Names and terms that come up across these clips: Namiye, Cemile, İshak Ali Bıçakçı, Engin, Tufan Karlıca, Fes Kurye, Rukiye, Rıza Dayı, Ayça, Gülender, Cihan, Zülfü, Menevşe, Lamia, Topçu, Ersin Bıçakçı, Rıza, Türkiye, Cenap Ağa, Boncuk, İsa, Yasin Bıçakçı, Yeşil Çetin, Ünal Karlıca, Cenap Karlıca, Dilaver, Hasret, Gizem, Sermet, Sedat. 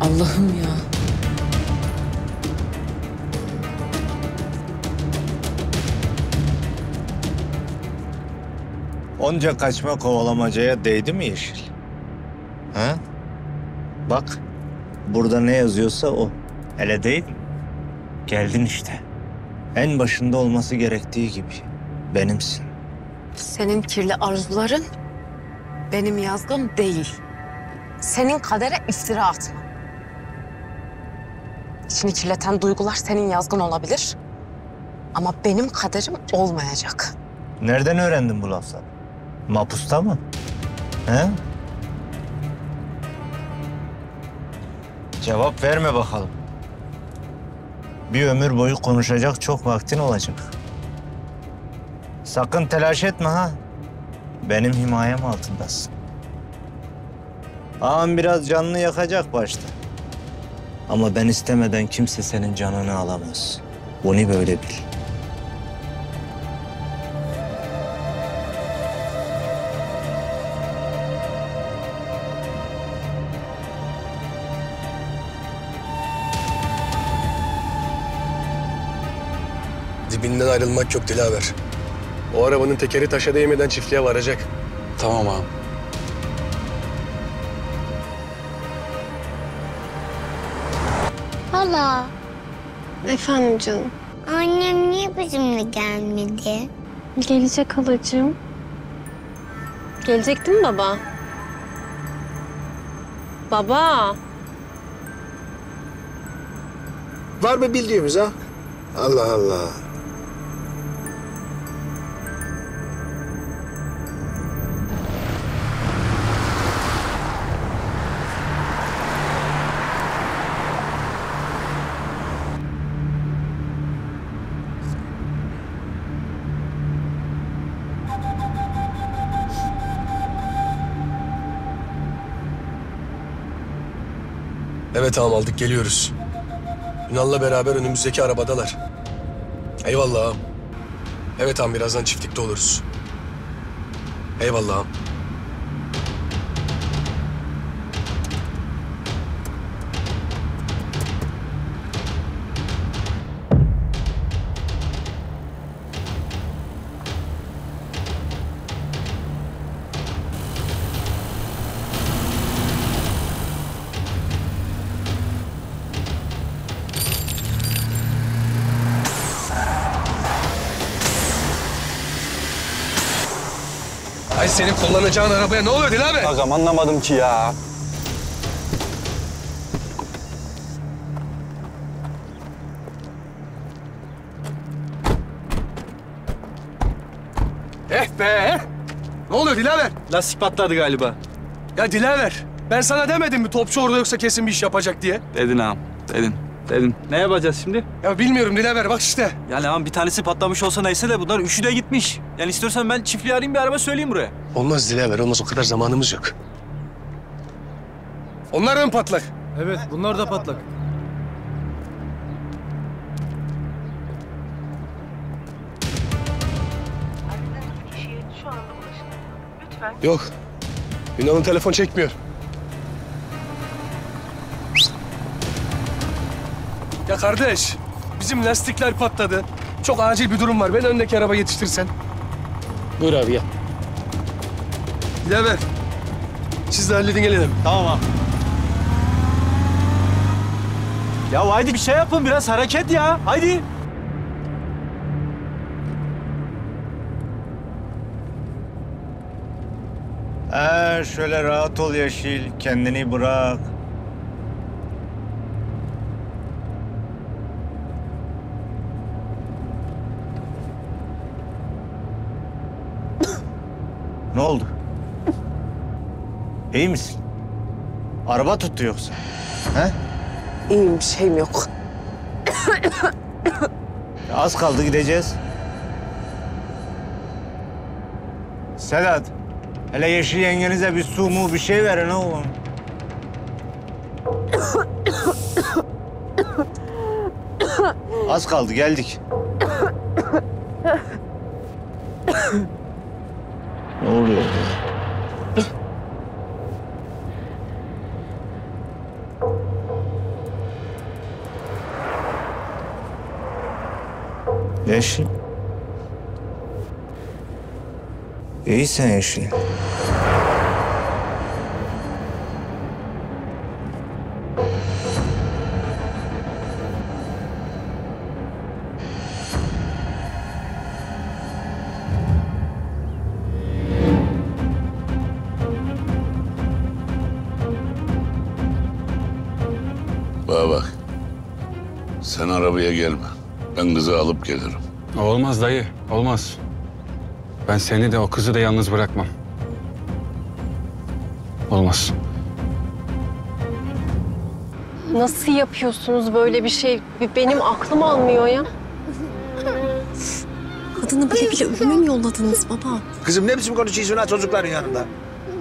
Allah'ım ya. Onca kaçma kovalamacaya değdi mi Yeşil? Ha? Bak, burada ne yazıyorsa o. Hele değil, geldin işte. En başında olması gerektiği gibi. Benimsin. Senin kirli arzuların benim yazdığım değil. Senin kadere iftira atma. İçini kirleten duygular senin yazgın olabilir. Ama benim kaderim olmayacak. Nereden öğrendin bu lafları? Mapusta mı? He? Cevap verme bakalım. Bir ömür boyu konuşacak çok vaktin olacak. Sakın telaş etme ha. Benim himayem altındasın. Ağam biraz canını yakacak başta. Ama ben istemeden kimse senin canını alamaz. Bunu böyle bil. Dibinden ayrılmak yok Dilaver. O arabanın tekeri taşa değmeden çiftliğe varacak. Tamam ağam. Hala. Efendim canım. Annem niye bizimle gelmedi? Gelecek halacığım. Gelecekti mi baba? Baba. Var mı bildiğimiz ha? Allah Allah. Evet ağam, aldık geliyoruz. Ünal'la beraber önümüzdeki arabadalar. Eyvallah ağam. Evet ağam, birazdan çiftlikte oluruz. Eyvallah ağam. Senin kullanacağın arabaya ne oluyor Dilaver? Ağam anlamadım ki ya. Eh be! Ne oluyor Dilaver? Lastik patladı galiba. Ya Dilaver, ben sana demedim mi Topçu orada yoksa kesin bir iş yapacak diye? Dedin ağam, dedin. Ne yapacağız şimdi? Ya bilmiyorum Dilaver, bak işte. Yani ağam bir tanesi patlamış olsa neyse de bunlar üçü de gitmiş. Yani istiyorsan ben çiftliği arayayım, bir araba söyleyeyim buraya. Olmaz Dilaver, olmaz. O kadar zamanımız yok. Onlar da mı patlak? Evet, bunlar da patlak. Yok. Ünal'ın telefon çekmiyor. Ya kardeş, bizim lastikler patladı. Çok acil bir durum var. Ben önündeki araba yetiştirsen. Buyur abi gel. Dilaver, siz de halledin gelelim. Tamam abi. Ya haydi bir şey yapın, biraz hareket ya. Haydi. Şöyle rahat ol Yeşil, kendini bırak. Ne oldu? İyi misin? Araba tuttu yoksa? He? İyiyim, bir şeyim yok. Az kaldı gideceğiz. Sedat, Hele yeşil yengenize bir su mu bir şey verin oğlum. Az kaldı geldik. Ne oluyor? Yeşil. İyisin Yeşil. Bana bak. Sen arabaya gelme. Ben kızı alıp gelirim. Olmaz dayı, olmaz. Ben seni de o kızı da yalnız bırakmam. Olmaz. Nasıl yapıyorsunuz böyle bir şey? Benim aklım almıyor ya. Kadını bile bile ölüme mi yolladınız baba? Kızım ne biçim konuşuyorsun ha çocukların yanında?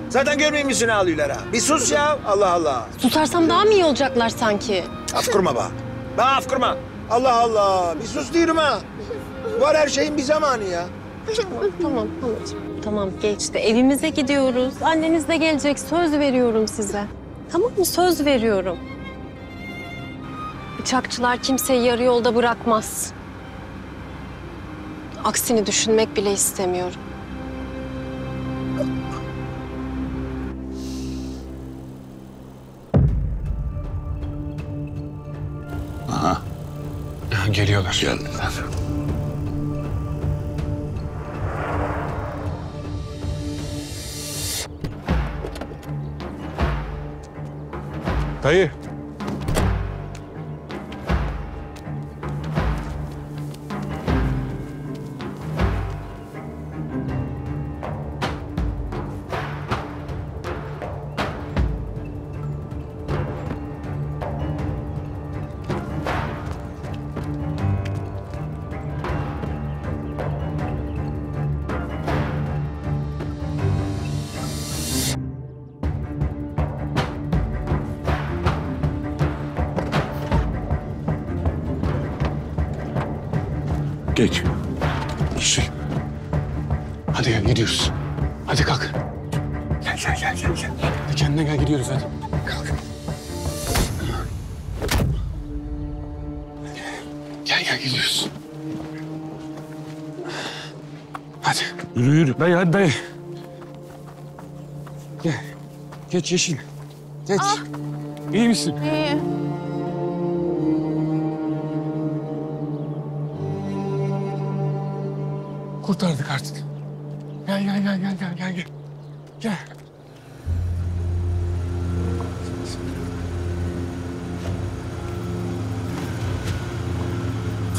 Zaten görmeyeyim misin ağlıyorlar ha? Bir sus ya, Allah Allah. Susarsam daha mı iyi olacaklar sanki? Af kurma bana. Bana af kurma. Allah Allah, bir sus diyorum ha. Var her şeyin bir zamanı ya. Tamam, babacığım. Tamam, geçti. Evimize gidiyoruz. Anneniz de gelecek. Söz veriyorum size. Tamam mı? Söz veriyorum. Bıçakçılar kimseyi yarı yolda bırakmaz. Aksini düşünmek bile istemiyorum. Aha. Geliyorlar. Geldiler. Dayı. Geç. Yeşil. Hadi gel, gidiyoruz. Hadi kalk. Gel. Hadi kendine gel, gidiyoruz hadi. Kalk. Gel, gidiyoruz. Hadi. Yürü. Dayı, hadi dayı. Gel. Geç Yeşil. Geç. Ah. İyi misin? İyi. Kurtardık artık. Gel. Gel.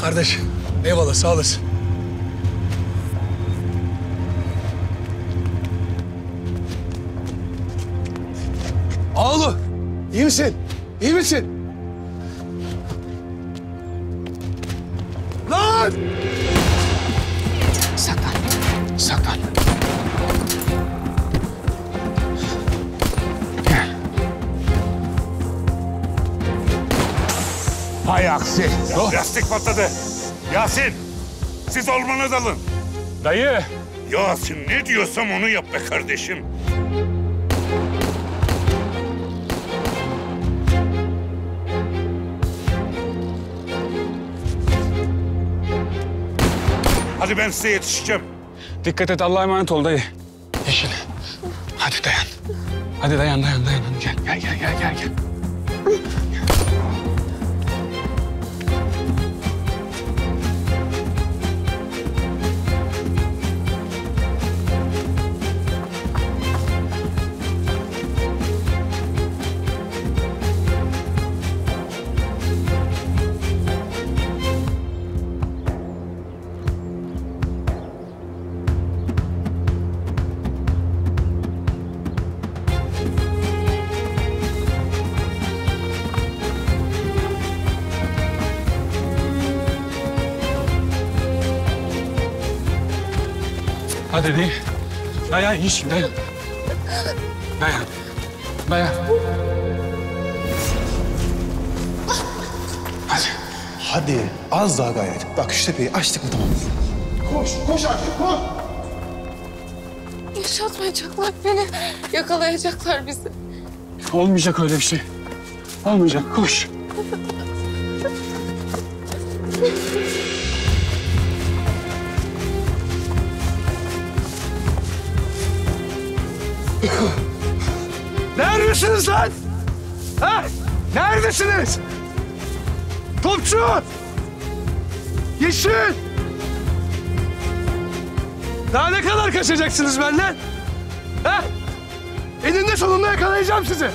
Kardeş, eyvallah, sağ olasın. Oğlu, iyi misin? İyi misin? Lan! Saklan. Gel. Hay aksi. Lastik patladı. Yasin, siz ormana dalın. Dayı. Yasin, ne diyorsam onu yap be kardeşim. Hadi ben size yetişeceğim. Dikkat et, Allah'a emanet ol dayı. Yeşil, hadi dayan. Hadi dayan. Gel. Hadi değil. Dayan Yeşil, dayan. Dayan. Dayan. Hadi. Hadi. Az daha gayret. Bak şu tepeyi açtık mı tamam. Koş. Koş artık. Koş. Yaşatmayacaklar beni. Yakalayacaklar bizi. Olmayacak öyle bir şey. Olmayacak. Koş. Neredesiniz lan? Ha? Neredesiniz? Topçu! Yeşil! Daha ne kadar kaçacaksınız benden? Ha? Eninde sonunda yakalayacağım sizi.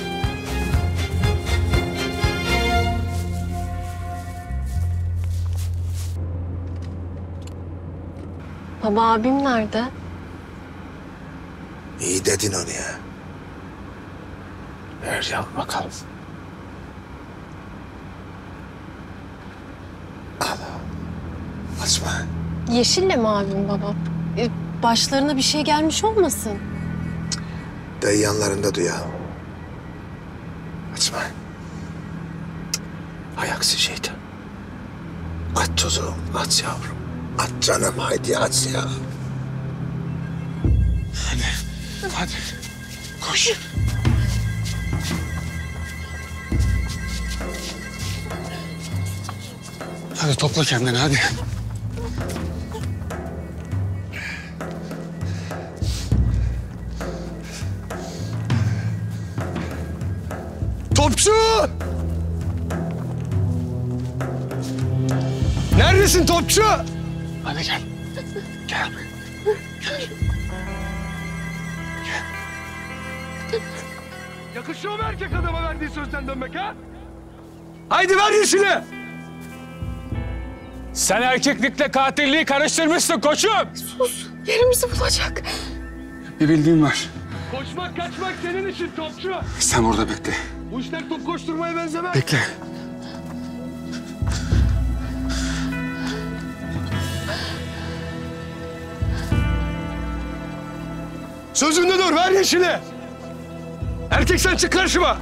Baba abim nerede? İyi dedin onu ya. Ver yan bakalım. Al. Açma. Yeşille mi abim baba? Başlarına bir şey gelmiş olmasın? Dayı yanlarında duya. Açma. Ayaksız şeytan. Aç çocuğum, aç yavrum. Aç canım, haydi aç ya. Hadi, hadi. Koş. Hadi topla kendini, hadi. Topçu! Neredesin Topçu? Hadi gel. Gel. Gel. Gel. Yakışıyor mu erkek adama verdiği sözden dönmek ha? Haydi ver yeşili! Sen erkeklikle katilliği karıştırmışsın koçum! Sus! Yerimizi bulacak. Bir bildiğim var. Koşmak kaçmak senin için Topçu! Sen orada bekle. Bu işler top koşturmaya benzemez. Bekle. Sözünde dur, ver yeşili! Erkek sen çık karşıma!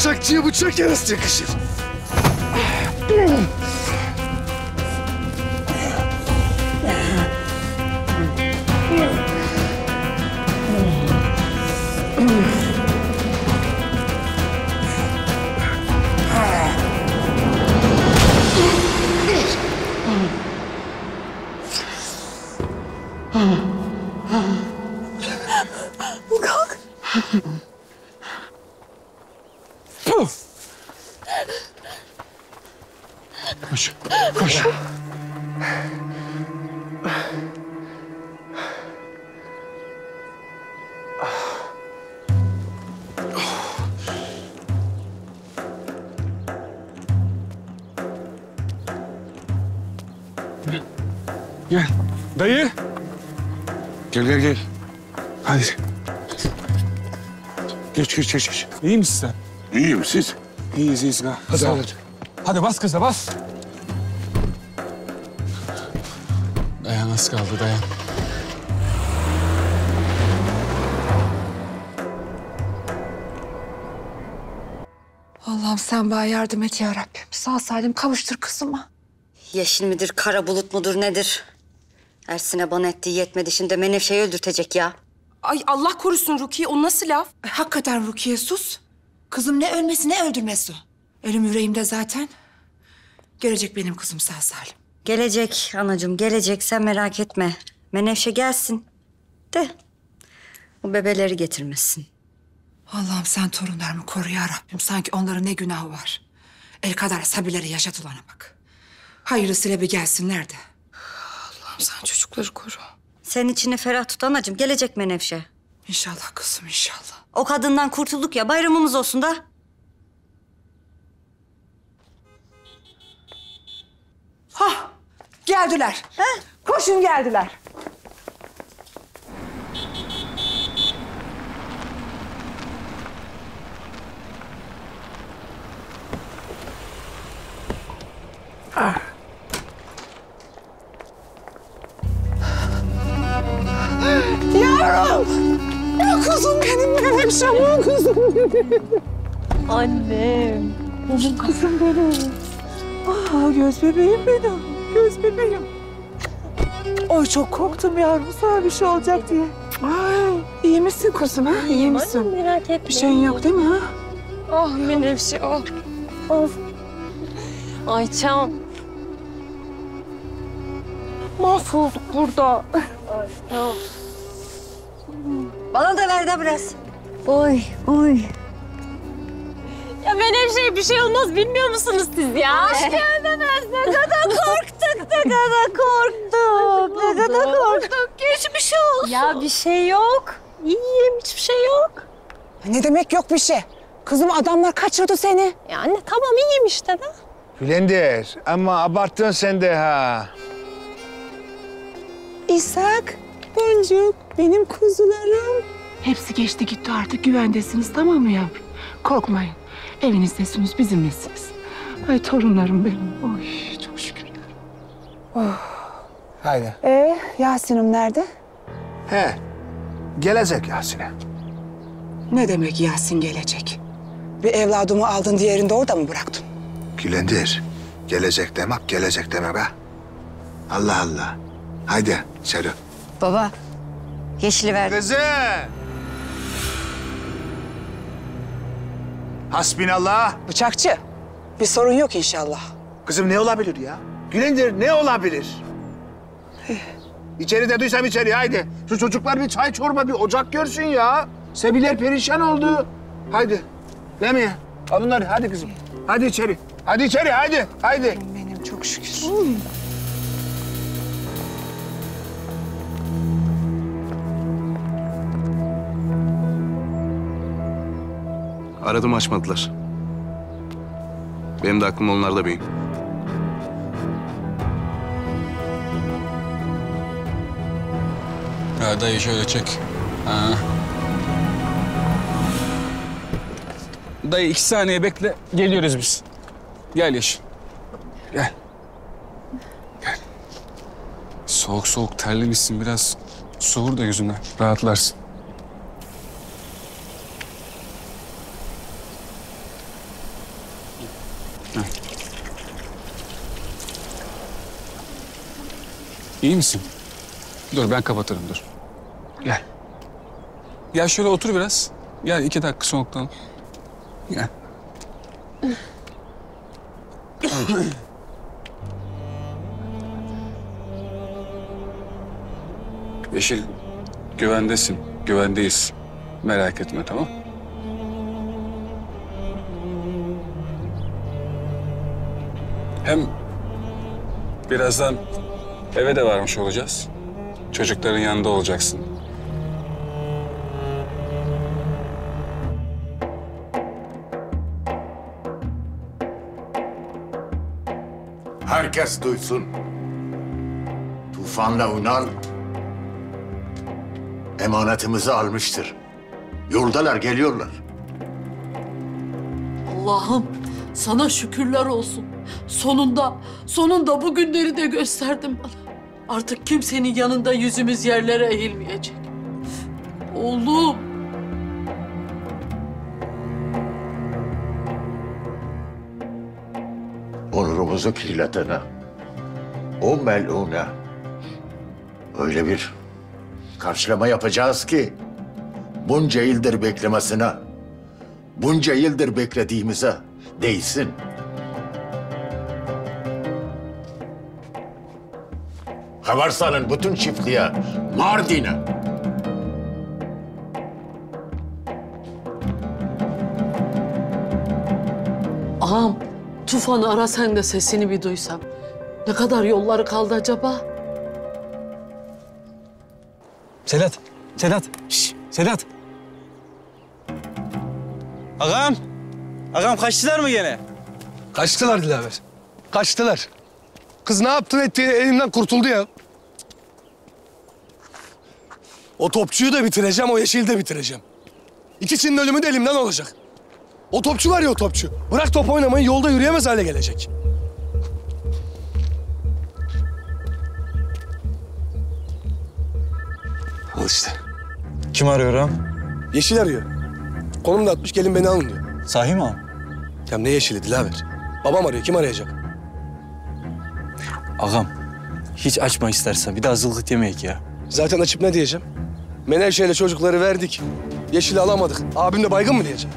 Bıçakçıya bıçak yarası yakışır. Gel. Dayı. Gel, gel, gel. Hadi. Geç, geç, geç, geç. İyi misin sen? İyiyim, siz? İyiyiz, iyiyiz. Ha. Hadi, hadi. Hadi bas kıza, bas. Dayan, az kaldı, dayan. Allah'ım sen bana yardım et ya Rabbim. Sağ salim kavuştur kızıma. Yeşil midir, kara bulut mudur, nedir? Ersin'e bana ettiği yetmedi. Şimdi Menevşe'yi öldürtecek ya. Ay Allah korusun Rukiye, o nasıl laf? Hakikaten Rukiye sus. Kızım ne ölmesi ne öldürmesi. Ölüm yüreğimde zaten. Gelecek benim kızım sağ salim. Gelecek anacığım, gelecek. Sen merak etme. Menevşe gelsin de o bebeleri getirmesin. Allah'ım sen torunlarımı koru ya Rabbim. Sanki onların ne günahı var. El kadar sabileri yaşatılana bak. Hayırlısıyla bir gelsinler de. Allah'ım sen çocukları koru. Sen içini ferah tut anacığım. Gelecek Menevşe. İnşallah kızım, inşallah. O kadından kurtulduk ya, bayramımız olsun da. Hah, geldiler. Ha? Koşun, geldiler. Ah. Yavrum! Ya kuzum benim, Menevşem, ya kuzum benim. Annem. Benim kızım benim. Aa, göz bebeğim benim, göz bebeğim. Oy çok korktum yavrum, sana bir şey olacak diye. Ay, iyi misin kuzum ha? İyi misin? Annem, merak etme. Bir şeyin yok değil mi ha? Oh Menevşe, oh. Of. Ayça'm. Mahvolduk burada. Ayça. Bana da ver de biraz. Oy, oy. Ya Menevşe'ye bir şey olmaz bilmiyor musunuz siz ya? Hoş geldiniz. Ne kadar korktuk, ne kadar korktuk. Ne kadar korktuk. Hiçbir şey olsun. Ya bir şey yok. İyiyim, hiçbir şey yok. Ne demek yok bir şey? Kızım adamlar kaçırdı seni. Ya anne tamam iyiyim işte de. Gülender ama abarttın sen de ha. İshak, Boncuk, benim kuzularım. Hepsi geçti gitti artık güvendesiniz tamam mı yavrum? Korkmayın, evinizdesiniz, bizimlesiniz. Ay torunlarım benim, oy çok şükürler. Oh. Haydi. Yasin'im nerede? He, gelecek Yasin'e. Ne demek Yasin gelecek? Bir evladımı aldın diğerini de orada mı bıraktın? Gülender, gelecek demek, gelecek demek ha. Allah Allah. Haydi içeri. Baba, yeşili ver. Kızım! Hasbinallah. Bıçakçı, bir sorun yok inşallah. Kızım ne olabilir ya? Gülender ne olabilir? İçeride duysam içeri haydi. Şu çocuklar bir çay çorba, bir ocak görsün ya. Sebiler perişan oldu. Haydi. Lamia, al bunları hadi kızım. Hadi içeri. Hadi içeri, haydi. Haydi. Benim çok şükür. Aradım açmadılar. Benim de aklım onlarda beyim. Ya dayı şöyle çek. Ha. Dayı 2 saniye bekle. Geliyoruz biz. Gel Yeşil. Gel. Gel. Soğuk soğuk terli bitsin biraz. Soğur da yüzünden. Rahatlarsın. İyi misin? Dur ben kapatırım dur. Gel. Gel şöyle otur biraz. Gel 2 dakika soğuktan. Gel. Yeşil, güvendesin, güvendeyiz. Merak etme tamam. Hem birazdan eve de varmış olacağız. Çocukların yanında olacaksın. Herkes duysun. Tufan'la Ünal emanetimizi almıştır. Yoldalar, geliyorlar. Allah'ım sana şükürler olsun. Sonunda bu günleri de gösterdim bana. Artık kimsenin yanında yüzümüz yerlere eğilmeyecek. Oğlum. Onurumuzu kirletene, o melune öyle bir karşılama yapacağız ki bunca yıldır beklemesine, bunca yıldır beklediğimize değsin. Kavarsanın bütün çiftliğe, Mardin'e. Ağam, Tufan'ı ara sen de sesini bir duysam. Ne kadar yolları kaldı acaba? Sedat, Sedat. Şişt, Sedat. Ağam. Ağam kaçtılar mı gene? Kaçtılar Dilaver. Kaçtılar. Kız ne yaptın ettiğini elimden kurtuldu ya. O Topçu'yu da bitireceğim, o Yeşil'i de bitireceğim. İkisinin ölümü de elimden olacak. O Topçu var ya, o Topçu. Bırak top oynamayı, yolda yürüyemez hale gelecek. Al işte. Kim arıyor ağam? Yeşil arıyor. Konum da atmış, gelin beni alın diyor. Sahi mi ağam? Ya ne Yeşil'i Dilaver? Babam arıyor, kim arayacak? Ağam, hiç açma istersen. Bir daha zılgıt yemeyek ya. Zaten açıp ne diyeceğim? Menevşe'yle çocukları verdik. Yeşil'i alamadık. Abim de baygın mı diyeceğim?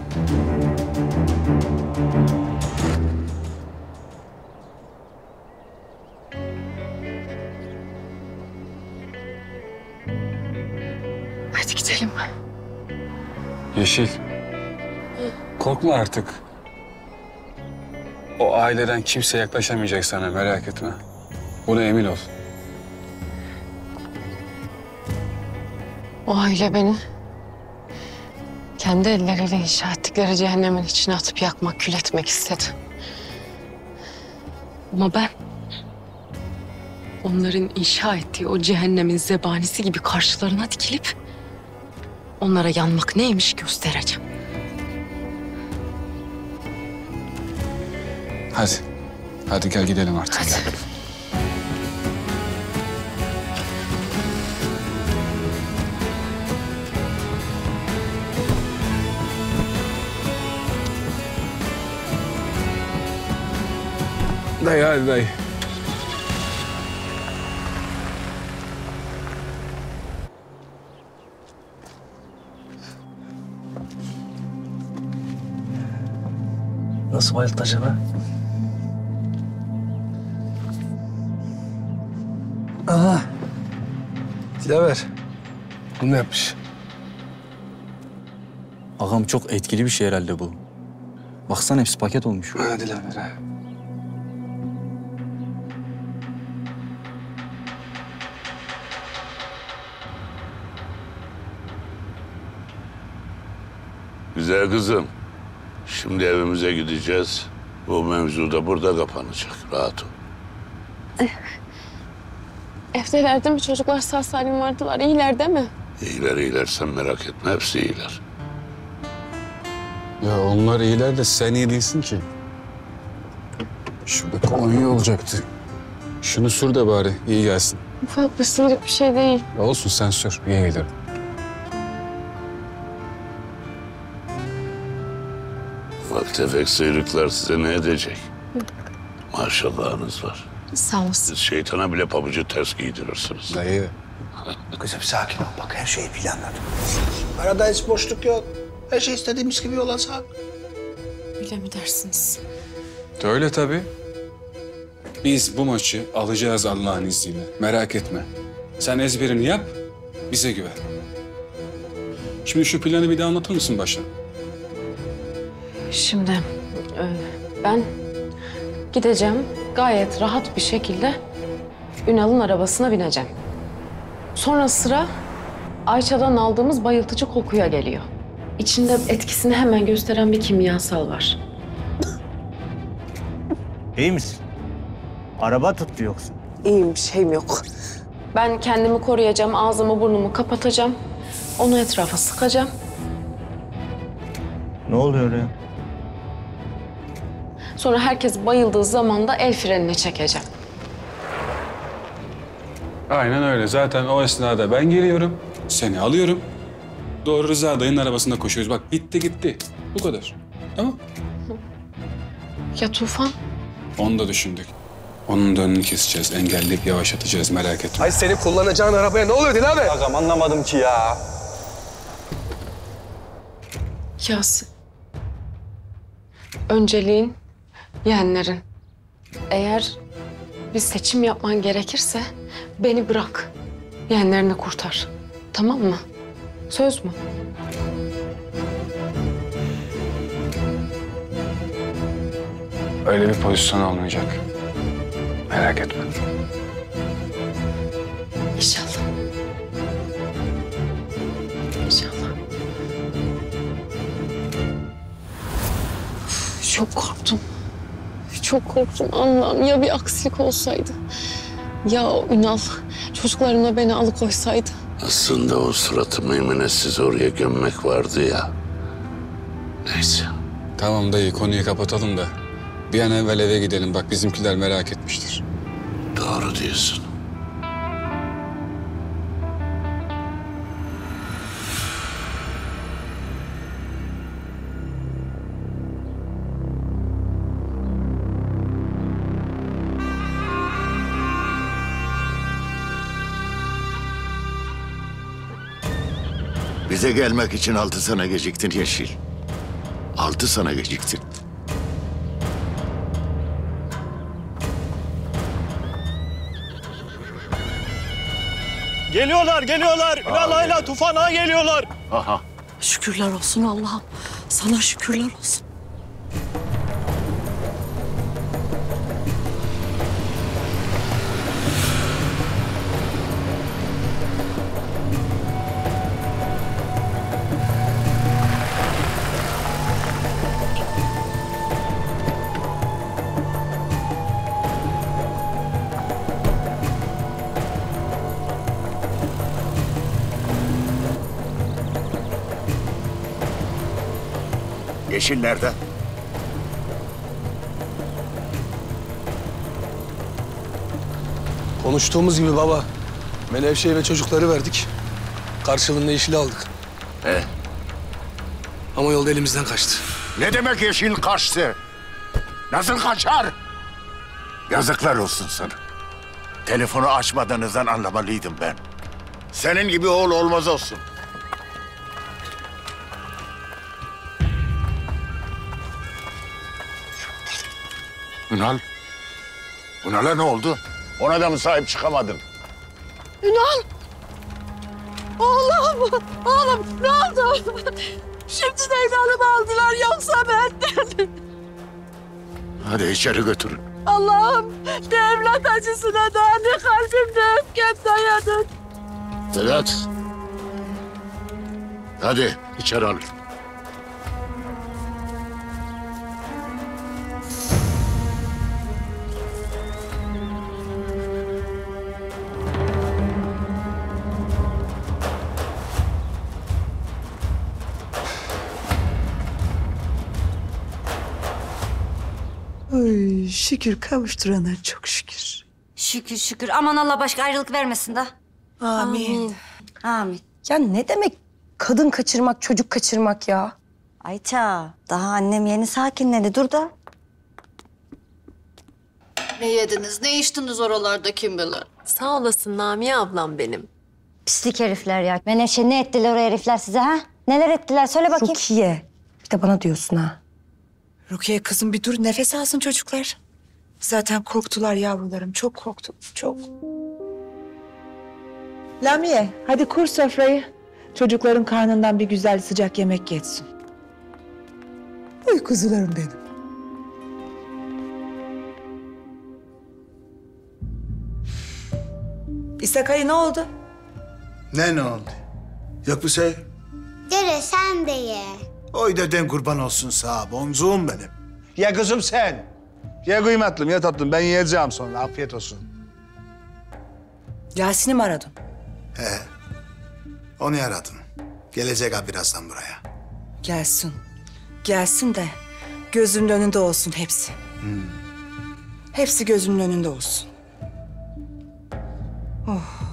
Hadi gidelim. Yeşil. Korkma artık. O aileden kimse yaklaşamayacak sana, merak etme. Buna emin ol. O aile beni kendi elleriyle inşa ettikleri cehennemin içine atıp yakmak, kül etmek istedi. Ama ben onların inşa ettiği o cehennemin zebanisi gibi karşılarına dikilip onlara yanmak neymiş göstereceğim. Hadi. Hadi gel gidelim artık. Hadi. Gel. Dayı, hadi dayı. Nasıl bayıldı acaba? Aha. Dilaver. Bunu ne yapmış? Ağam çok etkili bir şey herhalde bu. Baksana hepsi paket olmuş. Ha Dilaver ha. Güzel kızım, şimdi evimize gideceğiz. Bu mevzu da burada kapanacak, rahat ol. Evdeler değil mi? Çocuklar sağ salim vardılar, iyiler değil mi? İyiler, iyiler. Sen merak etme, hepsi iyiler. Ya onlar iyiler de sen iyi değilsin ki. Şurada kolonya olacaktı. Şunu sür de bari, iyi gelsin. Ufak bir sürük bir şey değil. Ya olsun, sen sür, iyi gelir. Tefek sıyrıklar size ne edecek? Maşallahınız var. Sağ olasın. Siz şeytana bile pabucu ters giydirirsiniz. Dayı. Kızım sakin ol, bak her şeyi planladım. Arada hiç boşluk yok. Her şey istediğimiz gibi olacak. Öyle mi dersiniz? Öyle tabii. Biz bu maçı alacağız Allah'ın izniyle. Merak etme. Sen ezberini yap, bize güven. Şimdi şu planı bir daha anlatır mısın başa? Şimdi ben gideceğim, gayet rahat bir şekilde Ünal'ın arabasına bineceğim. Sonra sıra Ayça'dan aldığımız bayıltıcı kokuya geliyor. İçinde etkisini hemen gösteren bir kimyasal var. İyi misin? Araba tuttu yoksa? İyiyim, bir şeyim yok. Ben kendimi koruyacağım, ağzımı burnumu kapatacağım. Onu etrafa sıkacağım. Ne oluyor ya? Sonra herkes bayıldığı zaman da el frenine çekeceğim. Aynen öyle. Zaten o esnada ben geliyorum, seni alıyorum. Doğru Rıza dayının arabasında koşuyoruz. Bak bitti gitti. Bu kadar. Tamam. Ya Tufan? Onu da düşündük. Onun da önünü keseceğiz, engelleyip yavaşlatacağız. Merak etme. Ay seni kullanacağın arabaya ne oluyor Dilaver? Ağam anlamadım ki ya. Yasin. Önceliğin yeğenlerin. Eğer bir seçim yapman gerekirse beni bırak. Yeğenlerini kurtar. Tamam mı? Söz mü? Öyle bir pozisyon olmayacak. Merak etme. İnşallah. İnşallah. Çok korktum. Çok korktum Allah'ım. Ya bir aksilik olsaydı? Ya Ünal çocuklarımla beni alıkoysaydı? Aslında o suratı meymenesiz oraya gömmek vardı ya. Neyse. Tamam dayı, konuyu kapatalım da bir an evvel eve gidelim. Bak bizimkiler merak etmiştir. Doğru diyorsun. Bize gelmek için 6 sene geciktin Yeşil. 6 sene geciktin. Geliyorlar, geliyorlar. Ünalayla Tufan'a geliyorlar. Aha. Şükürler olsun Allah'ım. Sana şükürler olsun. Yeşil nerede? Konuştuğumuz gibi baba. Menevşe'ye ve çocukları verdik. Karşılığında Yeşil'i aldık. He. Ama yolda elimizden kaçtı. Ne demek Yeşil kaçtı? Nasıl kaçar? Yazıklar olsun sana. Telefonu açmadığınızdan anlamalıydım ben. Senin gibi oğul olmaz olsun. Ünal, Ünal'a ne oldu? Ona da mı sahip çıkamadın? Ünal! Oğlum! Oğlum ne oldu? Şimdi de Ünal'ımı aldılar, yoksa benden. Hadi içeri götürün. Allah'ım ne evlat acısına daha ne kalbim ne öfkem dayanır. Sedat! Hadi içeri alın. Şükür kavuşturana çok şükür. Şükür şükür. Aman Allah başka ayrılık vermesin de. Amin. Amin. Ya ne demek kadın kaçırmak, çocuk kaçırmak ya? Ayça, daha annem yeni sakinledi. Dur da. Ne yediniz, ne içtiniz oralarda kim bilir? Sağ olasın Namiye ablam benim. Pislik herifler ya. Menevşe ne ettiler o herifler size ha? Neler ettiler söyle bakayım. Rukiye. Bir de bana diyorsun ha. Rukiye kızım bir dur, nefes alsın çocuklar. Zaten korktular yavrularım, çok korktum, çok. Lamia, hadi kur sofrayı. Çocukların karnından bir güzel sıcak yemek geçsin. Uy kuzularım benim. İshak Ali ne oldu? Ne oldu? Yok bir şey. Dere sen de ye. Oy deden kurban olsun sağ boncuğum benim. Ya kızım sen. Ya kıymetlım ya tatlım ben yiyeceğim sonra afiyet olsun. Yasin'i mi aradın? He. Onu aradım. Gelecek abi birazdan buraya. Gelsin. Gelsin de gözümün önünde olsun hepsi. Hmm. Hepsi gözümün önünde olsun. Oh.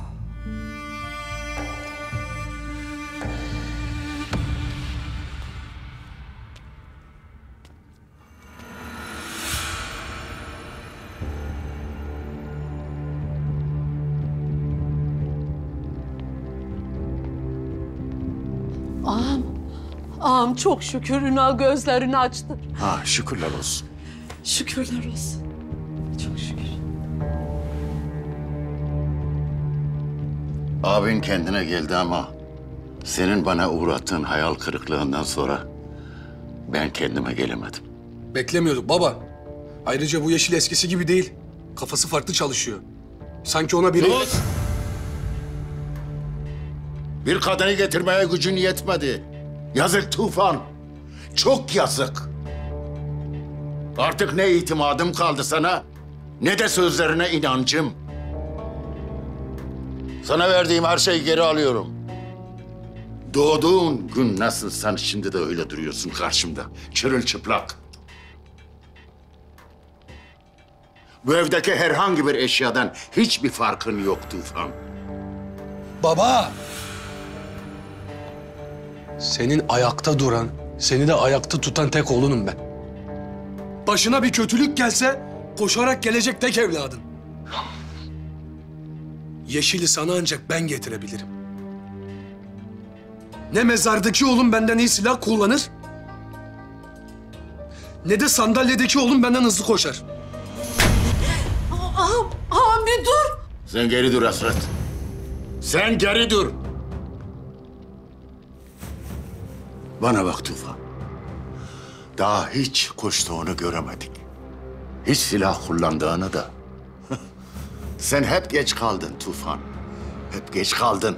Ağam çok şükür Ünal gözlerini açtı. Ha şükürler olsun. Şükürler olsun. Çok şükür. Abin kendine geldi ama senin bana uğrattığın hayal kırıklığından sonra ben kendime gelemedim. Beklemiyorduk baba. Ayrıca bu Yeşil eskisi gibi değil. Kafası farklı çalışıyor. Sanki ona biri... Sus! Bir kadını getirmeye gücün yetmedi. Yazık Tufan. Çok yazık. Artık ne itimadım kaldı sana, ne de sözlerine inancım. Sana verdiğim her şeyi geri alıyorum. Doğduğun gün nasılsan şimdi de öyle duruyorsun karşımda, çırılçıplak. Bu evdeki herhangi bir eşyadan hiçbir farkın yok Tufan. Baba! Senin ayakta duran, seni de ayakta tutan tek oğlunum ben. Başına bir kötülük gelse koşarak gelecek tek evladın. Yeşili sana ancak ben getirebilirim. Ne mezardaki oğlum benden iyi silah kullanır, ne de sandalyedeki oğlum benden hızlı koşar. Ağam bir dur! Sen geri dur Hasret. Sen geri dur! Bana bak Tufan. Daha hiç koştuğunu göremedik. Hiç silah kullandığını da. Sen hep geç kaldın Tufan. Hep geç kaldın.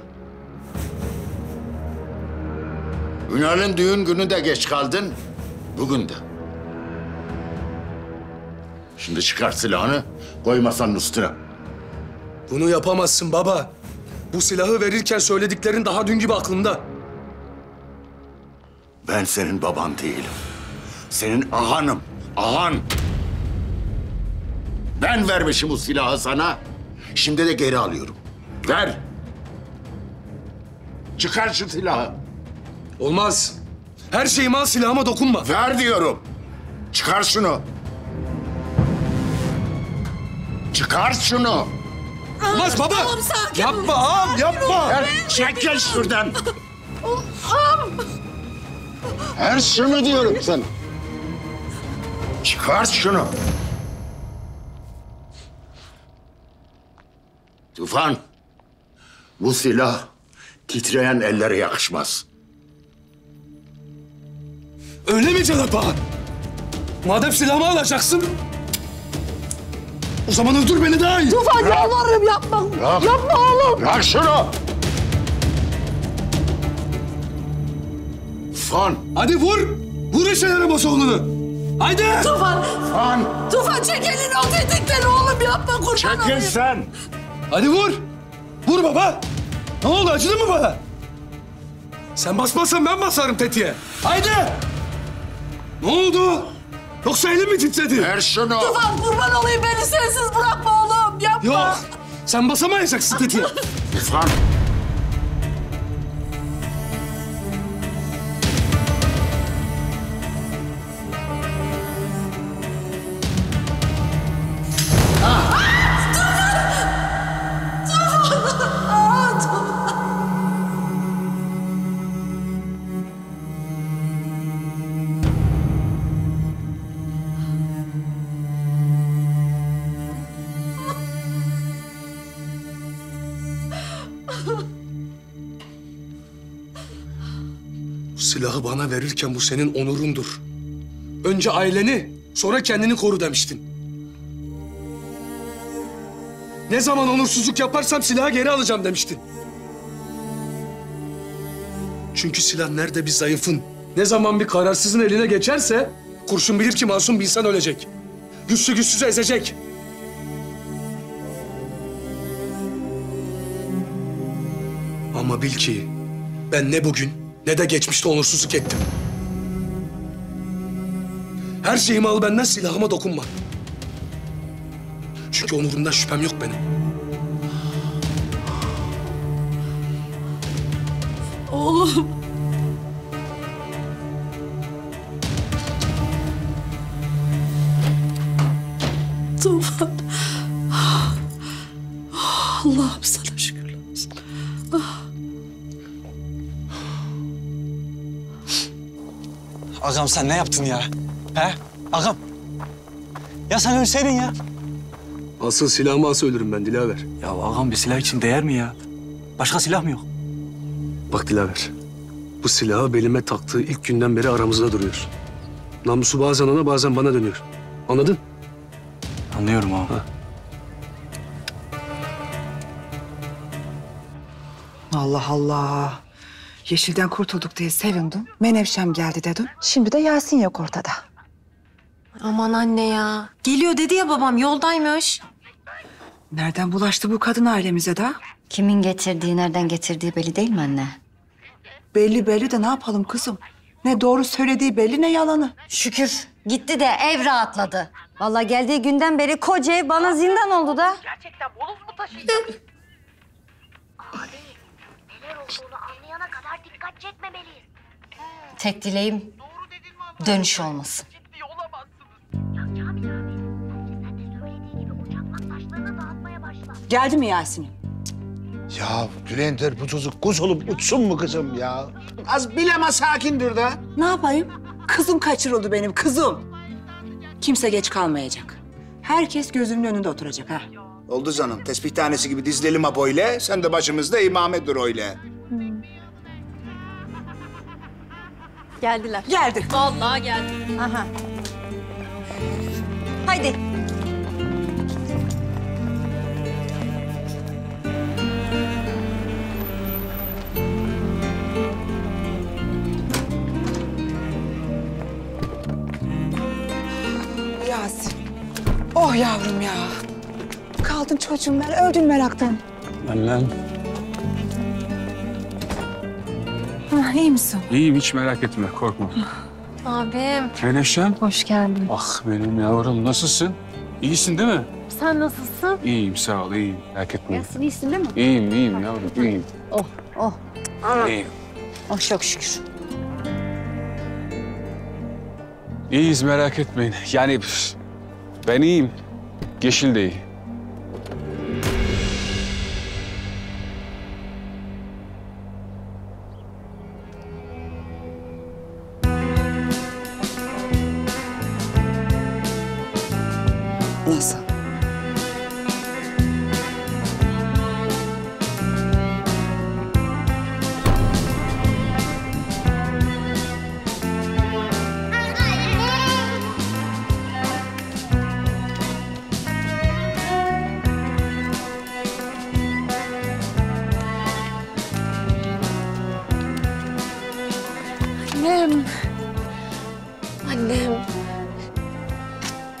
Ünal'ın düğün günü de geç kaldın. Bugün de. Şimdi çıkar silahını, koy masanın üstüne. Bunu yapamazsın baba. Bu silahı verirken söylediklerin daha dün gibi aklımda. Ben senin baban değilim. Senin ağanım, ağan. Ben vermişim bu silahı sana. Şimdi de geri alıyorum. Ver. Çıkar şu silahı. Olmaz. Her şeyimi al, silahıma dokunma. Ver diyorum. Çıkar şunu. Çıkar şunu. Olmaz baba. Tamam, sakin. Yapma ağam, yapma. Ver, çekil şuradan. Ağam. Ver şunu diyorum sana. Çıkar şunu. Tufan, bu silah titreyen ellere yakışmaz. Öyle mi Cenap ağa? Madem silahımı alacaksın, o zaman öldür beni daha iyi. Tufan yalvarırım yapma. Bırak. Yapma oğlum. Bırak şunu. Tufan. Hadi vur. Vur işe yaramaz oğlunu. Haydi. Tufan. Tufan. Tufan çek elini o tetikten oğlum yapma. Kurban çekil olayım. Çekil sen. Hadi vur. Vur baba. Ne oldu, acıdı mı bana? Sen basmazsan ben basarım tetiğe. Haydi. Ne oldu? Yoksa elim mi titredi? Ver şunu. Tufan kurban olayım beni sensiz bırakma oğlum. Yapma. Yok. Sen basamayacaksın tetiğe. Tufan. Silahı bana verirken bu senin onurundur. Önce aileni, sonra kendini koru demiştin. Ne zaman onursuzluk yaparsam silahı geri alacağım demiştin. Çünkü silah nerede bir zayıfın, ne zaman bir kararsızın eline geçerse kurşun bilir ki masum bir insan ölecek. Güçlü güçsüzü ezecek. Ama bil ki ben ne bugün ne de geçmişte onursuzluk ettim. Her şeyimi al benden, silahıma dokunma. Çünkü onurumdan şüphem yok benim. Oğlum. Tufan. Allah'ım sana şükürler olsun. Ağam sen ne yaptın ya? He? Ağam. Ya sen ölseydin ya. Asıl silahımı alsa ölürüm ben Dilaver. Ya ağam bir silah için değer mi ya? Başka silah mı yok? Bak Dilaver. Bu silahı belime taktığı ilk günden beri aramızda duruyor. Namusu bazen ona bazen bana dönüyor. Anladın? Anlıyorum ağam. Ha. Allah Allah. Yeşil'den kurtulduk diye sevindim. Menevşem geldi dedin. Şimdi de Yasin yok ortada. Aman anne ya. Geliyor dedi ya babam, yoldaymış. Nereden bulaştı bu kadın ailemize de? Kimin getirdiği, nereden getirdiği belli değil mi anne? Belli belli de ne yapalım kızım? Ne doğru söylediği belli, ne yalanı. Şükür gitti de ev rahatladı. Vallahi geldiği günden beri koca ev bana zindan oldu da. Gerçekten boluz mu taşıyacak? Abi, neler olduğunu anlayana kadar dikkat çekmemeliyiz. Tek dileğim dönüş olmasın. Geldi mi Yasin'im? Ya Gülender, bu çocuk kuş olup uçsun mu kızım ya? Az bileme sakindir de. Ne yapayım? Kızım kaçırıldı benim, kızım. Kimse geç kalmayacak. Herkes gözümün önünde oturacak ha. Oldu canım, tesbih tanesi gibi dizlelim ha böyle. Sen de başımızda imame dur öyle. Geldiler. Geldi. Vallahi geldi. Aha. Haydi. Yasin. Oh yavrum ya. Kaldın çocuğum ben, öldün meraktan. Annem. Ah, iyi misin? İyiyim, hiç merak etme, korkma. Abim. Menevşem. Hoş geldin. Ah benim yavrum, nasılsın? İyisin değil mi? Sen nasılsın? İyiyim, sağ ol, iyiyim. Merak etme. Nasılsın, iyisin değil mi? İyiyim, iyiyim yavrum, iyiyim. Oh, oh. Anam. İyiyim. Oh, çok şükür. İyiyiz, merak etmeyin. Yani ben iyiyim, Yeşil de iyi.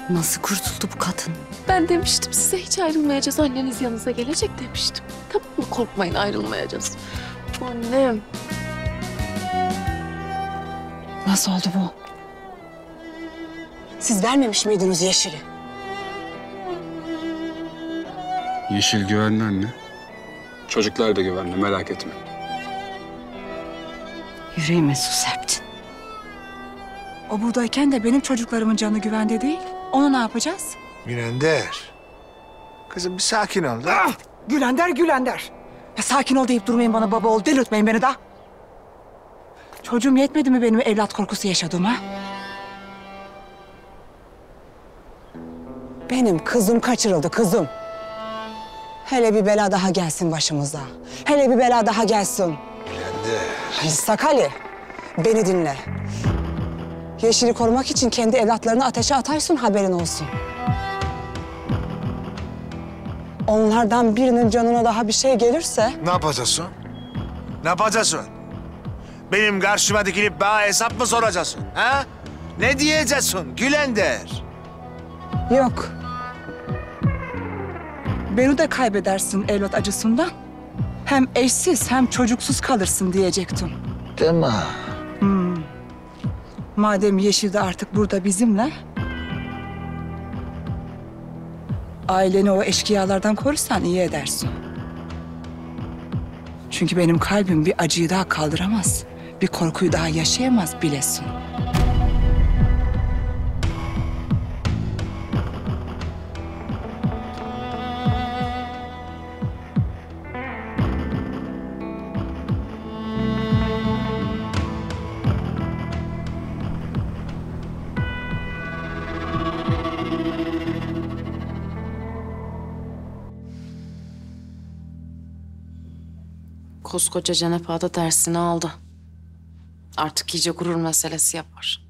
Nasıl kurtuldu bu kadın? Ben demiştim size, hiç ayrılmayacağız. Anneniz yanınıza gelecek demiştim. Tamam mı? Korkmayın, ayrılmayacağız. Annem. Nasıl oldu bu? Siz vermemiş miydiniz Yeşil'i? Yeşil güvenli anne. Çocuklar da güvenli, merak etme. Yüreğime su serptin. O buradayken de benim çocuklarımın canı güvende değil. Onu ne yapacağız? Gülender. Kızım bir sakin ol da. Gülender, Gülender. Ya sakin ol deyip durmayın bana, baba ol. Delirtmeyin beni da. Çocuğum yetmedi mi benim evlat korkusu yaşadığıma? Benim kızım kaçırıldı, kızım. Hele bir bela daha gelsin başımıza. Hele bir bela daha gelsin. Gülender. İshak Ali, beni dinle. Yeşil'i korumak için kendi evlatlarını ateşe atarsın, haberin olsun. Onlardan birinin canına daha bir şey gelirse... Ne yapacaksın? Ne yapacaksın? Benim karşıma dikilip bana hesap mı soracaksın? Ha? Ne diyeceksin Gülender? Yok. Beni de kaybedersin evlat acısından. Hem eşsiz hem çocuksuz kalırsın diyecektim. Değil mi? Madem Yeşil de artık burada bizimle... aileni o eşkıyalardan korursan iyi edersin. Çünkü benim kalbim bir acıyı daha kaldıramaz. Bir korkuyu daha yaşayamaz bilesin. Koskoca Cenap Ağa'da dersini aldı. Artık iyice gurur meselesi yapar.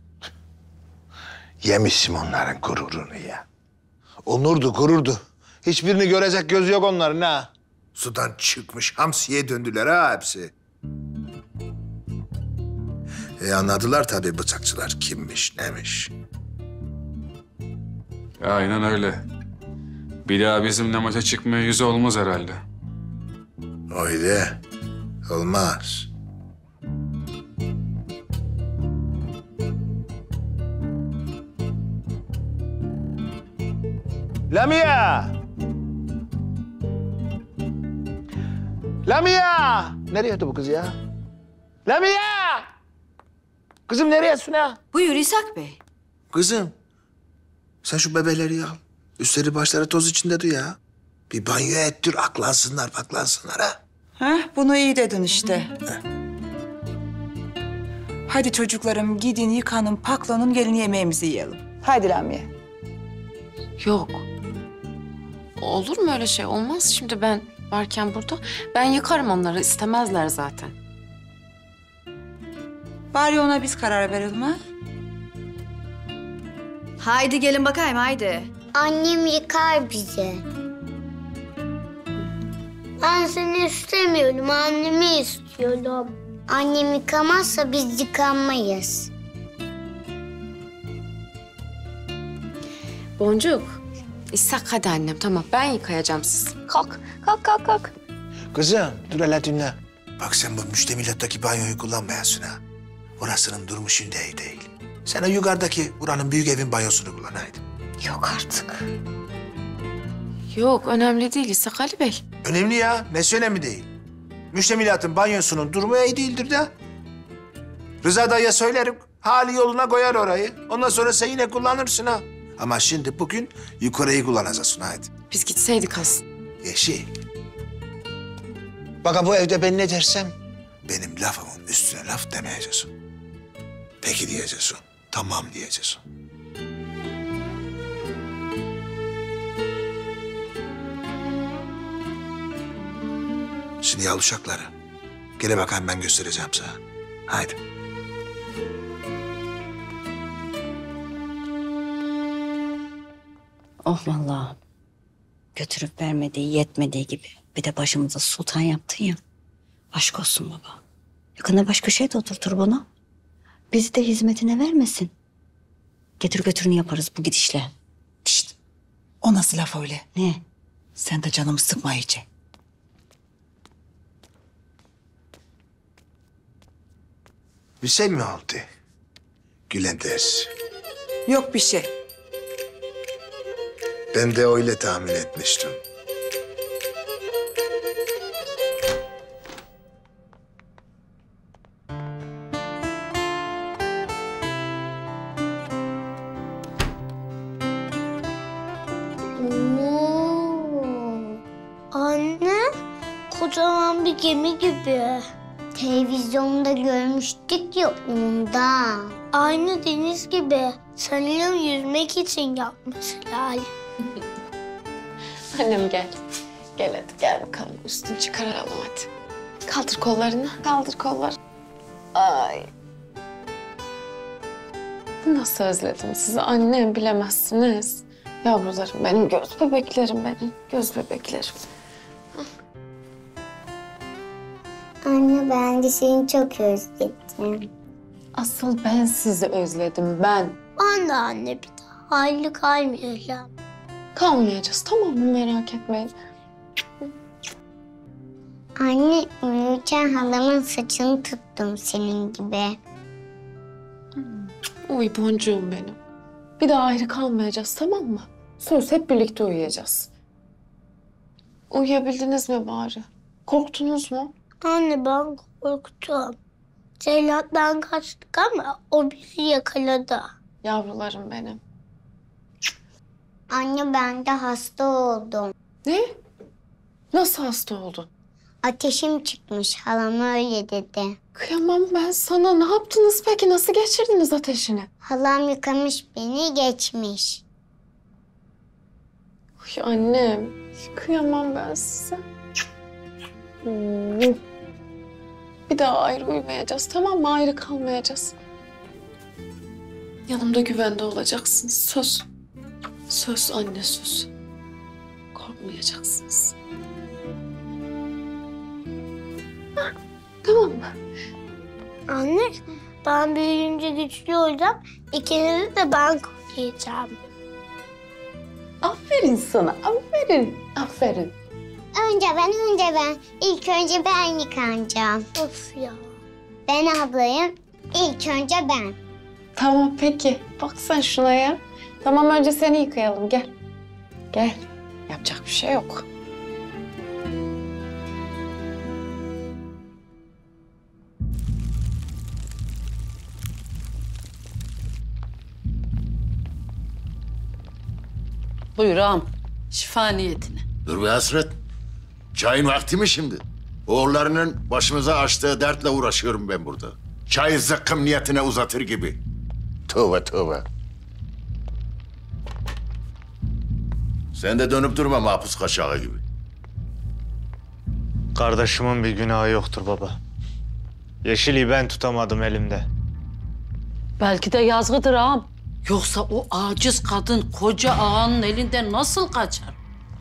Yemişim onların gururunu ya. Onurdu, gururdu. Hiçbirini görecek gözü yok onların ha. Sudan çıkmış hamsiye döndüler ha hepsi. Anladılar tabii bıçakçılar kimmiş, nemiş. Aynen öyle. Bir daha bizimle maça çıkmaya yüzü olmaz herhalde. Öyle olmaz. Lamia! Lamia! Nereye gitti bu kız ya? Lamia! Kızım nereye Suna? Buyur İshak Bey. Kızım, sen şu bebeleri al. Üstleri başları toz içinde dur ya. Bir banyo ettir, aklansınlar, baklansınlar ha. Heh, bunu iyi dedin işte. Heh. Hadi çocuklarım gidin, yıkanın, paklanın, gelin yemeğimizi yiyelim. Haydi Lamia. Yok. Olur mu öyle şey? Olmaz şimdi ben varken burada. Ben yıkarım onları, istemezler zaten. Bari ona biz karar verelim ha. Haydi gelin bakayım, haydi. Annem yıkar bizi. Ben seni istemiyorum, annemi istiyorum. Annem yıkamazsa biz yıkanmayız. Boncuk, İshak hadi annem, tamam ben yıkayacağım siz. Kalk, kalk, kalk, kalk. Kızım, dur hele dinle. Bak sen bu müştemilattaki banyoyu kullanmayasın ha. Orasının durmuşun iyi değil. Sen o yukarıdaki buranın büyük evin banyosunu kullanaydın. Yok artık. Yok, önemli değil İsa Ali Bey. Önemli ya, nesi önemli değil? Müştemilatın banyosunun durumu iyi değildir de. Rıza dayıya söylerim, hali yoluna koyar orayı. Ondan sonra sen yine kullanırsın ha. Ama şimdi bugün yukarıyı kullanacaksın hadi. Biz gitseydik aslında. Yeşil. Bak bu evde ben ne dersem, benim lafımın üstüne laf demeyeceksin. Peki diyeceksin, tamam diyeceksin. Şimdi yavru uşakları, gele bakayım ben göstereceğim sana. Haydi. Oh vallahi. Götürüp vermediği, yetmediği gibi. Bir de başımıza sultan yaptın ya. Aşk olsun baba. Yakında başka şey de oturtur bana. Bizi de hizmetine vermesin. Getir götürünü yaparız bu gidişle. Şişt. O nasıl laf öyle? Ne? Sen de canımı sıkma iyice. Bir şey mi oldu? Gülender. Yok bir şey. Ben de öyle tahmin etmiştim. Anne, kocaman bir gemi gibi. Televizyonda görmüştük ya ondan. Aynı deniz gibi. Sanırım yüzmek için yapmış herhalde. Annem gel. Gel hadi gel bakalım. Üstünü çıkaralım hadi. Kaldır kollarını. Kaldır kollar. Ay. Nasıl özledim sizi annem bilemezsiniz. Yavrularım benim, göz bebeklerim benim. Göz bebeklerim. Anne ben de seni çok özledim. Asıl ben sizi özledim ben. Ben de anne bir daha ayrı kalmayacağım. Kalmayacağız tamam mı merak etmeyin. Anne uyurken halamın saçını tuttum senin gibi. Uy boncuğum benim. Bir daha ayrı kalmayacağız tamam mı? Söz hep birlikte uyuyacağız. Uyuyabildiniz mi bari? Korktunuz mu? Anne ben korktum. Ceylat'tan kaçtık ama o bizi yakaladı. Yavrularım benim. Anne ben de hasta oldum. Ne? Nasıl hasta oldun? Ateşim çıkmış. Halam öyle dedi. Kıyamam ben sana. Ne yaptınız peki? Nasıl geçirdiniz ateşini? Halam yıkamış beni geçmiş. Uy annem. Kıyamam ben size. Bir daha ayrı uyumayacağız, tamam mı? Ayrı kalmayacağız. Yanımda güvende olacaksınız, söz. Söz anne, söz. Korkmayacaksınız. Ha, tamam mı? Anne, ben büyüyünce güçlü olacağım. İkinizi de ben koruyacağım. Aferin sana, aferin, aferin. Önce ben. İlk önce ben yıkanacağım. Of ya. Ben ablayım, ilk önce ben. Tamam peki, bak sen şuna ya. Tamam önce seni yıkayalım, gel. Gel, yapacak bir şey yok. Buyur ağam, şifa niyetine. Dur be Hasret. Çayın vakti mi şimdi? Oğullarının başımıza açtığı dertle uğraşıyorum ben burada. Çayı zıkkım niyetine uzatır gibi. Tövbe tövbe. Sen de dönüp durma mahpus kaşağı gibi. Kardeşimin bir günahı yoktur baba. Yeşil'i ben tutamadım elimde. Belki de yazgıdır ağam. Yoksa o aciz kadın koca ağanın elinden nasıl kaçar?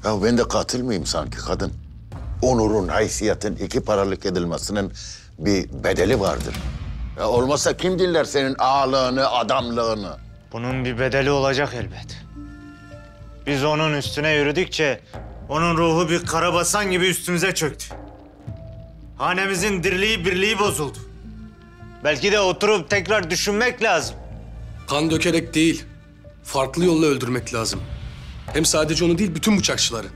Ya ben de katil miyim sanki kadın? Onurun, haysiyetin iki paralık edilmesinin bir bedeli vardır. Ya olmasa kim dinler senin ağalığını, adamlığını? Bunun bir bedeli olacak elbet. Biz onun üstüne yürüdükçe onun ruhu bir karabasan gibi üstümüze çöktü. Hanemizin dirliği birliği bozuldu. Belki de oturup tekrar düşünmek lazım. Kan dökerek değil, farklı yolla öldürmek lazım. Hem sadece onu değil, bütün bıçakçıları.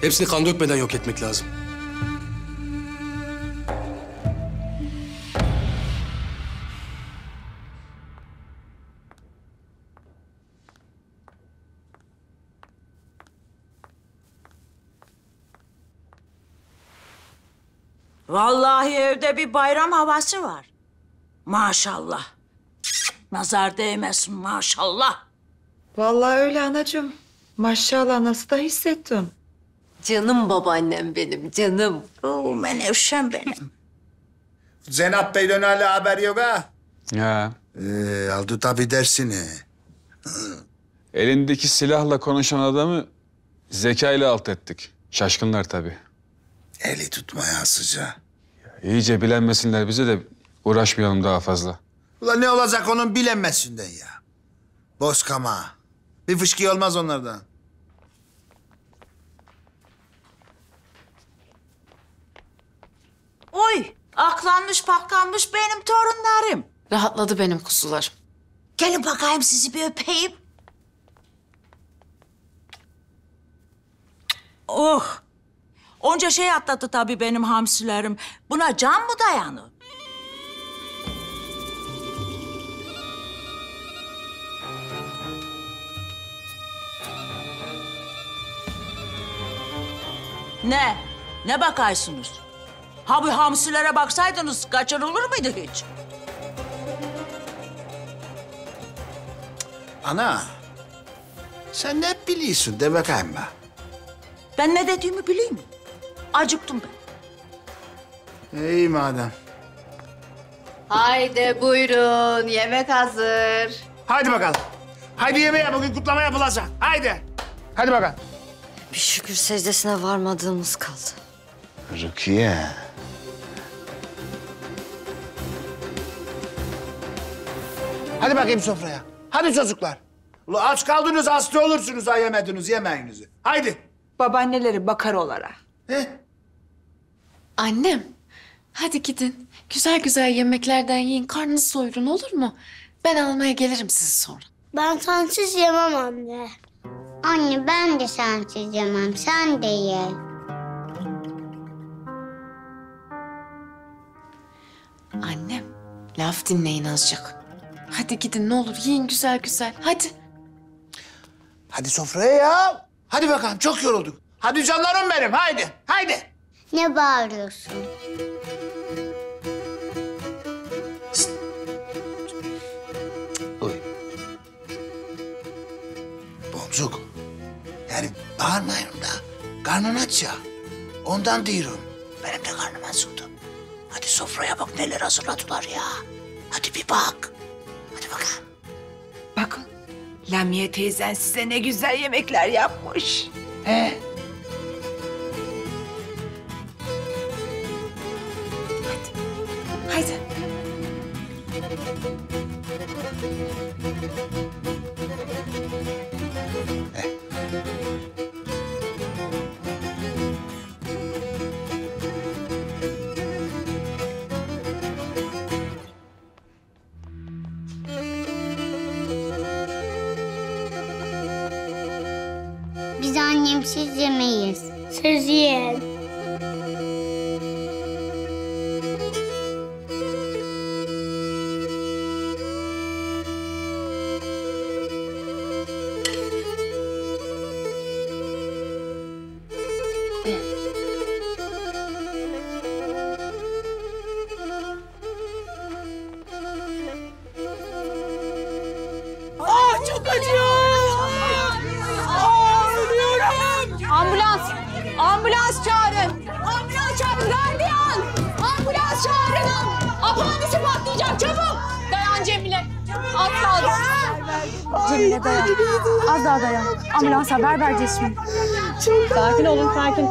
Hepsini kan dökmeden yok etmek lazım. Vallahi evde bir bayram havası var. Maşallah. Nazar değmesin maşallah. Vallahi öyle anacığım. Maşallah nasıl da hissettim. Canım babaannem benim, canım. Oo, Menevşem benim. Cenap Bey'den hala haber yok ha? Ya. Aldı tabii dersini. Elindeki silahla konuşan adamı zekayla alt ettik. Şaşkınlar tabii. Eli tutmaya sıcağı. İyice bilenmesinler bize de uğraşmayalım daha fazla. Ulan ne olacak onun bilenmesinden ya. Bozkama. Bir fışkı olmaz onlardan. Oy! Aklanmış paklanmış benim torunlarım. Rahatladı benim kuzularım. Gelin bakayım sizi bir öpeyim. Oh! Onca şey atlattı tabii benim hamsilerim. Buna can mı dayanır? Ne? Ne bakarsınız? Ha bu hamsilere baksaydınız kaçırılır mıydı hiç? Ana, sen ne biliyorsun de bakayım ben. Ben ne dediğimi bileyim mi? Acıktım ben. İyi madem. Haydi buyurun, yemek hazır. Haydi bakalım. Haydi yemeğe bugün kutlama yapılacak. Haydi. Hadi bakalım. Bir şükür secdesine varmadığımız kaldı. Rukiye. Hadi bakayım sofraya. Hadi çocuklar. Ula aç kaldınız, hasta olursunuz ha yemediniz yemeğinizi. Haydi. Babaanneleri bakar olara. He? Annem, hadi gidin. Güzel güzel yemeklerden yiyin, karnınızı soyurun olur mu? Ben almaya gelirim sizi sonra. Ben sensiz yemem anne. Anne ben de sensiz yemem, sen de ye. Annem, laf dinleyin azıcık. Hadi gidin ne olur yiyin güzel güzel, hadi. Hadi sofraya ya. Hadi bakalım çok yorulduk. Hadi canlarım benim, haydi, haydi. Ne bağırıyorsun? Oy. Boncuk. Yani bağırmayın da, karnın aç ya. Ondan diyorum. Benim de karnım acıktı. Hadi sofraya bak neler hazırladılar ya. Hadi bir bak. Hadi bakalım. Bakın, Lamia teyzen size ne güzel yemekler yapmış. He? Hadi, haydi. siz yemeyiz. Siz yiyin. Haber vereceğiz şimdi. Sakin olun, sakin.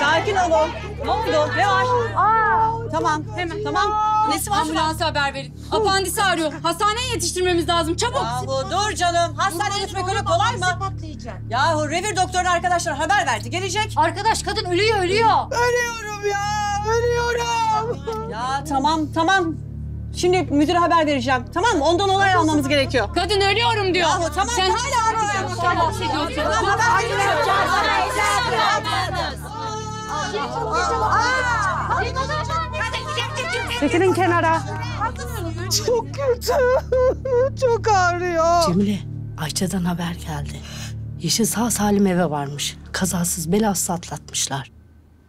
Sakin olun. Ne oldu? Ne var? Aa. Tamam, hemen. Tamam. Nesi var? Ambulansa haber verin. Apandisi ağrıyor. Hastaneye yetiştirmemiz lazım. Çabuk. Yahu dur canım. Hastaneye gitmek öyle kolay mı? Patlayacak. Yahu revir doktoruna arkadaşlar haber verdi. Gelecek. Arkadaş kadın ölüyor, ölüyor. Ölüyorum ya. Ölüyorum. Ya tamam, tamam. Şimdi müdüre haber vereceğim. Tamam mı? Ondan olay almamız gerekiyor. Kadın ölüyorum diyor. Yahu tamam. Sen hala arıyorsun. Tamam. Hayır. Çekilin kenara. Çok kötü. Çok ağrıyor. Cemile, Ayça'dan haber geldi. Yeşil sağ salim eve varmış. Kazasız belasız atlatmışlar.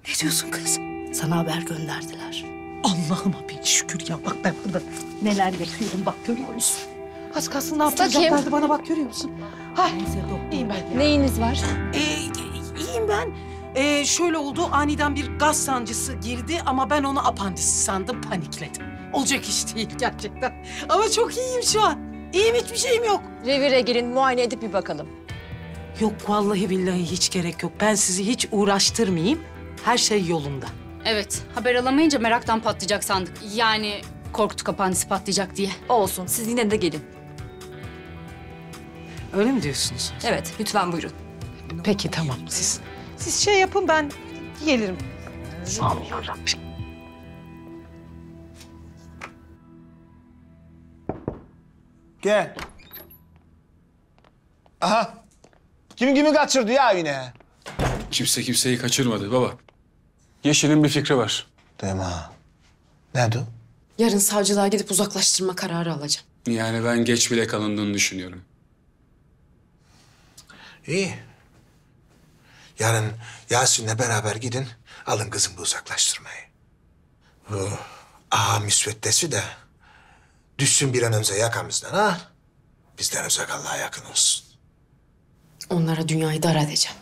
Ne diyorsun kız? Sana haber gönderdiler. Allah'ıma bin şükür ya. Bak ben burada neler yapıyorum. Bak görüyor musun? Az kalsın ne yapacaklardı bana, bak görüyor musun? Ha. Neyse doktor. İyiyim ben. Ya. Neyiniz var? İyiyim ben. Şöyle oldu, aniden bir gaz sancısı girdi ama ben onu apandisi sandım, panikledim. Olacak iş değil gerçekten. Ama çok iyiyim şu an. İyiyim, hiçbir şeyim yok. Revire gelin, muayene edip bir bakalım. Yok vallahi billahi hiç gerek yok. Ben sizi hiç uğraştırmayayım. Her şey yolunda. Evet, haber alamayınca meraktan patlayacak sandık. Yani korktuk apandisi patlayacak diye. Olsun, siz yine de gelin. Öyle mi diyorsunuz? Evet, lütfen buyurun. Peki, tamam. Siz şey yapın, ben gelirim. Aman yarabbim. Gel. Aha! Kim kimi kaçırdı ya yine? Kimse kimseyi kaçırmadı baba. Yeşil'in bir fikri var. Deme ha. Nerede o? Yarın savcılığa gidip uzaklaştırma kararı alacağım. Yani ben geç bile kalındığını düşünüyorum. İyi. Yarın Yasin'le beraber gidin, alın kızım bu uzaklaştırmayı. Bu aha müsveddesi de düşsün bir an önce yakamızdan ha. Bizden uzak Allah'a yakın olsun. Onlara dünyayı dar edeceğim.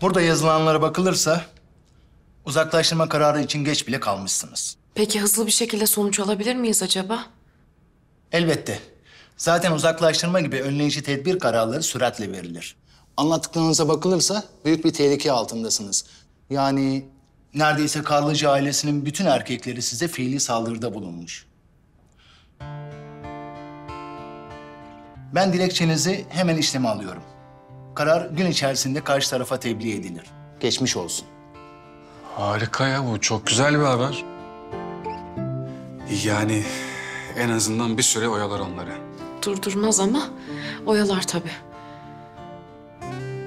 Burada yazılanlara bakılırsa uzaklaştırma kararı için geç bile kalmışsınız. Peki hızlı bir şekilde sonuç alabilir miyiz acaba? Elbette. Zaten uzaklaştırma gibi önleyici tedbir kararları süratle verilir. Anlattıklarınıza bakılırsa büyük bir tehlike altındasınız. Yani neredeyse Karlıca ailesinin bütün erkekleri size fiili saldırıda bulunmuş. Ben dilekçenizi hemen işleme alıyorum. Karar gün içerisinde karşı tarafa tebliğ edilir. Geçmiş olsun. Harika ya bu. Çok güzel bir haber. Yani en azından bir süre oyalar onları. Durdurmaz ama oyalar tabii.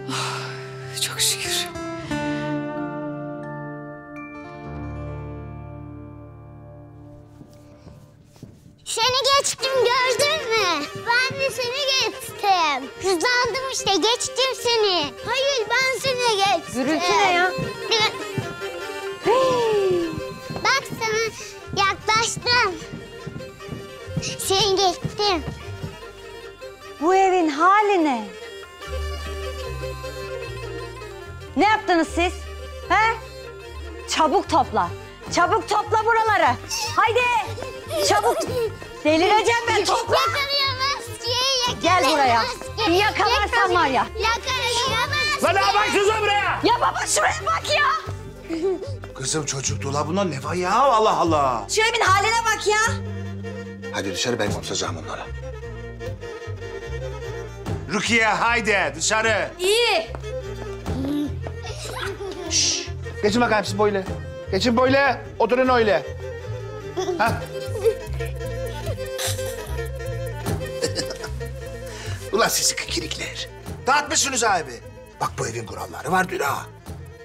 Oh, çok şükür. Seni geçtim gördün mü? Ben de seni geçtim. Hızlandım işte geçtim seni. Hayır ben seni geçtim. Gürültü ne ya? Bak sana yaklaştım. Seni geçtim. Bu evin hali ne? Ne yaptınız siz? He? Çabuk topla. Çabuk topla buraları. Haydi. Çabuk. Delireceğim ben. Topla. Yakalayamaz ki. Gel buraya. Ki. Yakalarsan var ya. Yakalayamaz. Lan abaksız o buraya. Ya baba şuraya bak ya. Kızım çocuk dolabında ne var ya? Allah Allah. Şu evin haline bak ya. Hadi dışarı, ben konuşacağım onlara. Rukiye haydi dışarı. İyi. Şşş. Geçin bakalım siz böyle. Geçin böyle. Oturun öyle. Ha? Ulan sizi kikirikler. Dağıtmışsınız abi. Bak bu evin kuralları var diyor ha.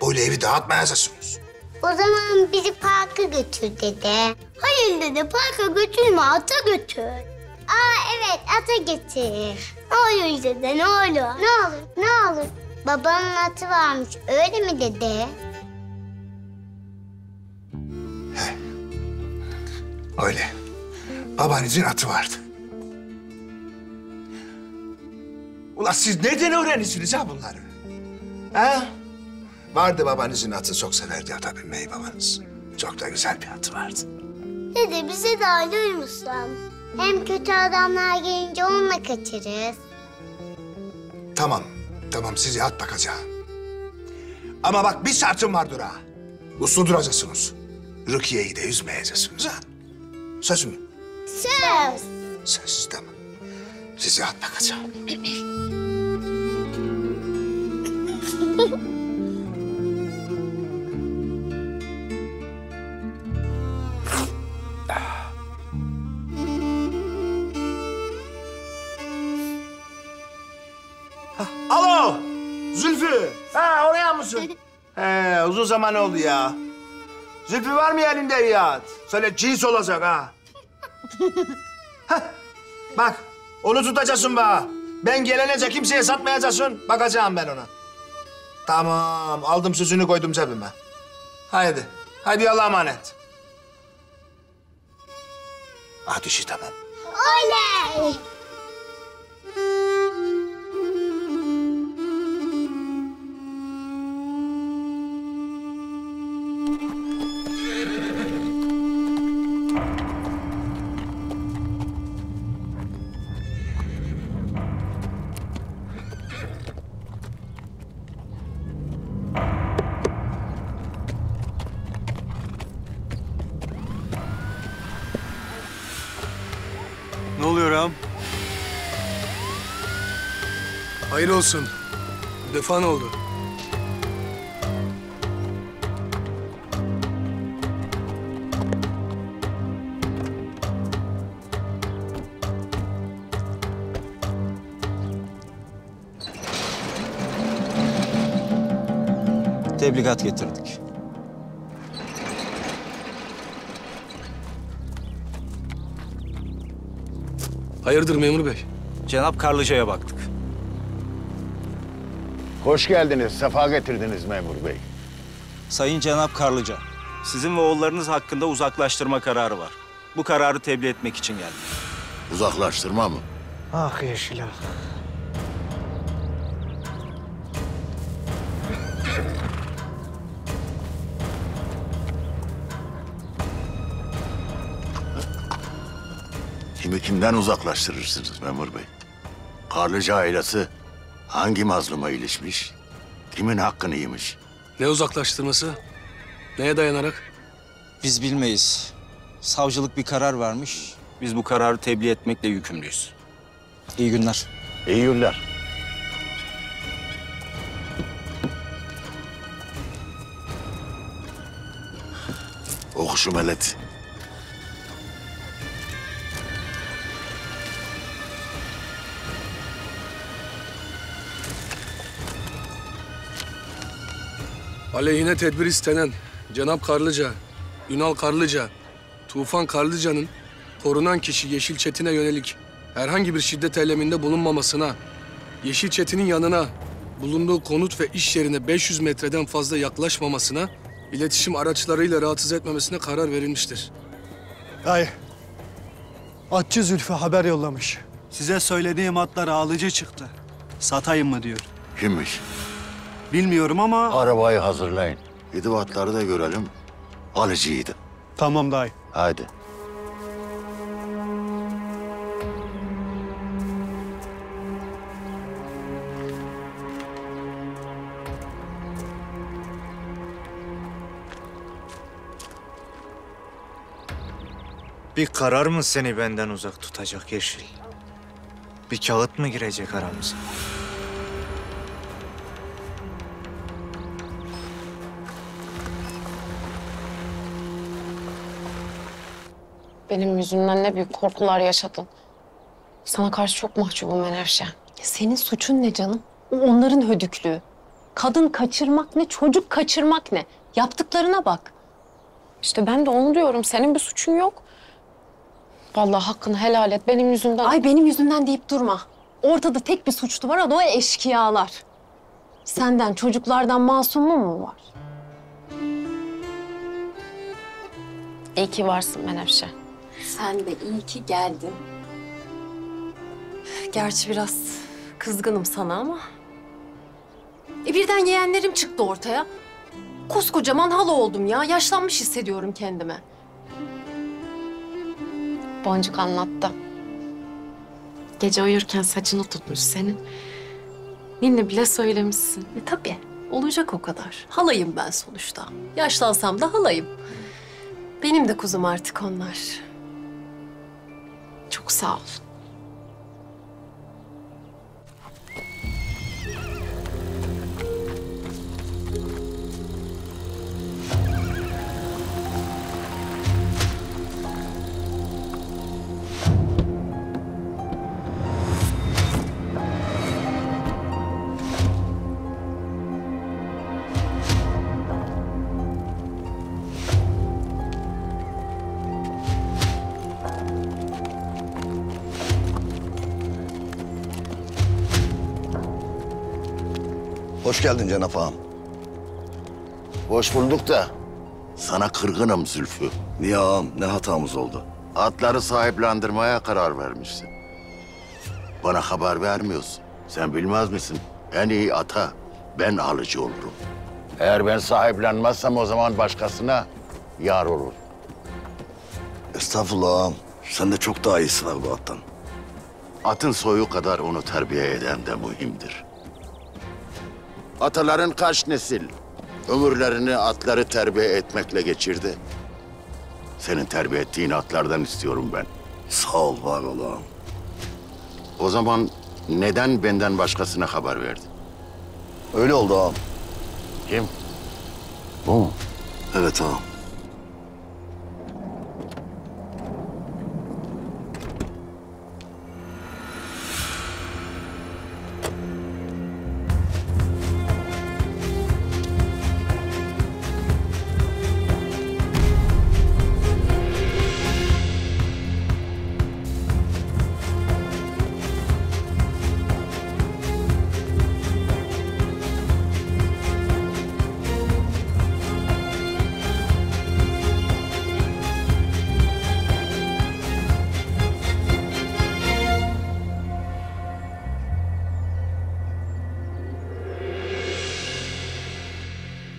Böyle evi dağıtmayasasınız. O zaman bizi parka götür dede. Hayır dede, parka götürme, ata götür. Aa evet, ata götür. Ne olur dede, ne olur. Ne olur, ne olur. Babanın atı varmış, öyle mi dede? Heh. Öyle. Babanızın atı vardı. Ulan siz nereden öğrenirsiniz ha bunları? Ha? Vardı babanızın atı, çok severdi ata binmeyi babanız. Çok da güzel bir atı vardı. Dede bize de alır mısın? Hem kötü adamlar gelince onunla kaçırız. Tamam, tamam sizi at bakacağım. Ama bak bir şartım vardır ha. Uslu duracaksınız. Rukiye'yi de üzmeyeceksiniz ha. Söz mü? Söz. Söz tamam. Sizi at bakacağım. Alo, Zülfü. Ha, oraya mısın? Uzun zaman oldu ya. Zülfü var mı elinde ya? Söyle cins olacak ha. Hah, bak, onu tutacaksın bana. Ben gelenece kimseye satmayacaksın, bakacağım ben ona. Tamam, aldım sözünü koydum cebime. Haydi, haydi Allah'a emanet. At işi tamam. Oley! Hayırlı olsun. Defan oldu. Tebligat getirdik. Hayırdır memur bey? Cenap Karlıca'ya baktık. Hoş geldiniz, sefa getirdiniz memur bey. Sayın Cenap Karlıca, sizin ve oğullarınız hakkında uzaklaştırma kararı var. Bu kararı tebliğ etmek için geldim. Uzaklaştırma mı? Ah Yeşil ah. Kimi kimden uzaklaştırırsınız memur bey? Karlıca ailesi hangi mazluma ilişmiş? Kimin hakkını yemiş? Ne uzaklaştırması? Neye dayanarak? Biz bilmeyiz. Savcılık bir karar vermiş. Biz bu kararı tebliğ etmekle yükümlüyüz. İyi günler. İyi günler. Oku şu meleti. Aleyhine tedbir istenen Cenap Karlıca, Ünal Karlıca, Tufan Karlıca'nın korunan kişi Yeşil Çetin'e yönelik herhangi bir şiddet eyleminde bulunmamasına, Yeşil Çetin'in yanına, bulunduğu konut ve iş yerine 500 metreden fazla yaklaşmamasına, iletişim araçlarıyla rahatsız etmemesine karar verilmiştir. Hayır. Atçı Zülfü haber yollamış. Size söylediğim atlar ağlıcı çıktı. Satayım mı diyor. Kimmiş? Bilmiyorum ama... Arabayı hazırlayın. Gidip atları da görelim. Alıcıydı. Tamam dayı. Haydi. Bir karar mı seni benden uzak tutacak Yeşil? Bir kağıt mı girecek aramıza? Benim yüzümden ne büyük korkular yaşadın. Sana karşı çok mahcubum Menevşe. Senin suçun ne canım? O onların hödüklüğü. Kadın kaçırmak ne, çocuk kaçırmak ne? Yaptıklarına bak. İşte ben de onu diyorum. Senin bir suçun yok. Vallahi hakkını helal et. Benim yüzümden... Ay benim yüzümden deyip durma. Ortada tek bir suçlu var, o da o eşkıyalar. Senden, çocuklardan masumu mu var? İyi ki varsın Menevşe. Sen de iyi ki geldin. Gerçi biraz kızgınım sana ama... birden yeğenlerim çıktı ortaya. Koskocaman hala oldum ya. Yaşlanmış hissediyorum kendime. Boncuk anlattı. Gece uyurken saçını tutmuş senin. Ninni bile söylemişsin. Tabii. Olacak o kadar. Halayım ben sonuçta. Yaşlansam da halayım. Benim de kuzum artık onlar. Çok sağ ol. Hoş geldin Cenap ağam. Hoş bulduk da sana kırgınım Zülfü. Niye ağam? Ne hatamız oldu? Atları sahiplendirmeye karar vermişsin. Bana haber vermiyorsun. Sen bilmez misin? En iyi ata ben alıcı olurum. Eğer ben sahiplenmezsem o zaman başkasına yar olur. Estağfurullah ağam. Sen de çok daha iyisin abi bu attan. Atın soyu kadar onu terbiye eden de muhimdir. Ataların kaç nesil ömürlerini atları terbiye etmekle geçirdi. Senin terbiye ettiğin atlardan istiyorum ben. Sağ ol var olam. O zaman neden benden başkasına haber verdin? Öyle oldu ağam. Kim? Bu mu? Evet ağam.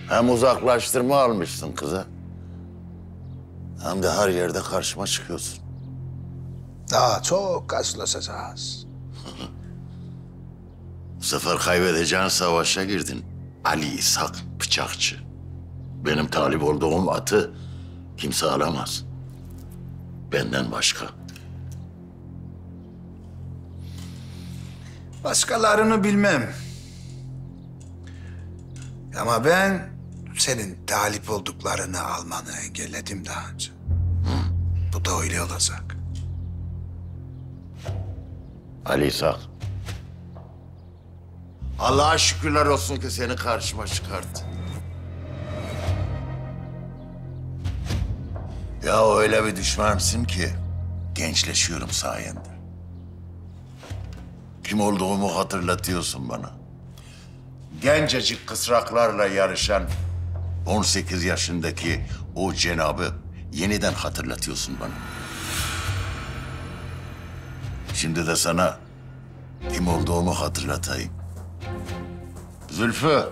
Hem uzaklaştırma almışsın kıza. Hem de her yerde karşıma çıkıyorsun. Daha çok karşılaşacağız. Bu sefer kaybedeceğin savaşa girdin. Ali İshak Bıçakçı. Benim talip olduğum atı kimse alamaz. Benden başka. Başkalarını bilmem. Ama ben... senin talip olduklarını almanı engelledim daha önce. Hı. Bu da öyle olacak. Ali İsa. Allah'a şükürler olsun ki seni karşıma çıkarttı. Ya öyle bir düşmanımsın ki gençleşiyorum sayende. Kim olduğumu hatırlatıyorsun bana. Gencecik kısraklarla yarışan 18 yaşındaki o cenabı yeniden hatırlatıyorsun bana. Şimdi de sana kim olduğumu hatırlatayım. Zülfü,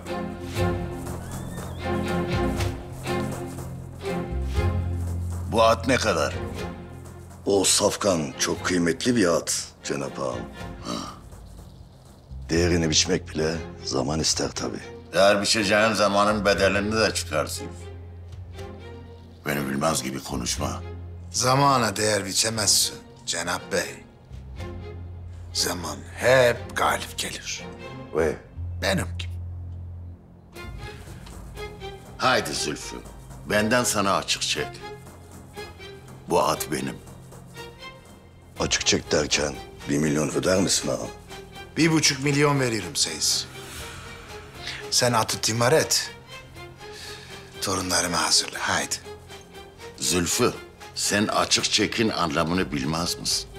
Bu at ne kadar? O safkan çok kıymetli bir at Cenap ağam. Değerini biçmek bile zaman ister tabii. Değer biçeceğin zamanın bedelini de çıkarsın. Beni bilmez gibi konuşma. Zamana değer biçemezsin Cenap Bey. Zaman hep galip gelir. Ve? Benim gibi. Haydi Zülfü, benden sana açık çek. Bu at benim. Açık çek derken 1 milyon öder misin ağam? 1,5 milyon veririm Seyz. Sen atı timar et. Torunlarıma hazırla, haydi. Zülfü, sen açık çekin anlamını bilmez misin?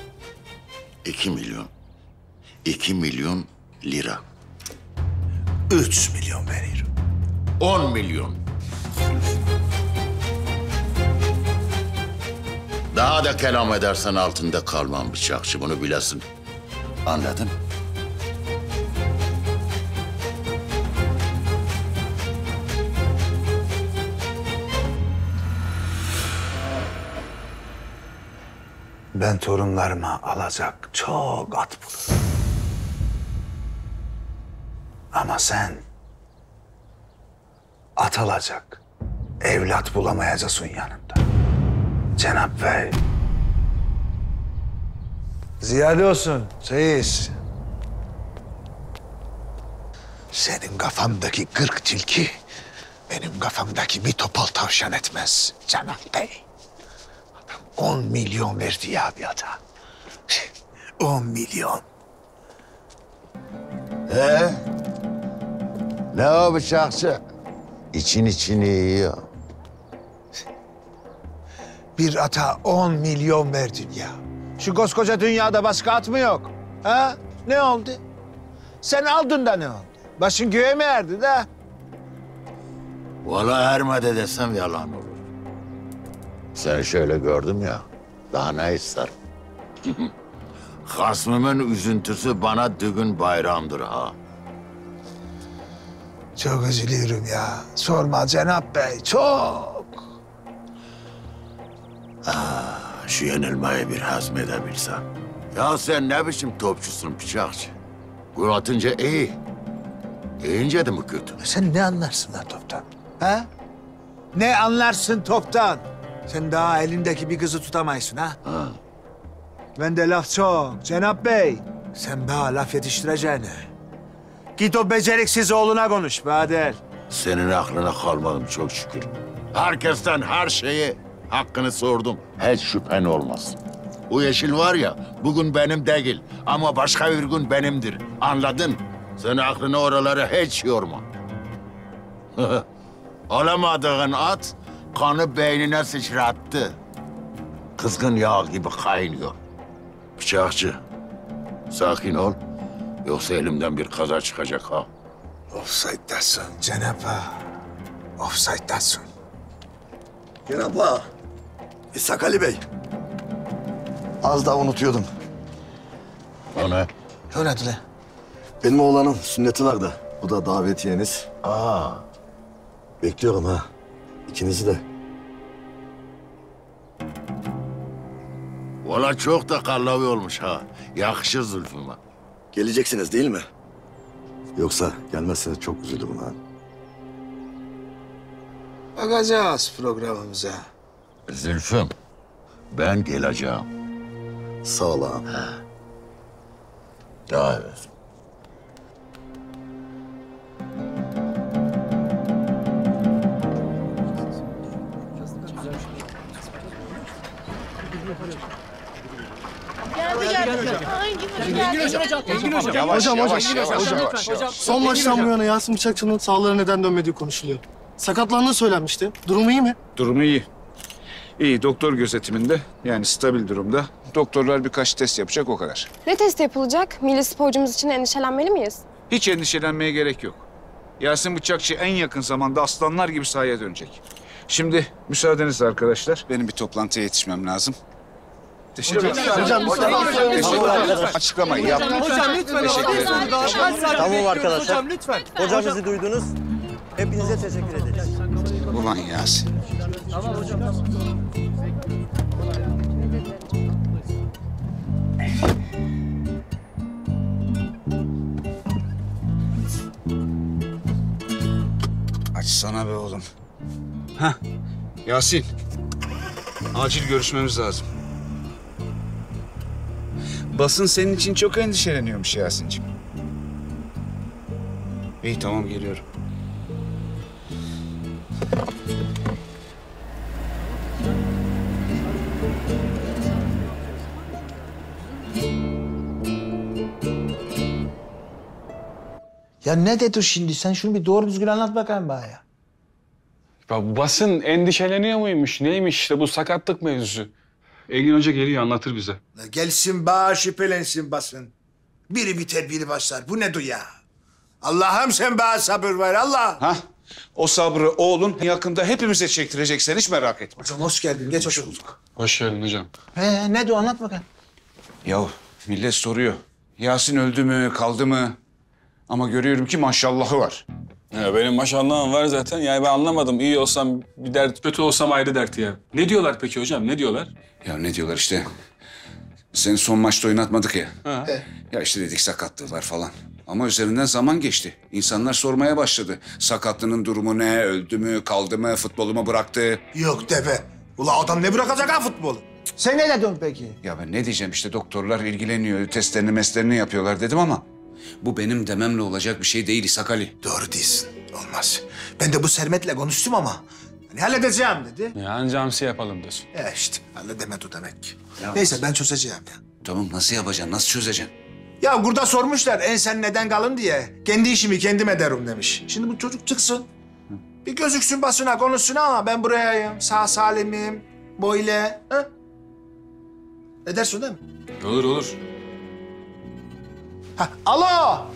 2 milyon. 2 milyon lira. 3 milyon veririm. 10 milyon. Daha da kelam edersen altında kalmam bıçakçı, bunu bilesin. Anladın? Ben torunlarıma alacak çok at bulurum. Ama sen at alacak evlat bulamayacaksın yanında. Cenap Bey. Ziyade olsun Seyis. Senin kafandaki 40 tilki benim kafamdaki bir topal tavşan etmez Cenap Bey. 10 milyon verdi ya bir ata. 10 milyon. Ne o bıçakçı? İçini yiyor. Bir ata 10 milyon verdin ya. Şu koskoca dünyada başka at mı yok? Ha? Ne oldu? Sen aldın da ne oldu? Başın göğe mi erdi de? Vallahi ermedi desem yalan olur. Seni şöyle gördüm ya, daha ne ister? Hasmımın üzüntüsü bana düğün bayramdır ha. Çok üzülüyorum ya. Sorma Cenap Bey, çok. Şu yenilmeyi bir hazmedebilsem. Ya sen ne biçim topçusun bıçakçı? Gol atınca iyi. Yiyince de mi kötü? Sen ne anlarsın lan toptan? Ha? Ne anlarsın toptan? Sen daha elindeki bir kızı tutamayısın ha? Ben de laf çok Cenap Bey. Sen daha laf yetiştireceğine git o beceriksiz oğluna konuş Bader. Senin aklına kalmadım çok şükür. Herkesten her şeyi hakkını sordum. Hiç şüphen olmaz. O yeşil var ya bugün benim değil ama başka bir gün benimdir. Anladın? Sen aklını oralara hiç yorma. Alamadığın at kanı beynine sıçrattı. Kızgın yağ gibi kaynıyor. Bıçakçı, sakin ol. Yoksa elimden bir kaza çıkacak ha. Ofsayttasın Cenap ağa. Ofsayttasın. Cenap ağa. İshak Ali Bey. Az daha unutuyordum. O ne? Öyle dile. Benim oğlanın sünneti var da. Bu da davetiyeniz. Bekliyorum ha. İkinizi de. Valla çok da kallavi olmuş ha. Yakışır Zülfü'me. Geleceksiniz değil mi? Yoksa gelmezseniz çok üzülürüm ha. Bakacağız programımıza. Zülfü'm, ben geleceğim. Sağ ol ağam. Evet. Hocam. Son maçtan bu yana Yasin Bıçakçı'nın sahalara neden dönmediği konuşuluyor. Sakatlandığı söylenmişti. Durumu iyi mi? Durumu iyi. İyi, doktor gözetiminde. Yani stabil durumda. Doktorlar birkaç test yapacak, o kadar. Ne test yapılacak? Milli sporcumuz için endişelenmeli miyiz? Hiç endişelenmeye gerek yok. Yasin Bıçakçı en yakın zamanda aslanlar gibi sahaya dönecek. Şimdi müsaadenizle arkadaşlar. Benim bir toplantıya yetişmem lazım. Hocam, açıklamayı yaptım. Hocam lütfen. Teşekkür ederim. Tamam arkadaşlar. Hocam lütfen. Hocamızı duydunuz. Hepinize teşekkür ederiz. Ulan Yasin. Tamam hocam, tamam. Açsana be oğlum. Hah, Yasin. Acil görüşmemiz lazım. Basın senin için çok endişeleniyormuş Yasin'cim. İyi tamam, geliyorum. Ya ne dedi şimdi? Sen şunu bir doğru düzgün anlat bakayım bana ya. Ya basın endişeleniyor muymuş? Neymiş işte bu sakatlık mevzusu? Engin Hoca geliyor, anlatır bize. Gelsin bana, şüphelensin basın. Biri biter, biri başlar. Bu ne duya? Allah'ım sen bana sabır ver, Allah! Hah, o sabrı oğlun yakında hepimize çektireceksen hiç merak etme. Hocam hoş geldin, geç hoş bulduk. Hoş geldin hocam. Ne diyor, anlat bakalım. Yahu millet soruyor. Yasin öldü mü, kaldı mı? Ama görüyorum ki maşallahı var. Ya benim maşallahım var zaten. Yani ben anlamadım. İyi olsam bir dert, kötü olsam ayrı dert ya. Ne diyorlar peki hocam? Ne diyorlar? Ya ne diyorlar işte. Seni son maçta oynatmadık ya. Ha. Ya işte dedik sakatlığı var falan. Ama üzerinden zaman geçti. İnsanlar sormaya başladı. Sakatlığının durumu ne? Öldü mü? Kaldı mı? Futbolu mu bıraktı? Yok de be. Ula adam ne bırakacak ha futbolu? Sen ne dedin peki? Ya ben ne diyeceğim işte doktorlar ilgileniyor. Testlerini meslerini yapıyorlar dedim ama... Bu benim dememle olacak bir şey değil İshak Ali. Doğru değilsin. Olmaz. Ben de bu Sermet'le konuştum ama hani halledeceğim dedi. Ya ancamsı yapalım diyorsun. Ya işte halledemedi o demek. Ya neyse ben çözeceğim ya. Tamam nasıl yapacaksın? Nasıl çözeceksin? Ya burada sormuşlar sen neden kalın diye. Kendi işimi kendim ederim demiş. Şimdi bu çocuk çıksın. Hı. Bir gözüksün basına konuşsun ama ben burayayım. Sağ salimim. Böyle. Hı? Edersin değil mi? Olur olur. Ha, alo!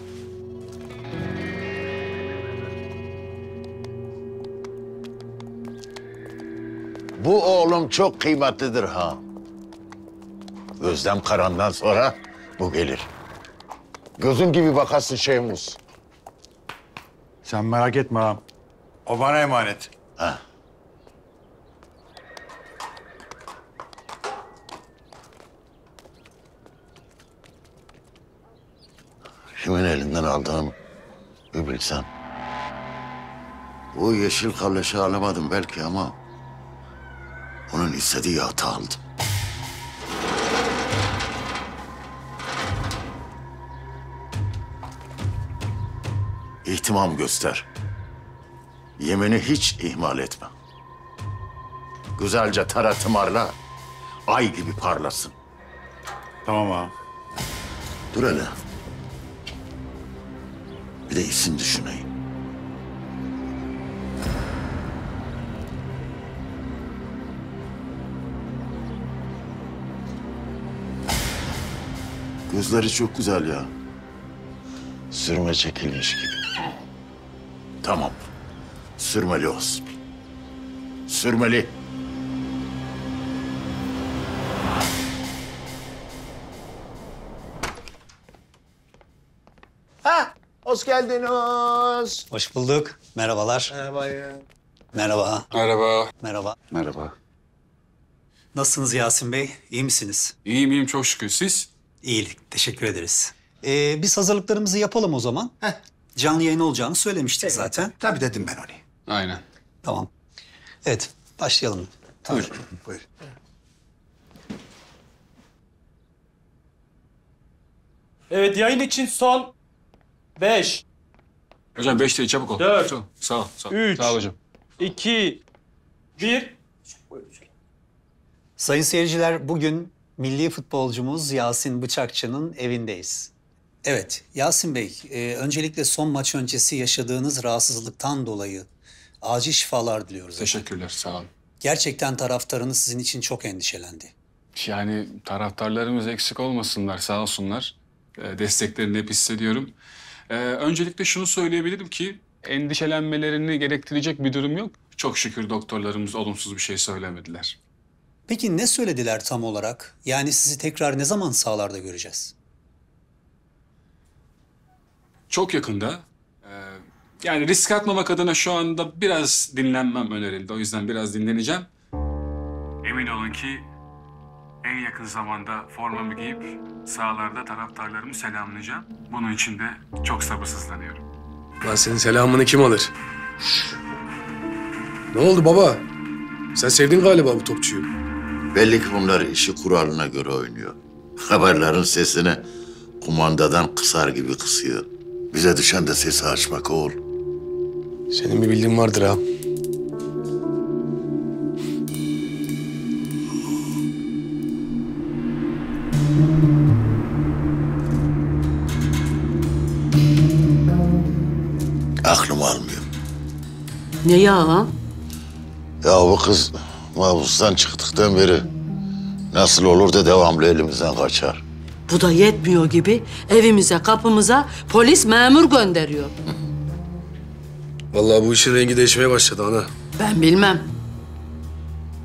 Bu oğlum çok kıymetlidir ha. Özlem Karan'dan sonra bu gelir. Gözün gibi bakarsın şeyimiz. Sen merak etme ağam. O bana emanet. Ha. Kimin elinden aldığımı bir bilsen. O yeşil kalleşi alamadım belki ama... ...onun istediği hata aldım. İhtimam göster. Yemini hiç ihmal etme. Güzelce tara tımarla, ay gibi parlasın. Tamam ağam. Dur hele. Bir de isim düşüneyim. Gözleri çok güzel ya. Sürme çekilmiş gibi. Tamam. Sürmeli olsun. Sürmeli. Hoş geldiniz. Hoş bulduk. Merhabalar. Merhaba ya. Merhaba. Merhaba. Merhaba. Merhaba. Nasılsınız Yasin Bey? İyi misiniz? İyiyim, iyiyim. Çok şükür. Siz? İyilik. Teşekkür ederiz. Biz hazırlıklarımızı yapalım o zaman. Heh. Canlı yayın olacağını söylemiştik evet, zaten. Tabii dedim ben onu. Aynen. Tamam. Evet, başlayalım. Buyurun. Buyurun. Evet, yayın için son... 5. Hocam 5 değil, çabuk ol. 4. Sağ ol, sağ ol. 3. Sağ ol hocam. 2, 1. Sayın seyirciler, bugün milli futbolcumuz Yasin Bıçakçı'nın evindeyiz. Evet, Yasin Bey, öncelikle son maç öncesi yaşadığınız rahatsızlıktan dolayı acil şifalar diliyoruz. Teşekkürler, efendim. Sağ olun. Gerçekten taraftarınız sizin için çok endişelendi. Yani taraftarlarımız eksik olmasınlar, sağ olsunlar. Desteklerini hep hissediyorum. Öncelikle şunu söyleyebilirim ki endişelenmelerini gerektirecek bir durum yok. Çok şükür doktorlarımız olumsuz bir şey söylemediler. Peki ne söylediler tam olarak? Yani sizi tekrar ne zaman sahalarda göreceğiz? Çok yakında. Yani risk atmamak adına şu anda biraz dinlenmem önerildi. O yüzden biraz dinleneceğim. Emin olun ki en yakın zamanda formamı giyip sahalarda taraftarlarımı selamlayacağım. Bunun için de çok sabırsızlanıyorum. Lan senin selamını kim alır? Ne oldu baba? Sen sevdin galiba bu topçuyu. Belli ki bunlar işi kuralına göre oynuyor. Haberlerin sesini kumandadan kısar gibi kısıyor. Bize düşen de sesi açmak oğul. Senin bir bildiğin vardır ha. Aklım almıyor. Ne ya? Ya bu kız mahpustan çıktıktan beri nasıl olur da devamlı elimizden kaçar. Bu da yetmiyor gibi evimize, kapımıza polis memur gönderiyor. Vallahi bu işin rengi değişmeye başladı ana. Ben bilmem.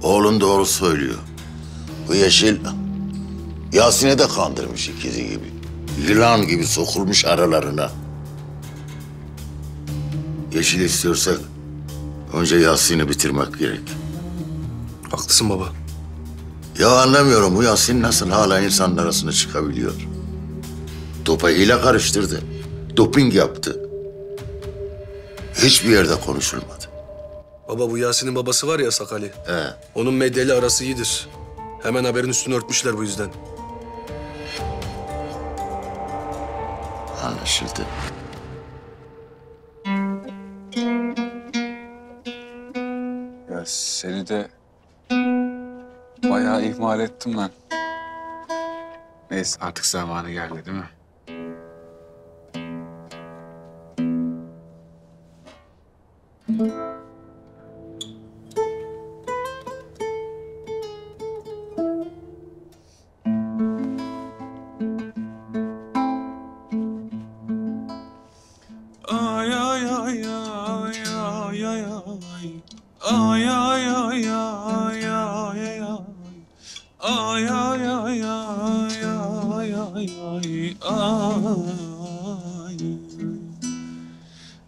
Oğlun doğru söylüyor. Bu Yeşil Yasin'e de kandırmış ikizi gibi. Yılan gibi sokulmuş aralarına. Yeşil istiyorsak önce Yasin'i bitirmek gerek. Haklısın baba. Ya anlamıyorum bu Yasin nasıl hala insanlar arasına çıkabiliyor. Topa hile karıştırdı. Doping yaptı. Hiçbir yerde konuşulmadı. Baba bu Yasin'in babası var ya İshak Ali. He. Onun medyayla arası iyidir. Hemen haberin üstünü örtmüşler bu yüzden. Anlaşıldı. Ya seni de bayağı ihmal ettim ben. Neyse artık zamanı geldi değil mi?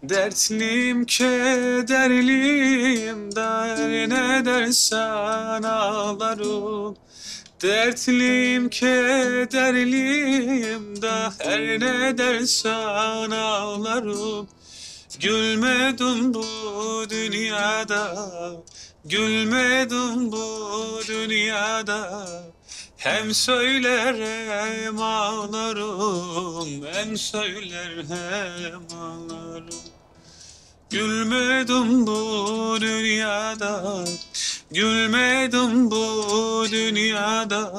Dertliyim, kederliyim, der ne dersen ağlarım. Dertliyim, kederliyim, der ne dersen ağlarım. Gülmedim bu dünyada, gülmedim bu dünyada. Hem söyler hem ağlarım, hem söyler hem ağlarım. Gülmedim bu dünyada, gülmedim bu dünyada.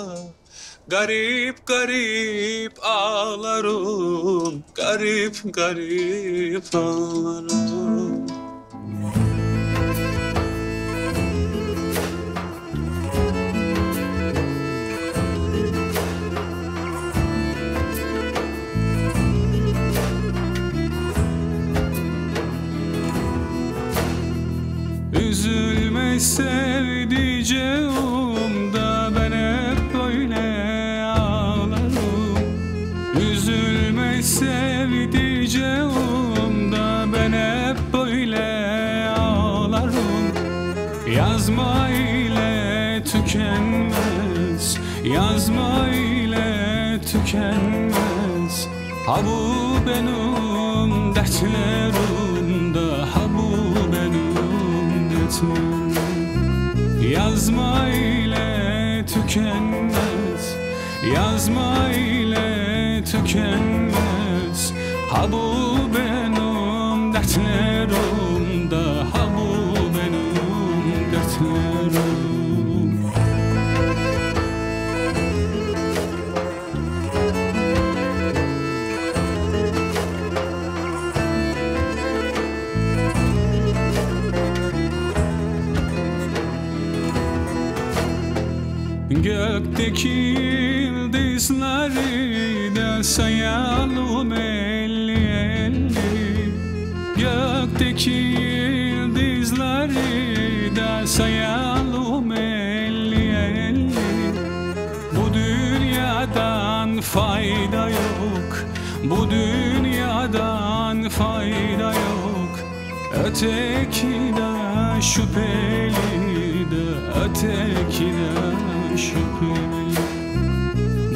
Garip garip ağlarım, garip garip ağlarım. Üzülme sevdiceğim da ben hep böyle ağlarım. Üzülme sevdiceğim da ben hep böyle ağlarım. Yazma ile tükenmez, yazma ile tükenmez. Ha bu benim dertlerimde, ha bu benim. Yazma ile tükenmez, yazma ile tükenmez. Ha bu benim dertlerim de, ha bu benim dertlerim. Gökteki yıldızları da sayalım elli elli. Gökteki yıldızları da sayalım elli elli. Bu dünyadan fayda yok, bu dünyadan fayda yok. Öteki de şüpheli de, öteki de şüpheli.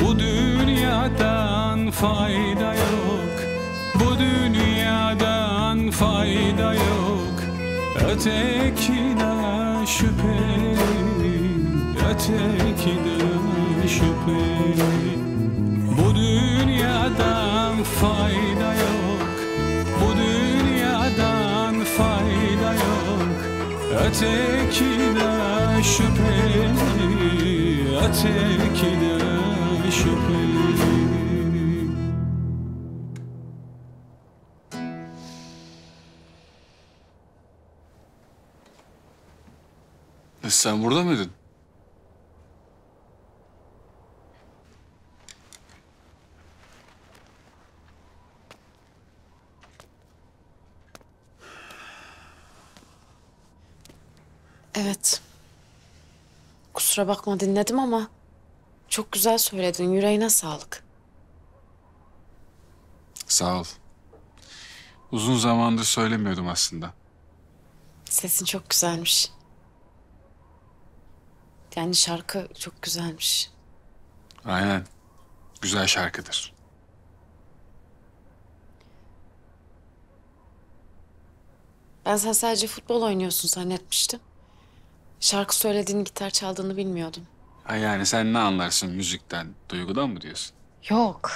Bu dünyadan fayda yok, bu dünyadan fayda yok. Öteki de şüpheli, öteki de şüpheli. Bu dünyadan fayda yok, bu dünyadan fayda yok. Öteki de şüpheli, öteki de şüpheli. Sen burada mıydın? Evet. Kusura bakma, dinledim ama çok güzel söyledin. Yüreğine sağlık. Sağ ol. Uzun zamandır söylemiyordum aslında. Sesin çok güzelmiş. Yani şarkı çok güzelmiş. Aynen. Güzel şarkıdır. Ben sen sadece futbol oynuyorsun zannetmiştim. Şarkı söylediğini, gitar çaldığını bilmiyordum. Ha yani sen ne anlarsın müzikten, duygudan mı diyorsun? Yok.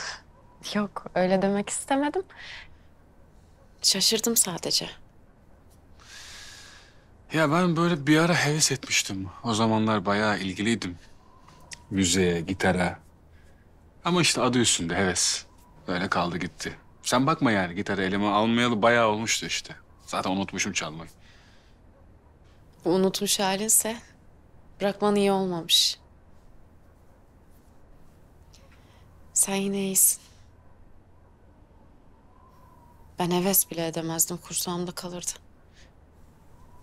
Yok, öyle demek istemedim. Şaşırdım sadece. Ya ben böyle bir ara heves etmiştim. O zamanlar bayağı ilgiliydim. Müziğe, gitara. Ama işte adı üstünde heves. Böyle kaldı gitti. Sen bakma yani, gitarı elime almayalı bayağı olmuştu işte. Zaten unutmuşum çalmayı. Bu unutmuş halinse bırakman iyi olmamış. Sen yine iyisin. Ben heves bile edemezdim. Kursağımda kalırdı.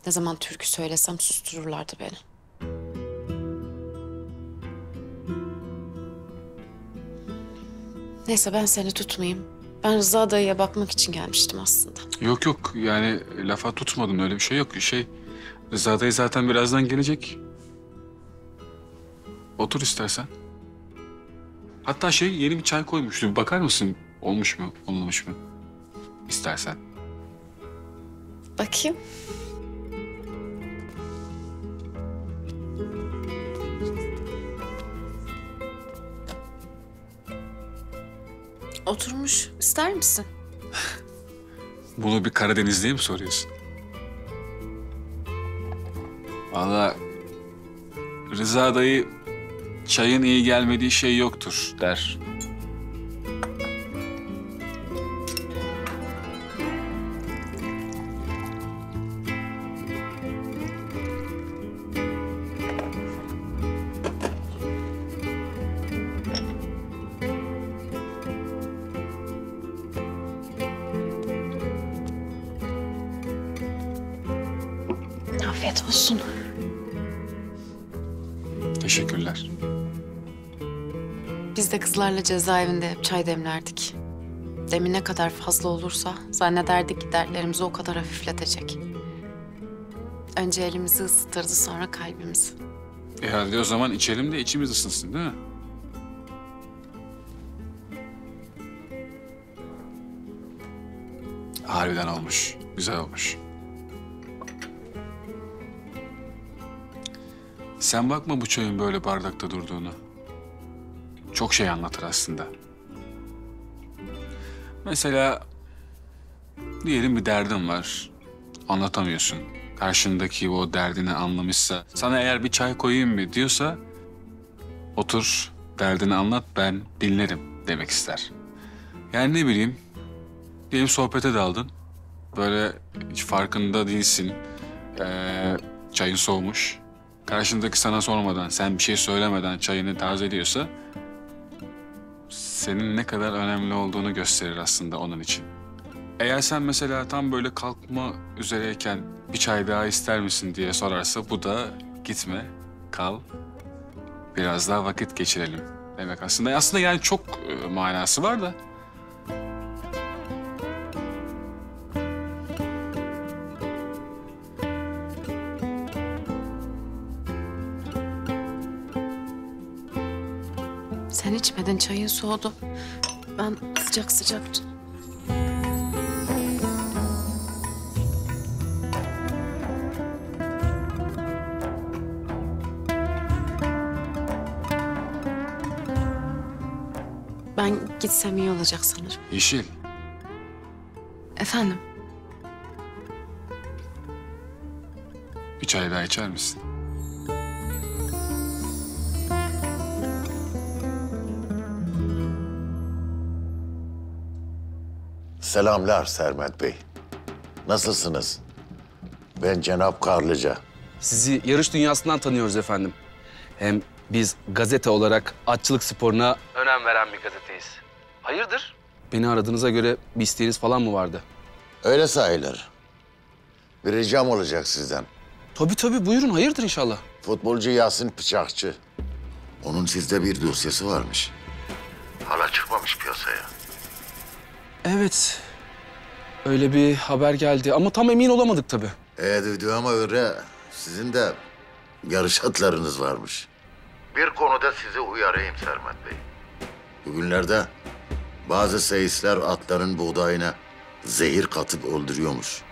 Ne zaman türkü söylesem sustururlardı beni. Neyse, ben seni tutmayayım. Ben Rıza dayıya bakmak için gelmiştim aslında. Yok yok, yani lafa tutmadın, öyle bir şey yok. Rıza dayı zaten birazdan gelecek. Otur istersen. Hatta yeni bir çay koymuştu. Bir bakar mısın? Olmuş mu, olmamış mı? İstersen. Bakayım. Oturmuş. İster misin? Bunu bir Karadenizli'ye mi soruyorsun? Vallahi Rıza dayı çayın iyi gelmediği şey yoktur der. Afiyet olsun. Teşekkürler. Biz de kızlarla cezaevinde hep çay demlerdik. Demin ne kadar fazla olursa zannederdik ki dertlerimizi o kadar hafifletecek. Önce elimizi ısıtırdı, sonra kalbimizi. Hadi o zaman içelim de içimiz ısınsın, değil mi? Harbiden olmuş, güzel olmuş. Sen bakma bu çayın böyle bardakta durduğunu. Çok şey anlatır aslında. Mesela diyelim bir derdin var, anlatamıyorsun. Karşındaki o derdini anlamışsa, sana eğer bir çay koyayım mı diyorsa, otur derdini anlat, ben dinlerim demek ister. Yani ne bileyim, diyelim sohbete daldın, böyle hiç farkında değilsin, çayın soğumuş. Karşındaki sana sormadan, sen bir şey söylemeden çayını tazeliyorsa, senin ne kadar önemli olduğunu gösterir aslında onun için. Eğer sen mesela tam böyle kalkma üzereyken bir çay daha ister misin diye sorarsa, bu da gitme, kal, biraz daha vakit geçirelim demek aslında. Aslında yani çok manası var da. Sen içmedin, çayın soğudu. Ben sıcak sıcak... Ben gitsem iyi olacak sanırım. Yeşil. Efendim? Bir çay daha içer misin? Selamlar Sermet Bey. Nasılsınız? Ben Cenap Karlıca. Sizi yarış dünyasından tanıyoruz efendim. Hem biz gazete olarak atçılık sporuna önem veren bir gazeteyiz. Hayırdır? Beni aradığınıza göre bir isteğiniz falan mı vardı? Öyle sayılır. Bir ricam olacak sizden. Tabii tabii buyurun, hayırdır inşallah. Futbolcu Yasin Bıçakçı. Onun sizde bir dosyası varmış. Hala çıkmamış piyasaya. Evet. Öyle bir haber geldi ama tam emin olamadık tabii. Duyduğuma göre sizin de yarış atlarınız varmış. Bir konuda sizi uyarayım Sermet Bey. Bugünlerde bazı seyisler atların buğdayına zehir katıp öldürüyormuş.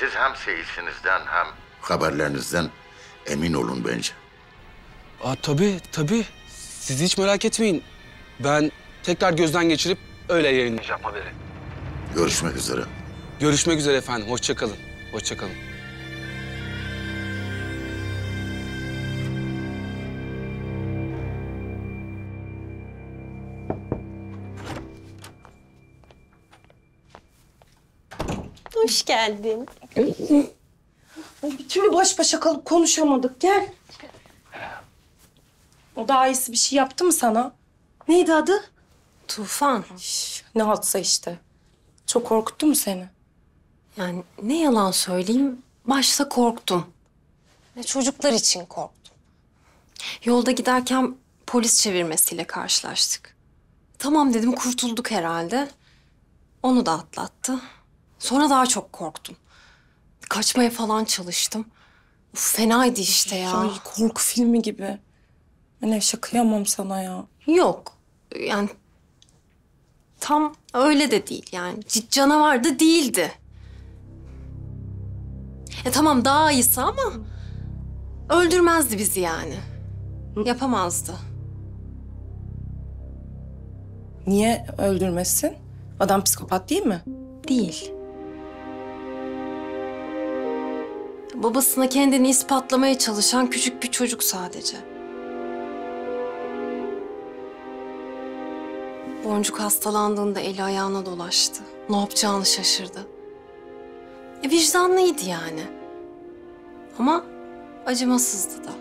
Siz hem seyisinizden hem haberlerinizden emin olun bence. Tabii tabii. Siz hiç merak etmeyin. Ben tekrar gözden geçirip öyle yayınlayacağım haberi. Görüşmek üzere. Görüşmek üzere efendim. Hoşça kalın. Hoşça kalın. Hoş geldin. Bütün baş başa kalıp konuşamadık. Gel. O daha iyisi bir şey yaptı mı sana? Neydi adı? Tufan. Ne haltsa işte. Çok korkuttu mu seni? Yani ne yalan söyleyeyim, başta korktum. Ve çocuklar için korktum. Yolda giderken polis çevirmesiyle karşılaştık. Tamam dedim, kurtulduk herhalde. Onu da atlattı. Sonra daha çok korktum. Kaçmaya falan çalıştım. Uf, fenaydı işte ya. Ay, korku filmi gibi. Menevşe, kıyamam sana ya. Yok yani tam öyle de değil yani. Canavar da değildi. Tamam daha iyisi ama öldürmezdi bizi yani. Yapamazdı. Niye öldürmesin? Adam psikopat değil mi? Değil. Babasına kendini ispatlamaya çalışan küçük bir çocuk sadece. Boncuk hastalandığında eli ayağına dolaştı. Ne yapacağını şaşırdı. Vicdanlıydı yani. Ama acımasızdı da.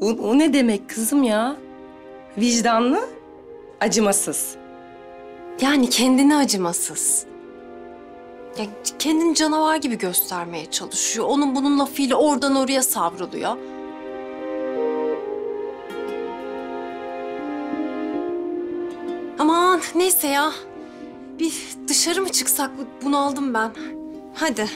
O ne demek kızım ya? Vicdanlı, acımasız. Yani kendine acımasız. Ya kendini canavar gibi göstermeye çalışıyor. Onun bunun lafıyla oradan oraya savruluyor. Aman neyse ya. Bir dışarı mı çıksak? Bunaldım ben. Hadi.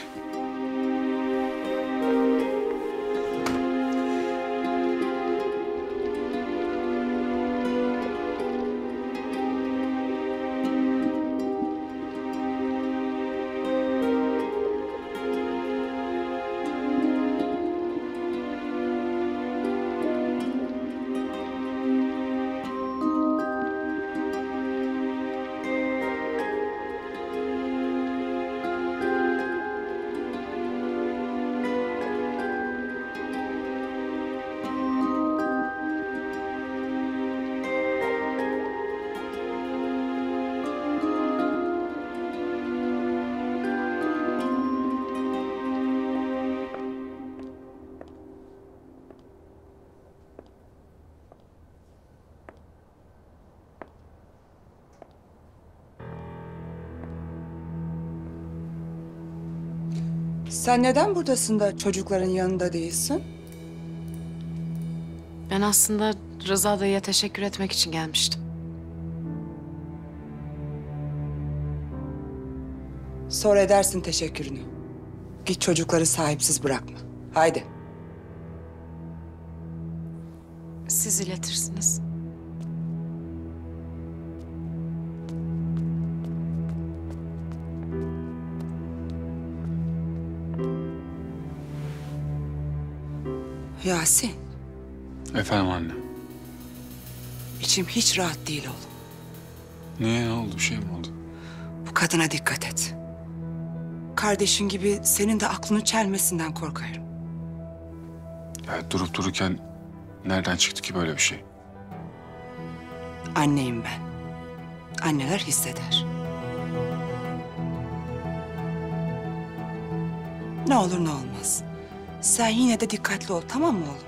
Sen neden buradasın da çocukların yanında değilsin? Ben aslında Rıza dayıya teşekkür etmek için gelmiştim. Sonra edersin teşekkürünü. Git çocukları sahipsiz bırakma. Haydi. siz iletirsiniz. Yasin. Efendim anne. İçim hiç rahat değil oğlum. Niye, ne oldu? Bir şey mi oldu? Bu kadına dikkat et. Kardeşin gibi senin de aklını çelmesinden korkarım. Ya durup dururken nereden çıktı ki böyle bir şey? Anneyim ben. Anneler hisseder. Ne olur ne olmaz. Sen yine de dikkatli ol, tamam mı oğlum?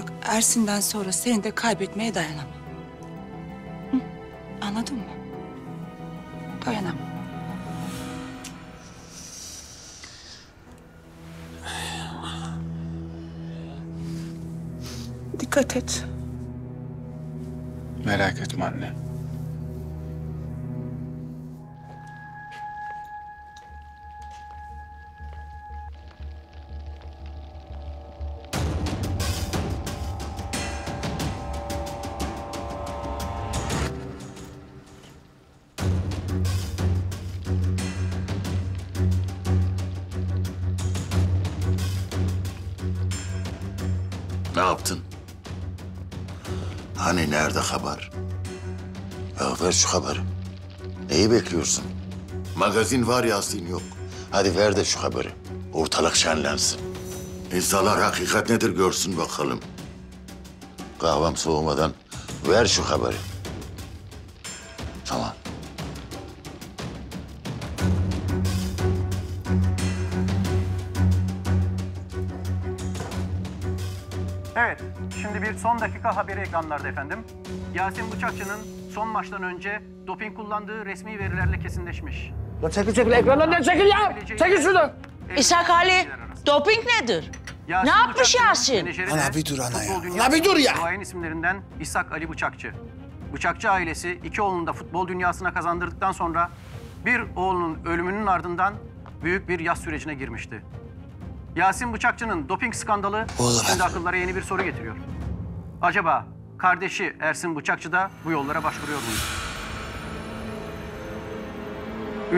Bak Ersin'den sonra seni de kaybetmeye dayanamam. Hı? Anladın mı? Dayanamam. Dikkat et. Merak etme anne. Ne yaptın? Hani nerede haber? Ya ver şu haberi. Neyi bekliyorsun? Magazin var Yasin yok. Hadi ver de şu haberi. Ortalık şenlensin. İnsanlar hakikat nedir görsün bakalım. Kahvam soğumadan ver şu haberi. Tamam. Evet, şimdi bir son dakika haberi ekranlarda efendim. Yasin Bıçakçı'nın son maçtan önce doping kullandığı resmi verilerle kesinleşmiş. Ya çekil ekranlardan çekil ya! Çekil şuradan! İshak Ali, doping nedir? Yasin ne yapmış Yasin? Ana bir dur ana ya! Ana bir dur ya! Duayen isimlerinden İshak Ali Bıçakçı. Bıçakçı ailesi iki oğlunu da futbol dünyasına kazandırdıktan sonra bir oğlunun ölümünün ardından büyük bir yas sürecine girmişti. Yasin Bıçakçı'nın doping skandalı şimdi akıllara yeni bir soru getiriyor. Acaba kardeşi Ersin Bıçakçı da bu yollara başvuruyor mu?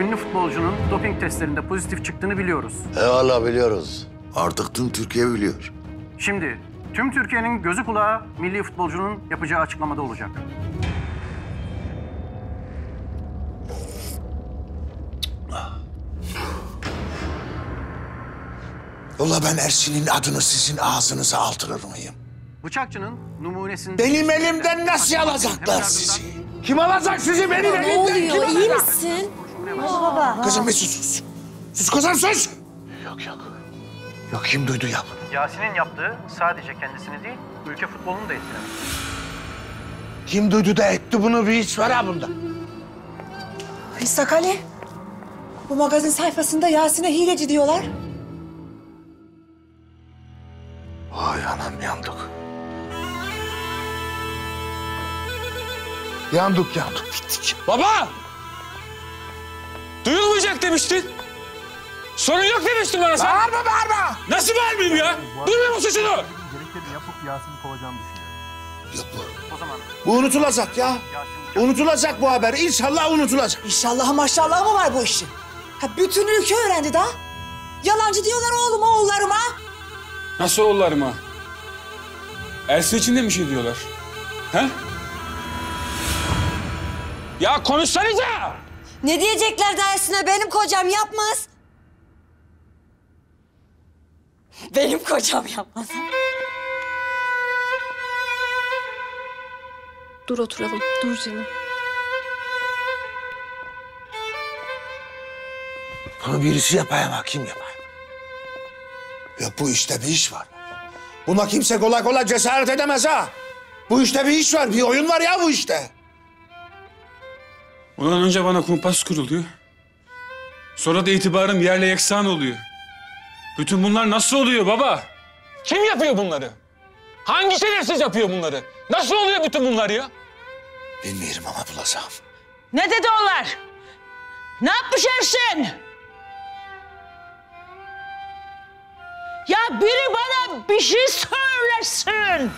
Ünlü futbolcunun doping testlerinde pozitif çıktığını biliyoruz. Eyvallah biliyoruz. Artık tüm Türkiye biliyor. Şimdi tüm Türkiye'nin gözü kulağı milli futbolcunun yapacağı açıklamada olacak. Vallahi ben Ersin'in adını sizin ağzınıza altırır mıyım? Bıçakçı'nın numunesinde... Benim elimden nasıl alacaklar sizi? Kim alacak sizi benim elimden? Ne oluyor? İyi misin? Baba. Kızım bir sus. Sus kızım sus. Yok kim duydu ya bunu? Yasin'in yaptığı sadece kendisini değil, ülke futbolunu da etkilemiş. Kim duydu da etti bunu bir iş var ha bunda. İshak Ali, bu magazin sayfasında Yasin'e hileci diyorlar. Vay anam yandık. Yandık bittik. Baba! Duyulmayacak demiştin. Sorun yok demiştin bana sen. Bağırma. Nasıl bağırmayayım ya? Duymuyor musun şunu? Gerekeni yapıp Yasin'i kovacağımı düşünüyorum. Yapma. O zaman. Bu unutulacak ya. Unutulacak bu haber. İnşallah unutulacak. İnşallah maşallah mı var bu işin? Ha bütün ülke öğrendi daha. Yalancı diyorlar oğluma oğullarıma. Nasıl oğullarıma? Ersin için de mi şey diyorlar? He? Ya konuşsanıza! Ne diyecekler de Ersin'e? Benim kocam yapmaz. Benim kocam yapmaz. Dur oturalım, dur canım. Bunu birisi yapayım, kim yapayım? Ya bu işte bir iş var. Buna kimse kolay kolay cesaret edemez ha. Bu işte bir iş var, bir oyun var ya bu işte. Ondan önce bana kumpas kuruluyor. Sonra da itibarım yerle yeksan oluyor. Bütün bunlar nasıl oluyor baba? Kim yapıyor bunları? Hangi şerefsiz yapıyor bunları? Nasıl oluyor bütün bunlar ya? Bilmiyorum ama bulacağım. Ne dedi onlar? Ne yapmış Ersin? Ya biri bana bir şey söylesin.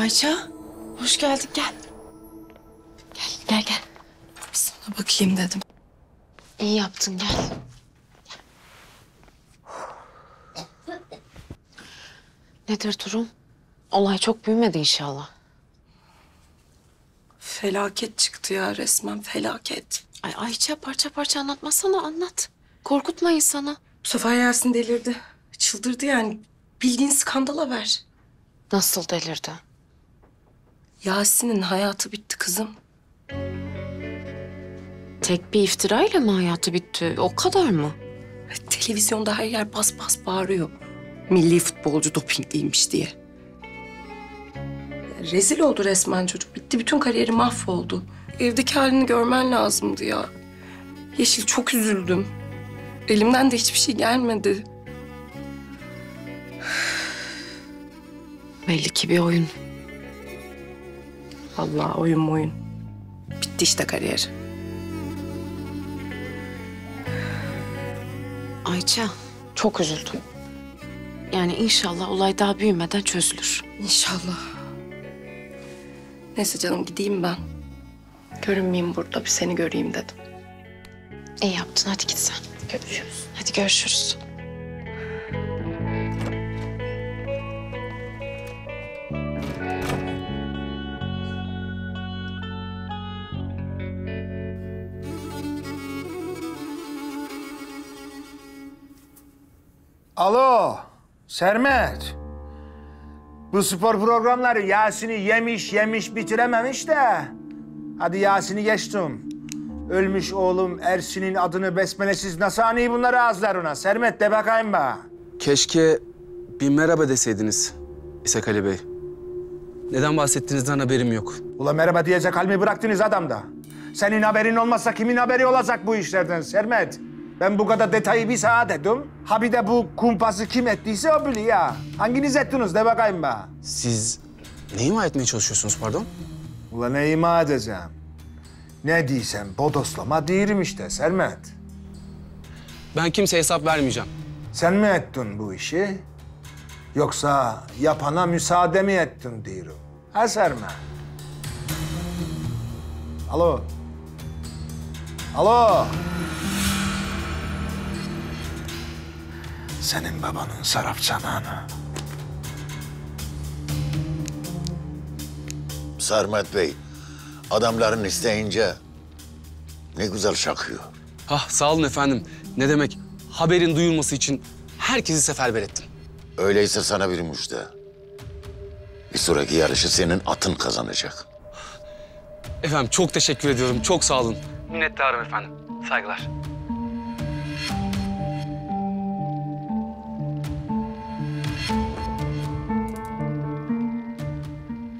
Ayça, hoş geldin, gel. Gel. Bir sana bakayım dedim. İyi yaptın, gel. Nedir durum? Olay çok büyümedi inşallah. Felaket çıktı ya, resmen felaket. Ay Ayça, parça parça anlatmasana, anlat. Korkutma insanı. Bu sefer Yasin delirdi. Çıldırdı yani. Bildiğin skandal haber. Nasıl delirdi? Yasin'in hayatı bitti kızım. Tek bir iftirayla mı hayatı bitti? O kadar mı? Televizyonda her yer bas bas bağırıyor. Milli futbolcu dopingliymiş diye. Rezil oldu resmen çocuk. Bitti, bütün kariyeri mahvoldu. Evdeki halini görmen lazımdı ya. Yeşil, çok üzüldüm. Elimden de hiçbir şey gelmedi. Belli ki bir oyun. Allah, oyun. Bitti işte kariyeri. Ayça, çok üzüldüm. Yani inşallah olay daha büyümeden çözülür. İnşallah. Neyse canım, gideyim ben. Görünmeyeyim burada, bir seni göreyim dedim. İyi yaptın, hadi git sen. Görüşürüz. Hadi görüşürüz. Alo, Sermet. Bu spor programları Yasin'i yemiş bitirememiş de... Hadi Yasin'i geçtim. Ölmüş oğlum Ersin'in adını besmelesiz nasıl anıyı bunları ağızlarına? Sermet, de bakayım bana. Keşke bir merhaba deseydiniz İshak Ali Bey. Neden bahsettiğinizden haberim yok. Ula merhaba diyecek hal mi bıraktınız adamda? Senin haberin olmazsa kimin haberi olacak bu işlerden Sermet? Ben bu kadar detayı bir sağa dedim. Ha bir de bu kumpası kim ettiyse o biliyor ya. Hanginiz ettiniz de bakayım bana. Siz ne ima etmeye çalışıyorsunuz pardon? Ula ne ima edeceğim? Ne diysem bodoslama değilim işte Sermet. Ben kimseye hesap vermeyeceğim. Sen mi ettin bu işi? Yoksa yapana müsaade mi ettin diyorum. Ha Sermet? Alo. Alo. Senin babanın sarap çanağına. Sermet Bey, adamların isteyince ne güzel şakıyor. Ah, sağ olun efendim. Ne demek? Haberin duyulması için herkesi seferber ettim. Öyleyse sana bir müjde. Bir sonraki yarışı senin atın kazanacak. Efendim çok teşekkür ediyorum. Çok sağ olun. Minnettarım efendim. Saygılar.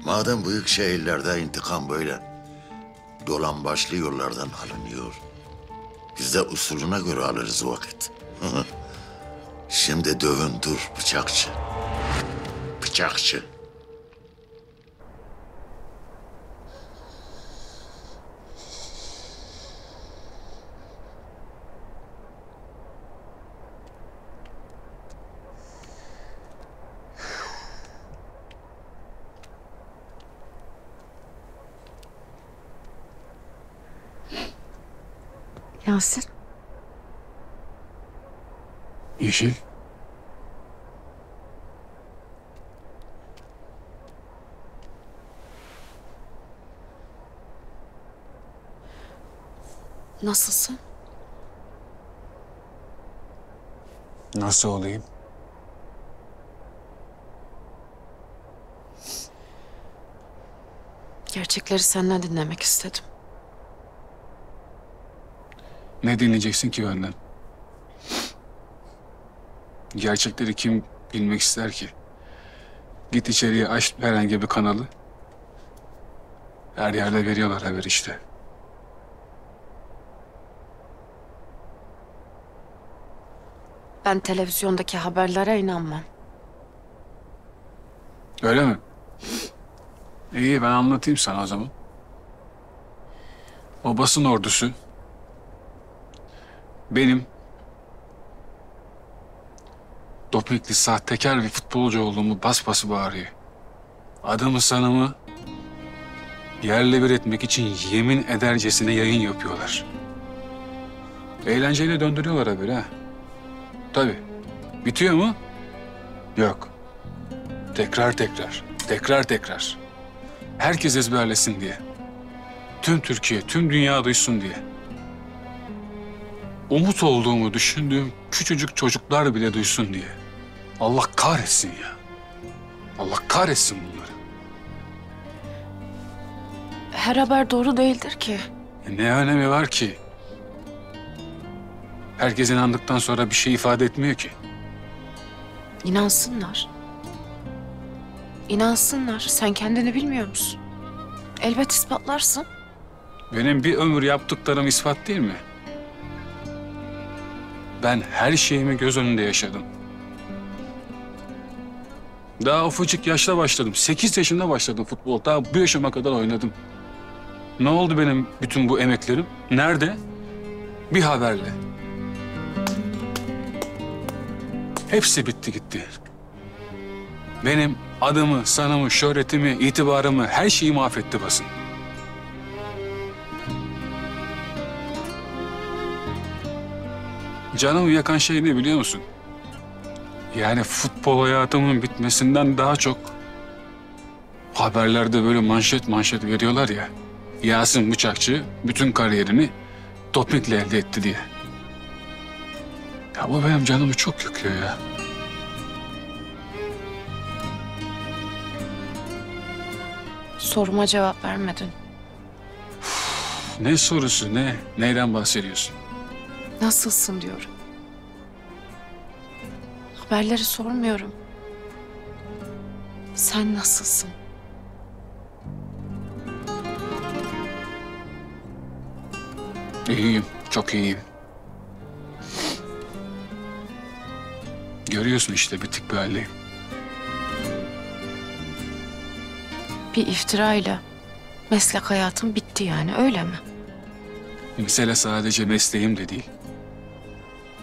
Madem büyük şehirlerde intikam böyle dolambaçlı yollardan alınıyor, biz de usulüne göre alırız vakit. Şimdi dövün dur bıçakçı. Bıçakçı. Yasin. Yeşil. Nasılsın? Nasıl olayım? Gerçekleri senden dinlemek istedim. Ne dinleyeceksin ki benden? Gerçekleri kim bilmek ister ki? Git içeriye, aç herhangi bir kanalı. Her yerde veriyorlar haber işte. Ben televizyondaki haberlere inanmam. Öyle mi? İyi, ben anlatayım sana o zaman. O basın ordusu... Benim dopingli, sahtekar bir futbolcu olduğumu bas bası bağırıyor. adamı sanımı yerle bir etmek için yemin edercesine yayın yapıyorlar. Eğlenceyle döndürüyorlar haberi ha. Tabii. Bitiyor mu? Yok. Tekrar. Herkes ezberlesin diye. Tüm Türkiye, tüm dünya duysun diye. Umut olduğumu düşündüğüm küçücük çocuklar bile duysun diye. Allah kahretsin ya. Allah kahretsin bunları. Her haber doğru değildir ki. Ne önemi var ki? Herkes inandıktan sonra bir şey ifade etmiyor ki. İnansınlar. İnansınlar. Sen kendini bilmiyor musun? Elbet ispatlarsın. Benim bir ömür yaptıklarım ispat değil mi? Ben her şeyimi göz önünde yaşadım. Daha ufacık yaşta başladım. 8 yaşında başladım futbol. Daha bu yaşıma kadar oynadım. Ne oldu benim bütün bu emeklerim? Nerede? Bir haberle. Hepsi bitti gitti. Benim adımı, sanımı, şöhretimi, itibarımı, her şeyi mahvetti basın. Canımı yakan şey ne biliyor musun? Yani futbol hayatımın bitmesinden daha çok haberlerde böyle manşet veriyorlar ya. Yasin Bıçakçı bütün kariyerini dopingle elde etti diye. Ya bu benim canımı çok yakıyor ya. Soruma cevap vermedin. Uf, ne sorusu ne? Neyden bahsediyorsun? Nasılsın diyorum. Haberleri sormuyorum. Sen nasılsın? İyiyim, çok iyiyim. Görüyorsun işte, bitik bir haldeyim. Bir iftirayla meslek hayatım bitti yani, öyle mi? Mesele sadece mesleğim de değil.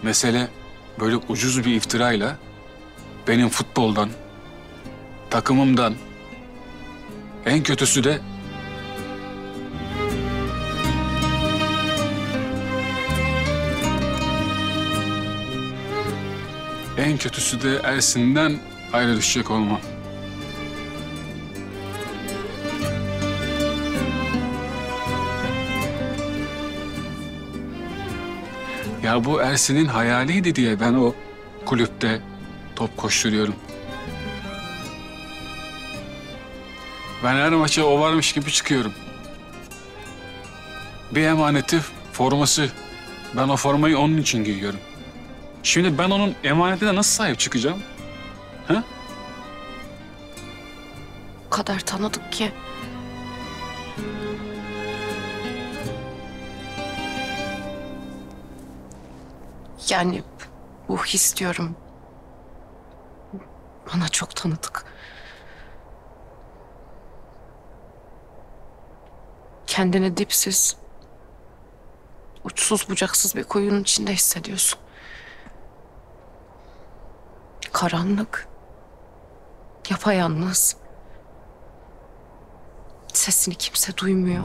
Mesele böyle ucuz bir iftirayla benim futboldan, takımımdan, en kötüsü de Ersin'den ayrı düşecek olmam. Ya bu Ersin'in hayaliydi diye ben o kulüpte top koşturuyorum. Ben her maça o varmış gibi çıkıyorum. Bir emaneti forması. Ben o formayı onun için giyiyorum. Şimdi ben onun emanetine nasıl sahip çıkacağım? Ha? O kadar tanıdık ki. Yani bu his diyorum. Bana çok tanıdık. Kendini dipsiz, uçsuz bucaksız bir kuyunun içinde hissediyorsun. Karanlık, yapayalnız. Sesini kimse duymuyor.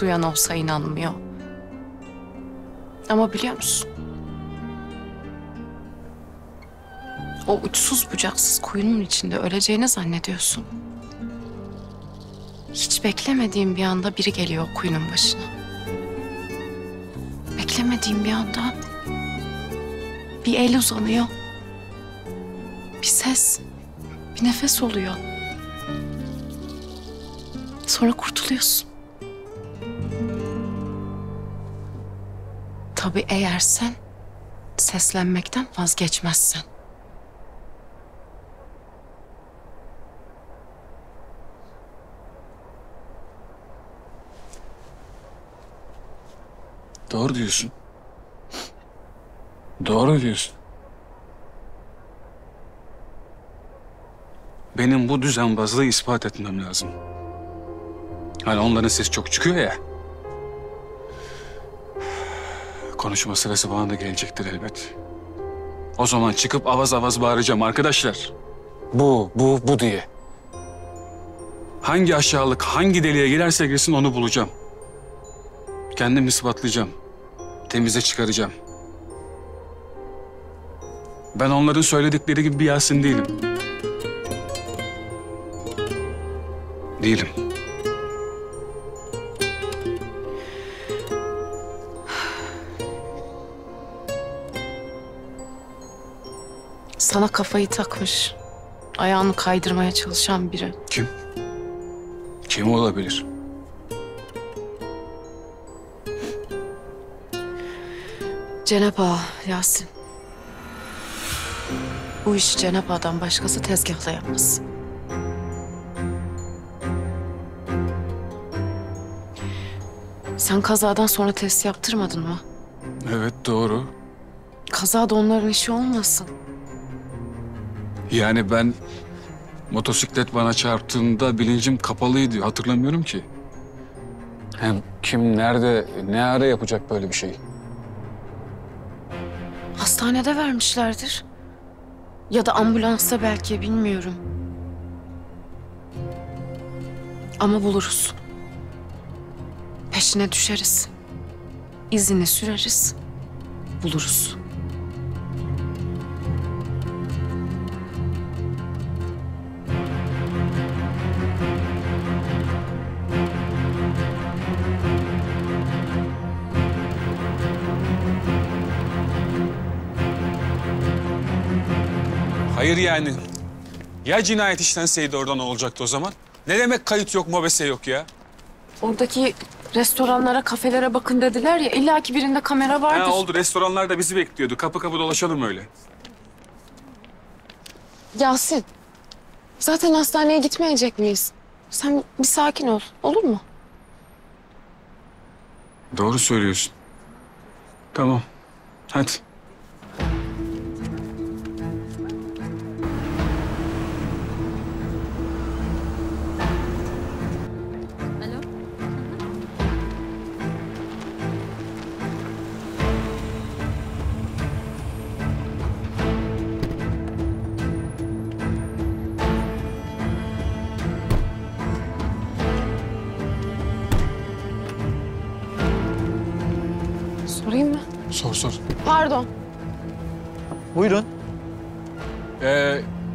Duyan olsa inanmıyor. Ama biliyor musun? O uçsuz bucaksız kuyunun içinde öleceğini zannediyorsun. Hiç beklemediğim bir anda biri geliyor o kuyunun başına. Beklemediğim bir anda bir el uzanıyor. Bir ses, bir nefes oluyor. Sonra kurtuluyorsun. Tabii eğer sen seslenmekten vazgeçmezsen. Doğru diyorsun. Doğru diyorsun. Benim bu düzenbazlığı ispat etmem lazım. Hani onların sesi çok çıkıyor ya. Konuşma sırası bana da gelecektir elbet. O zaman çıkıp avaz avaz bağıracağım arkadaşlar. Bu diye. Hangi aşağılık, hangi deliğe girerse girsin onu bulacağım. Kendim ispatlayacağım. Temize çıkaracağım. Ben onların söyledikleri gibi bir Yasin değilim. Değilim. Sana kafayı takmış, ayağını kaydırmaya çalışan biri. Kim? Kim olabilir? Cenap Ağa, Yasin. Bu işi Cenap Ağa'dan başkası tezgahla yapmaz. Sen kazadan sonra test yaptırmadın mı? Evet, doğru. Kazada onların işi olmasın. Yani ben motosiklet bana çarptığında bilincim kapalıydı. Hatırlamıyorum ki. Hem kim, nerede, ne ara yapacak böyle bir şeyi? Hastanede vermişlerdir. Ya da ambulansta belki, bilmiyorum. Ama buluruz. Peşine düşeriz. İzini süreriz. Buluruz. Hayır yani. Ya cinayet işlenseydi orada ne olacaktı o zaman? Ne demek kayıt yok, mobese yok ya? Oradaki restoranlara, kafelere bakın dediler ya, illa ki birinde kamera vardır. Ha, oldu, restoranlar da bizi bekliyordu. Kapı kapı dolaşalım öyle. Yasin, zaten hastaneye gitmeyecek miyiz? Sen bir sakin ol, olur mu? Doğru söylüyorsun. Tamam, hadi. Sor. Pardon. Buyurun.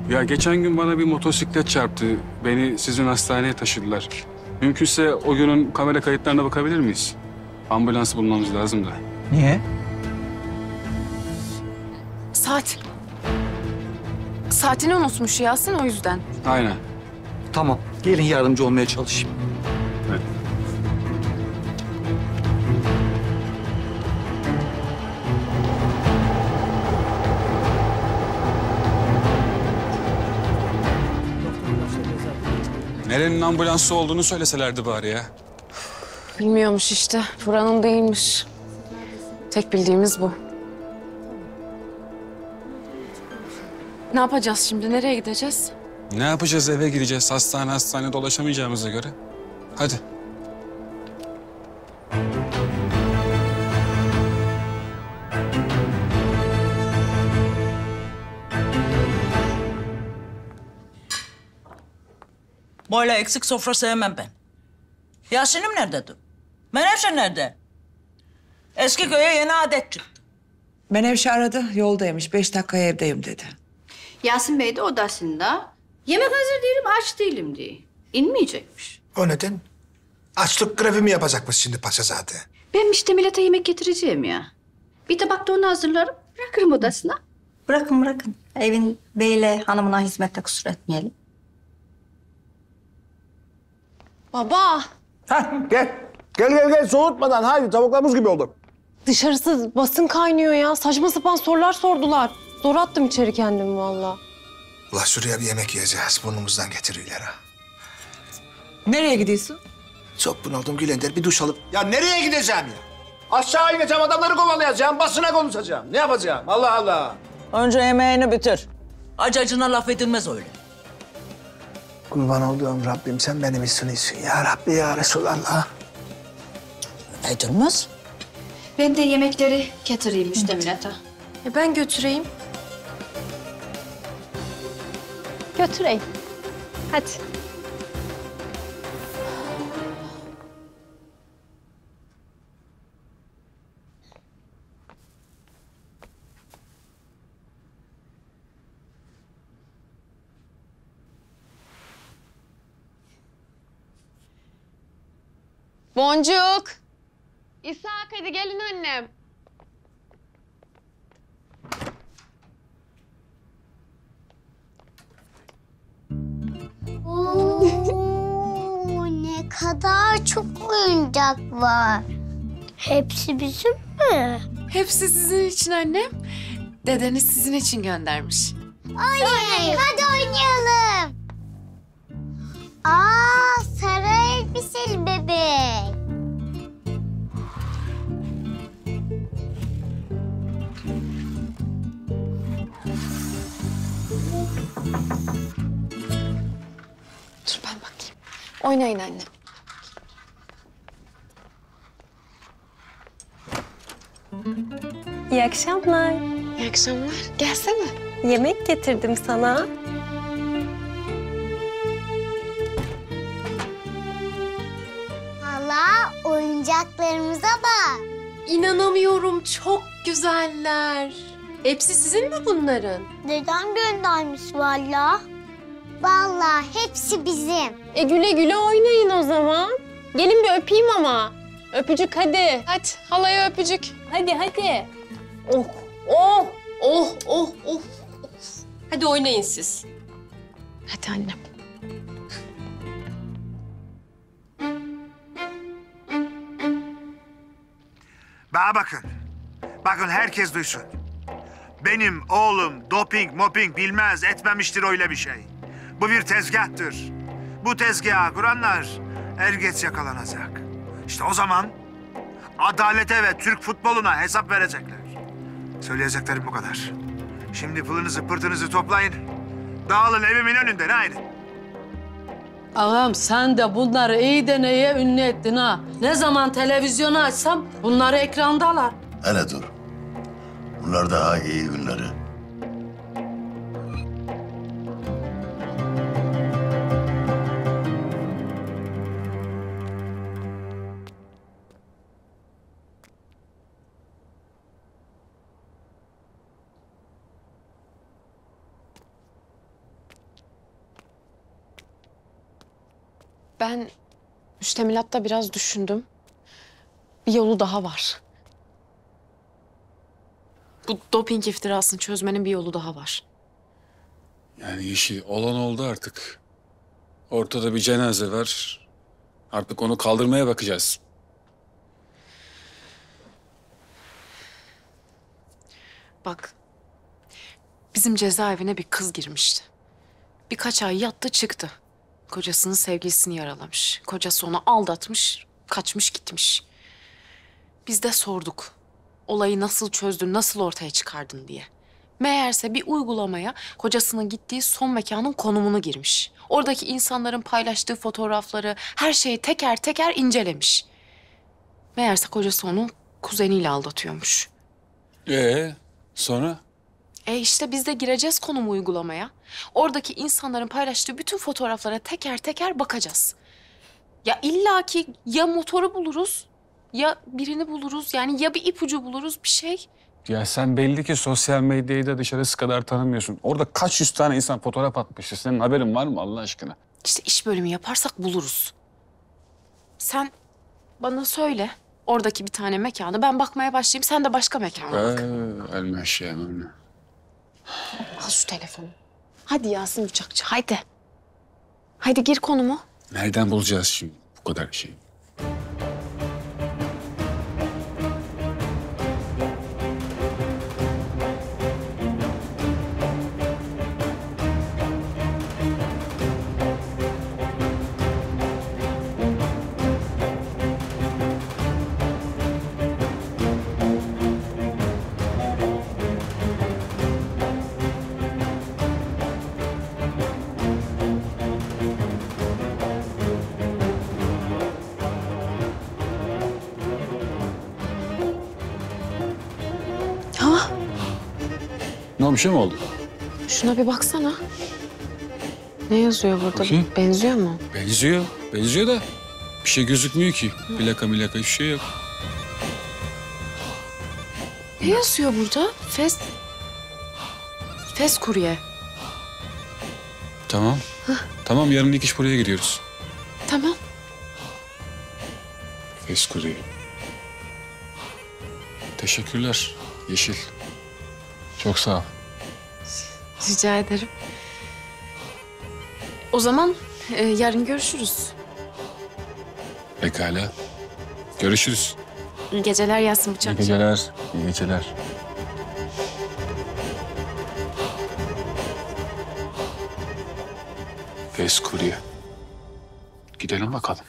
Ya geçen gün bana bir motosiklet çarptı. Beni sizin hastaneye taşıdılar. Mümkünse o günün kamera kayıtlarına bakabilir miyiz? Ambulansı bulmamız lazım da. Niye? Saatini unutmuş Yasin, o yüzden. Aynen. Tamam. Gelin yardımcı olmaya çalışayım. Nerenin ambulansı olduğunu söyleselerdi bari ya. Bilmiyormuş işte. Buranın değilmiş. Tek bildiğimiz bu. Ne yapacağız şimdi? Nereye gideceğiz? Ne yapacağız? Eve gideceğiz. Hastane dolaşamayacağımıza göre. Hadi. Böyle eksik sofra sevmem ben. Yasin'im nerededir? Menevşe nerede? Eski köye yeni adet çıktı. Menevşe aradı, yoldaymış. 5 dakikaya evdeyim dedi. Yasin Bey de odasında. Yemek hazır değilim, aç değilim diye. İnmeyecekmiş. O neden? Açlık grevi mi yapacakmış şimdi paşazade? Ben işte millete yemek getireceğim ya. Bir tabakta onu hazırlarım, bırakırım odasına. Bırakın. Evin beyle hanımına hizmette kusur etmeyelim. Baba. Hah, gel soğutmadan, haydi tavuklar buz gibi oldu. Dışarısı basın kaynıyor ya, saçma sapan sorular sordular. Zor attım içeri kendimi vallahi. Ulan şuraya bir yemek yiyeceğiz, burnumuzdan getiriyorlar ha. Nereye gidiyorsun? Çok bunaldım Gülender, bir duş alıp... Ya nereye gideceğim ya? Aşağı ineceğim, adamları kovalayacağım, basına konuşacağım. Ne yapacağım? Allah Allah. Önce yemeğini bitir. Acacına laf edilmez öyle. Kurban olduğum Rabbim, sen benim üstünüysün ya Rabbi ya Resulallah. Edilmez. Ben de yemekleri getireyim Müsteminat'a. Ben götüreyim. götüreyim. Hadi. Boncuk! İsa, hadi gelin annem. Oo, ne kadar çok oyuncak var. Hepsi bizim mi? Hepsi sizin için annem. Dedeniz sizin için göndermiş. Oynayın, hadi oynayalım. Aa, sarı elbiseli bebek. Dur ben bakayım. Oynayın annem. İyi akşamlar. İyi akşamlar. Gelsene. Yemek getirdim sana. Valla oyuncaklarımıza bak. İnanamıyorum, çok güzeller. Hepsi sizin mi bunların? Neden göndermiş valla? Vallahi hepsi bizim. E güle güle oynayın o zaman. Gelin bir öpeyim ama. Öpücük hadi. Hadi halaya öpücük. Hadi hadi. Oh oh oh oh oh. Hadi oynayın siz. Hadi annem. Bana bakın. Bakın herkes duysun. Benim oğlum doping moping bilmez, etmemiştir öyle bir şey. Bu bir tezgahtır. Bu tezgahı kuranlar er geç yakalanacak. İşte o zaman adalete ve Türk futboluna hesap verecekler. Söyleyeceklerim bu kadar. Şimdi pılınızı pırtınızı toplayın. Dağılın evimin önünden haydi. Ağam sen de bunları iyi de neye ünlü ettin ha. Ne zaman televizyonu açsam bunları ekrandalar. Hele dur. Bunlar daha iyi günleri. Ben müştemilatta biraz düşündüm. Bir yolu daha var. Bu doping iftirasını çözmenin bir yolu daha var. Yani işi olan oldu artık. Ortada bir cenaze var. Artık onu kaldırmaya bakacağız. Bak, bizim cezaevine bir kız girmişti. Birkaç ay yattı çıktı. Kocasının sevgilisini yaralamış. Kocası onu aldatmış, kaçmış gitmiş. Biz de sorduk. Olayı nasıl çözdün, nasıl ortaya çıkardın diye. Meğerse bir uygulamaya kocasının gittiği son mekanın konumunu girmiş. Oradaki insanların paylaştığı fotoğrafları, her şeyi teker teker incelemiş. Meğerse kocası onu kuzeniyle aldatıyormuş. Sonra? İşte biz de gireceğiz konumu uygulamaya. Oradaki insanların paylaştığı bütün fotoğraflara teker teker bakacağız. Ya illaki ya motoru buluruz, ya birini buluruz, yani ya bir ipucu buluruz, bir şey. Ya sen belli ki sosyal medyayı da dışarısı kadar tanımıyorsun. Orada kaç yüz tane insan fotoğraf atmış. Senin haberin var mı Allah aşkına? İşte iş bölümü yaparsak buluruz. Sen bana söyle oradaki bir tane mekanı. Ben bakmaya başlayayım, sen de başka mekana bak. Elmeşe. Al şu telefonu. Hadi Yasin Bıçakçı, haydi. Haydi gir konumu. Nereden bulacağız şimdi bu kadar şeyi? Bir şey mi oldu? Şuna bir baksana. Ne yazıyor burada? Bakayım. Benziyor mu? Benziyor. Benziyor da bir şey gözükmüyor ki. Plaka milaka hiçbir şey yok. Ne yazıyor burada? Fes Kurye. Tamam. Hah. Tamam, yarın ilk iş buraya giriyoruz. Tamam. Fes Kurye. Teşekkürler Yeşil. Çok sağ ol. Rica ederim. O zaman yarın görüşürüz. Pekala. Görüşürüz. İyi geceler Yasin Bıçakçı. İyi geceler. İyi geceler. Fes Kurye. Gidelim bakalım.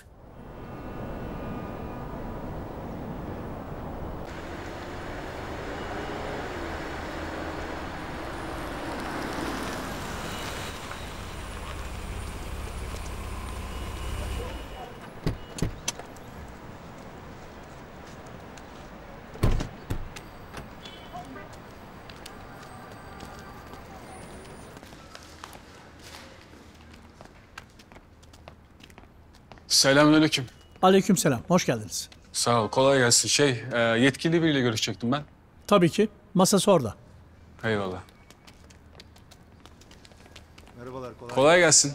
Selamünaleyküm. Aleykümselam. Hoş geldiniz. Sağ ol. Kolay gelsin. Yetkili biriyle görüşecektim ben. Tabii ki. Masası orada. Eyvallah. Merhabalar. Kolay gelsin.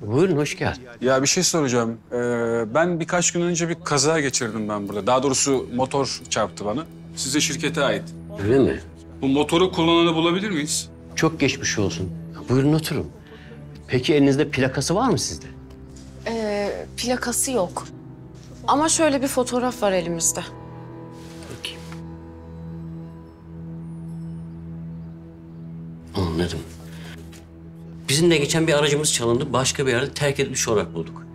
Buyurun, hoş geldin. Ya bir şey soracağım. Ben birkaç gün önce bir kaza geçirdim ben burada. Daha doğrusu motor çarptı bana. Size şirkete ait. Öyle mi? Bu motoru kullananı bulabilir miyiz? Çok geçmiş olsun. Buyurun oturun. Peki elinizde plakası var mı sizde? Plakası yok. Ama şöyle bir fotoğraf var elimizde. Bakayım. Anladım. Bizim de geçen bir aracımız çalındı. Başka bir yerde terk edilmiş olarak bulduk.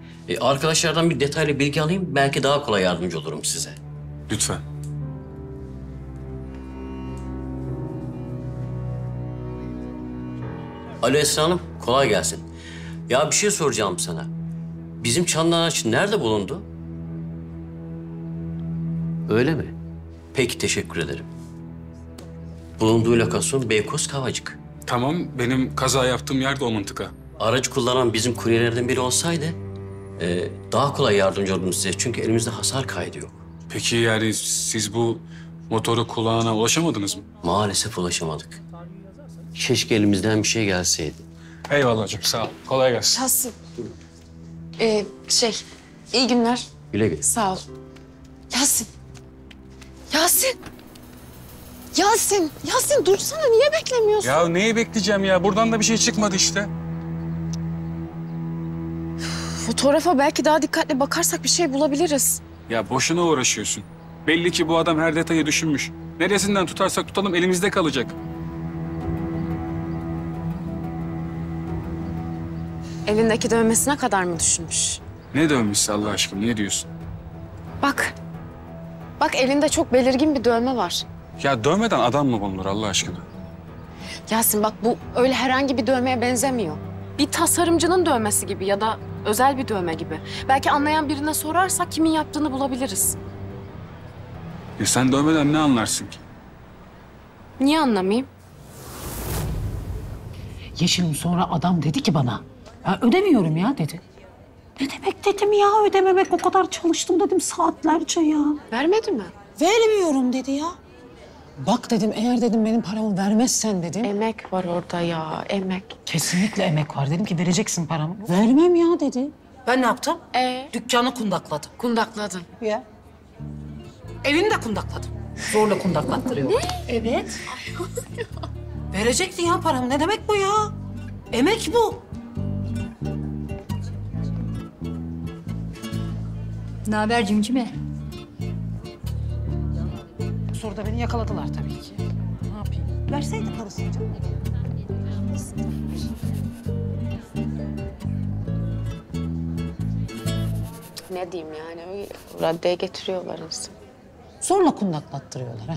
Arkadaşlardan bir detaylı bilgi alayım. Belki daha kolay yardımcı olurum size. Lütfen. Alo Esra Hanım, kolay gelsin. Ya bir şey soracağım sana. Bizim çalınan araç nerede bulundu? Öyle mi? Peki, teşekkür ederim. Bulunduğu lokasyon Beykoz Kavacık. Tamam, benim kaza yaptığım yer de o mıntıka. Aracı kullanan bizim kuryelerden biri olsaydı daha kolay yardımcı olurdum size. Çünkü elimizde hasar kaydı yok. Peki yani siz bu motoru kullanana ulaşamadınız mı? Maalesef ulaşamadık. Keşke elimizden bir şey gelseydi. Eyvallah hocam, sağ ol. Kolay gelsin. Nasıl? İyi günler. Güle güle. Sağ ol. Yasin dursana, niye beklemiyorsun? Ya neyi bekleyeceğim ya? Buradan da bir şey çıkmadı işte. Fotoğrafa belki daha dikkatli bakarsak bir şey bulabiliriz. Ya boşuna uğraşıyorsun. Belli ki bu adam her detayı düşünmüş. Neresinden tutarsak tutalım elimizde kalacak. Elindeki dövmesine kadar mı düşünmüş? Ne dövmesi Allah aşkına? Ne diyorsun? Bak elinde çok belirgin bir dövme var. Ya dövmeden adam mı bulunur Allah aşkına? Yasin bak, bu öyle herhangi bir dövmeye benzemiyor. Bir tasarımcının dövmesi gibi ya da özel bir dövme gibi. Belki anlayan birine sorarsak kimin yaptığını bulabiliriz. Ya sen dövmeden ne anlarsın ki? Niye anlamayayım? Yeşilim, sonra adam dedi ki bana... Ya ödemiyorum ya dedi. Ne demek dedim ya ödememek, o kadar çalıştım dedim saatlerce ya. Vermedi mi? Vermiyorum dedi ya. Bak dedim, eğer dedim benim paramı vermezsen dedim. Emek var orada ya, emek. Kesinlikle emek var, dedim ki vereceksin paramı. Vermem ya dedi. Ben ne yaptım? Dükkanı kundakladım. Kundakladın. Ya. Evini de kundakladım. Zorla kundaklattırıyorum. Evet. Verecektin ya paramı, ne demek bu ya? Emek bu. Ne haber cimcime? Sonra beni yakaladılar tabii ki. Ne yapayım? Verseydi parasını canım. Ne diyeyim yani? Raddeye getiriyorlar insanı. Zorla kundaklattırıyorlar ha.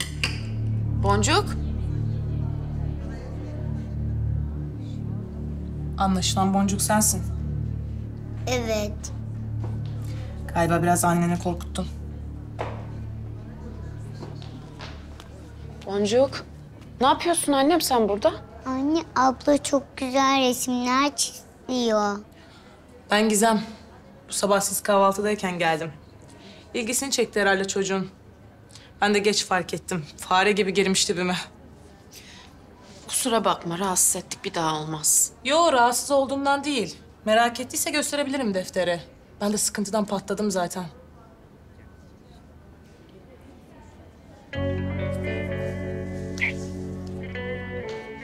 Boncuk. Anlaşılan Boncuk sensin. Evet. Galiba biraz anneni korkuttun. Boncuk, ne yapıyorsun annem sen burada? Anne, abla çok güzel resimler çizdi. İyi o. Ben Gizem. Bu sabah siz kahvaltıdayken geldim. İlgisini çekti herhalde çocuğun. Ben de geç fark ettim. Fare gibi girmişti dibime. Kusura bakma, rahatsız ettik, bir daha olmaz. Yo, rahatsız olduğumdan değil. Merak ettiyse gösterebilirim defteri. Ben de sıkıntıdan patladım zaten.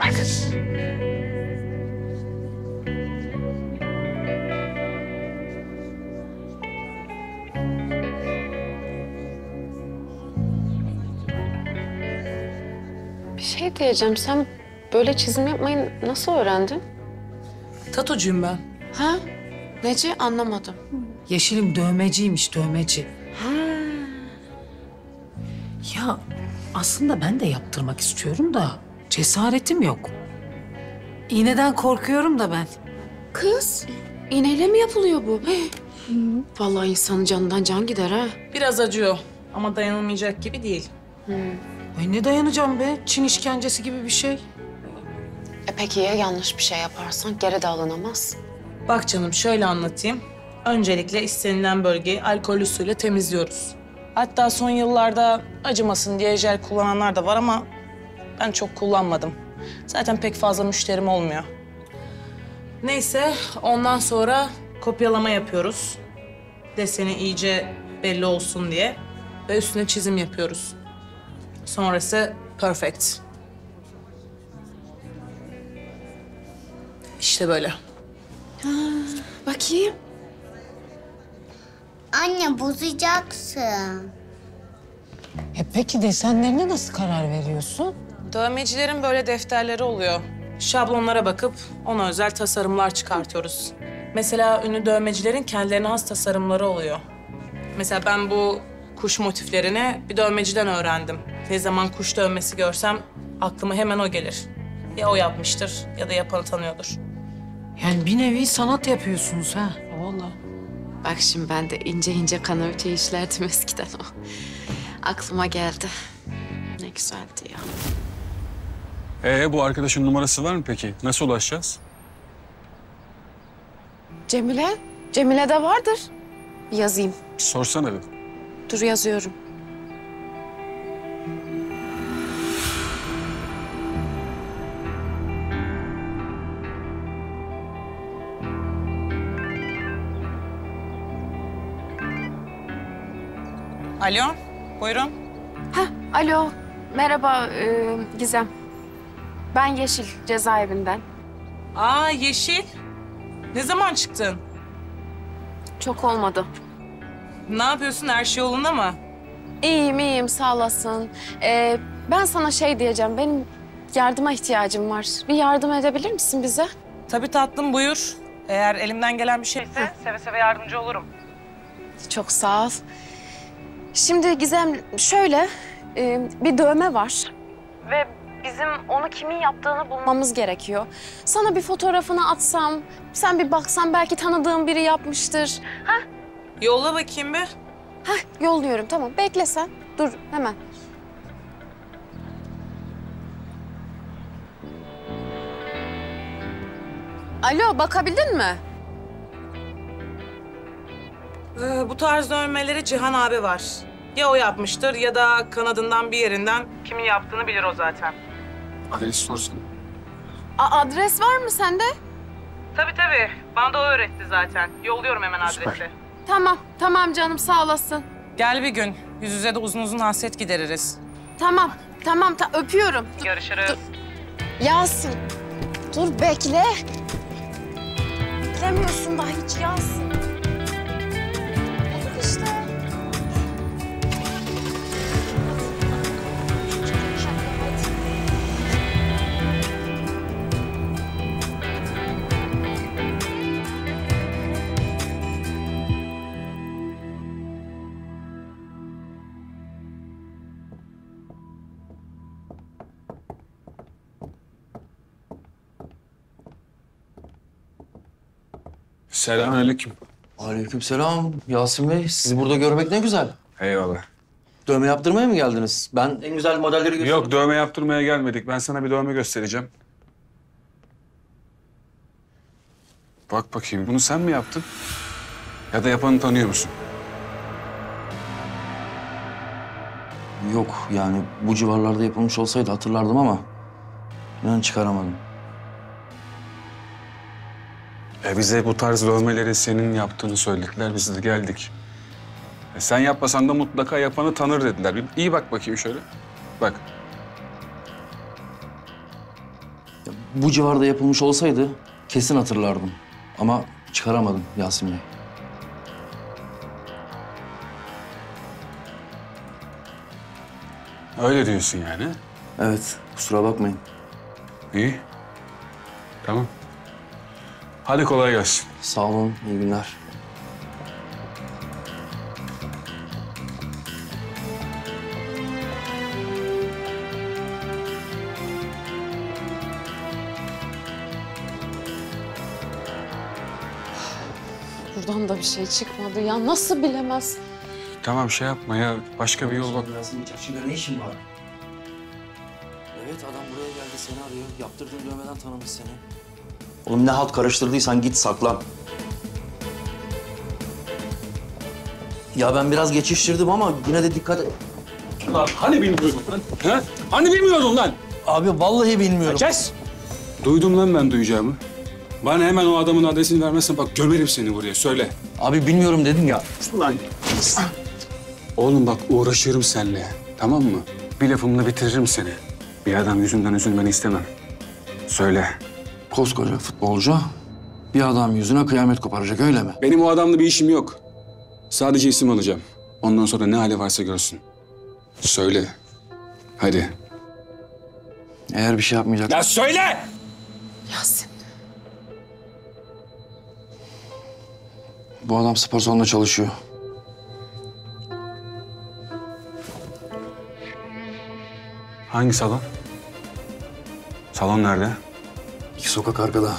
Bakın. Bir şey diyeceğim, sen böyle çizim yapmayı nasıl öğrendin? Tatucuyum ben. Ha? Neci? Anlamadım. Yeşilim dövmeciymiş, dövmeci. Ha. Ya aslında ben de yaptırmak istiyorum da cesaretim yok. İğneden korkuyorum da ben. Kız, iğneyle mi yapılıyor bu? Vallahi insanın canından can gider ha. Biraz acıyor ama dayanılmayacak gibi değil. Ay ne dayanacağım be? Çin işkencesi gibi bir şey. Peki ya yanlış bir şey yaparsan geri de alınamaz. Bak canım, şöyle anlatayım. Öncelikle istenilen bölgeyi alkollü suyla temizliyoruz. Hatta son yıllarda acımasın diye jel kullananlar da var ama ben çok kullanmadım. Zaten pek fazla müşterim olmuyor. Neyse, ondan sonra kopyalama yapıyoruz. Deseni iyice belli olsun diye ve üstüne çizim yapıyoruz. Sonrası perfect. İşte böyle. Ha, bakayım. Anne, bozacaksın. Peki desenlerine nasıl karar veriyorsun? Dövmecilerin böyle defterleri oluyor. Şablonlara bakıp ona özel tasarımlar çıkartıyoruz. Mesela ünlü dövmecilerin kendilerine has tasarımları oluyor. Mesela ben bu kuş motiflerini bir dövmeciden öğrendim. Ne zaman kuş dövmesi görsem aklıma hemen o gelir. Ya o yapmıştır ya da yapanı tanıyordur. Yani bir nevi sanat yapıyorsunuz ha. Vallahi. Bak şimdi ben de ince ince kanavite işlerdim eskiden o. Aklıma geldi. Ne güzeldi ya. Bu arkadaşın numarası var mı peki? Nasıl ulaşacağız? Cemile. Cemile de vardır. Yazayım. Sorsana bir. Dur yazıyorum. Alo, buyurun. Hah, alo. Merhaba Gizem. Ben Yeşil, cezaevinden. Aa, Yeşil. Ne zaman çıktın? Çok olmadı. Ne yapıyorsun? Her şey yolunda mı? İyiyim, iyiyim. Sağ olasın. Ben sana şey diyeceğim. Benim yardıma ihtiyacım var. Bir yardım edebilir misin bize? Tabii tatlım, buyur. Eğer elimden gelen bir şeyse seve seve yardımcı olurum. Çok sağ ol. Şimdi Gizem, şöyle bir dövme var. Ve bizim onu kimin yaptığını bulmamız gerekiyor. Sana bir fotoğrafını atsam, sen bir baksan belki tanıdığın biri yapmıştır. Ha? Yolla bakayım bir. Hah, yolluyorum, tamam. Bekle sen. Dur, hemen. Alo, bakabildin mi? Bu tarz dövmeleri Cihan abi var. Ya o yapmıştır ya da kanadından bir yerinden kimin yaptığını bilir o zaten. Adres sorsun. Adres var mı sende? Tabii tabii. Bana da o öğretti zaten. Yolluyorum hemen adresi. Süper. Tamam, tamam canım, sağ olasın. Gel bir gün. Yüz yüze de uzun uzun hasret gideririz. Tamam, tamam. Öpüyorum. Görüşürüz. Yasin, dur bekle. Beklemiyorsun daha hiç Yasin. Selamünaleyküm. Aleykümselam. Yasin Bey, sizi burada görmek ne güzel. Eyvallah. Dövme yaptırmaya mı geldiniz? Ben en güzel modelleri göstereyim. Yok, dövme yaptırmaya gelmedik. Ben sana bir dövme göstereceğim. Bak bakayım, bunu sen mi yaptın? Ya da yapanı tanıyor musun? Yok, yani bu civarlarda yapılmış olsaydı hatırlardım ama... ...ben çıkaramadım. Bize bu tarz dövmeleri senin yaptığını söylediler, biz de geldik. Sen yapmasan da mutlaka yapanı tanır dediler. Bir iyi bak bakayım şöyle. Bak. Ya, bu civarda yapılmış olsaydı kesin hatırlardım. Ama çıkaramadım Yasin Bey. Öyle diyorsun yani. Evet, kusura bakmayın. İyi. Tamam. Hadi kolay gelsin. Sağ olun, iyi günler. Buradan da bir şey çıkmadı ya, nasıl bilemez? Tamam, şey yapma ya, başka bir yol bak. Yasin Bıçakçı'yla ne işin var? Evet, adam buraya geldi, seni arıyor. Yaptırdığın dövmeden tanımış seni. Oğlum ne halt karıştırdıysan git saklan. Ya ben biraz geçiştirdim ama yine de dikkat et. Lan hani bilmiyordun lan? Ha? Hani bilmiyordun lan? Abi vallahi bilmiyorum. Ya kes! Duydum lan ben duyacağımı. Bana hemen o adamın adresini vermezsen bak gömerim seni buraya, söyle. Abi bilmiyorum dedim ya. Ulan. Oğlum bak uğraşırım seninle, tamam mı? Bir lafımla bitiririm seni. Bir adam yüzünden üzülmeni istemem. Söyle. Koskoca futbolcu bir adam yüzüne kıyamet koparacak, öyle mi? Benim o adamla bir işim yok. Sadece isim alacağım. Ondan sonra ne hali varsa görsün. Söyle. Hadi. Eğer bir şey yapmayacak... Ya söyle! Yasin. Bu adam spor salonunda çalışıyor. Hangi salon? Salon nerede? İki sokak arkada.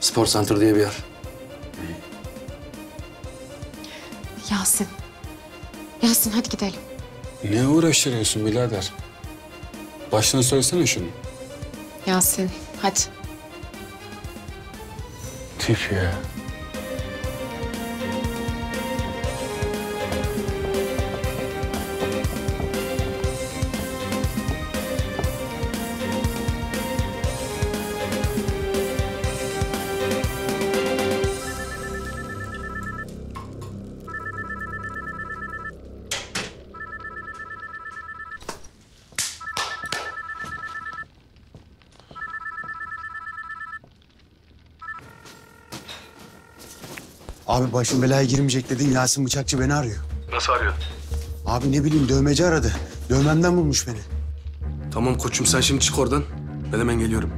Spor Center diye bir yer. Yasin. Yasin hadi gidelim. Ne uğraştırıyorsun birader? Başına söylesene şunu. Yasin hadi. Tip ya. Abi başım belaya girmeyecek dedin, Yasin Bıçakçı beni arıyor. Nasıl arıyor? Abi ne bileyim, dövmeci aradı. Dövmemden bulmuş beni. Tamam koçum, sen şimdi çık oradan. Ben hemen geliyorum.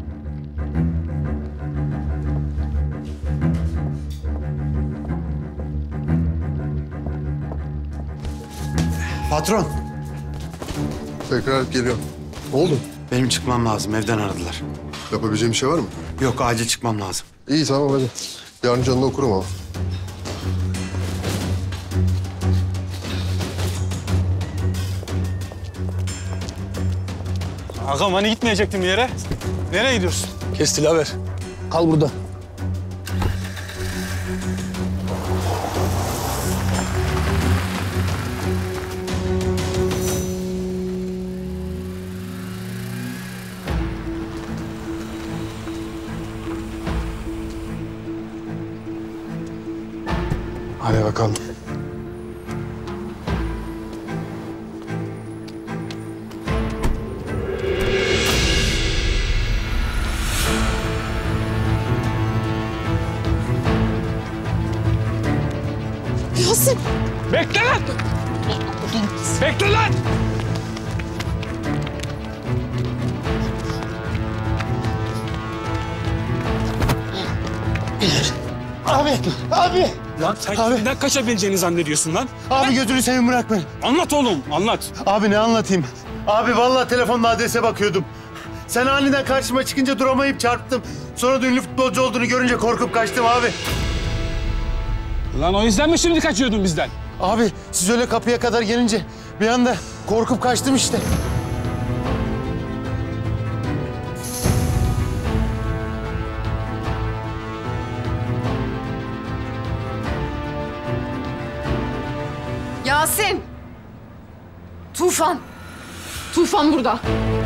Patron. Tekrar geliyorum. Ne oldu? Benim çıkmam lazım, evden aradılar. Yapabileceğim bir şey var mı? Yok, acil çıkmam lazım. İyi tamam hadi. Yarın canını okurum ama. Ağam hani gitmeyecektin bir yere? Nereye gidiyorsun? Kes Dilaver. Kal burada. Hadi bakalım. Lan sen abi, kimden kaçabileceğini zannediyorsun lan? Abi ben... gözünü seveyim bırak beni. Anlat oğlum, anlat. Abi ne anlatayım? Abi vallahi telefonla adrese bakıyordum. Sen aniden karşıma çıkınca duramayıp çarptım. Sonra da ünlü futbolcu olduğunu görünce korkup kaçtım abi. Lan o yüzden mi şimdi kaçıyordun bizden? Abi siz öyle kapıya kadar gelince bir anda korkup kaçtım işte. Yasin! Tufan! Tufan burada.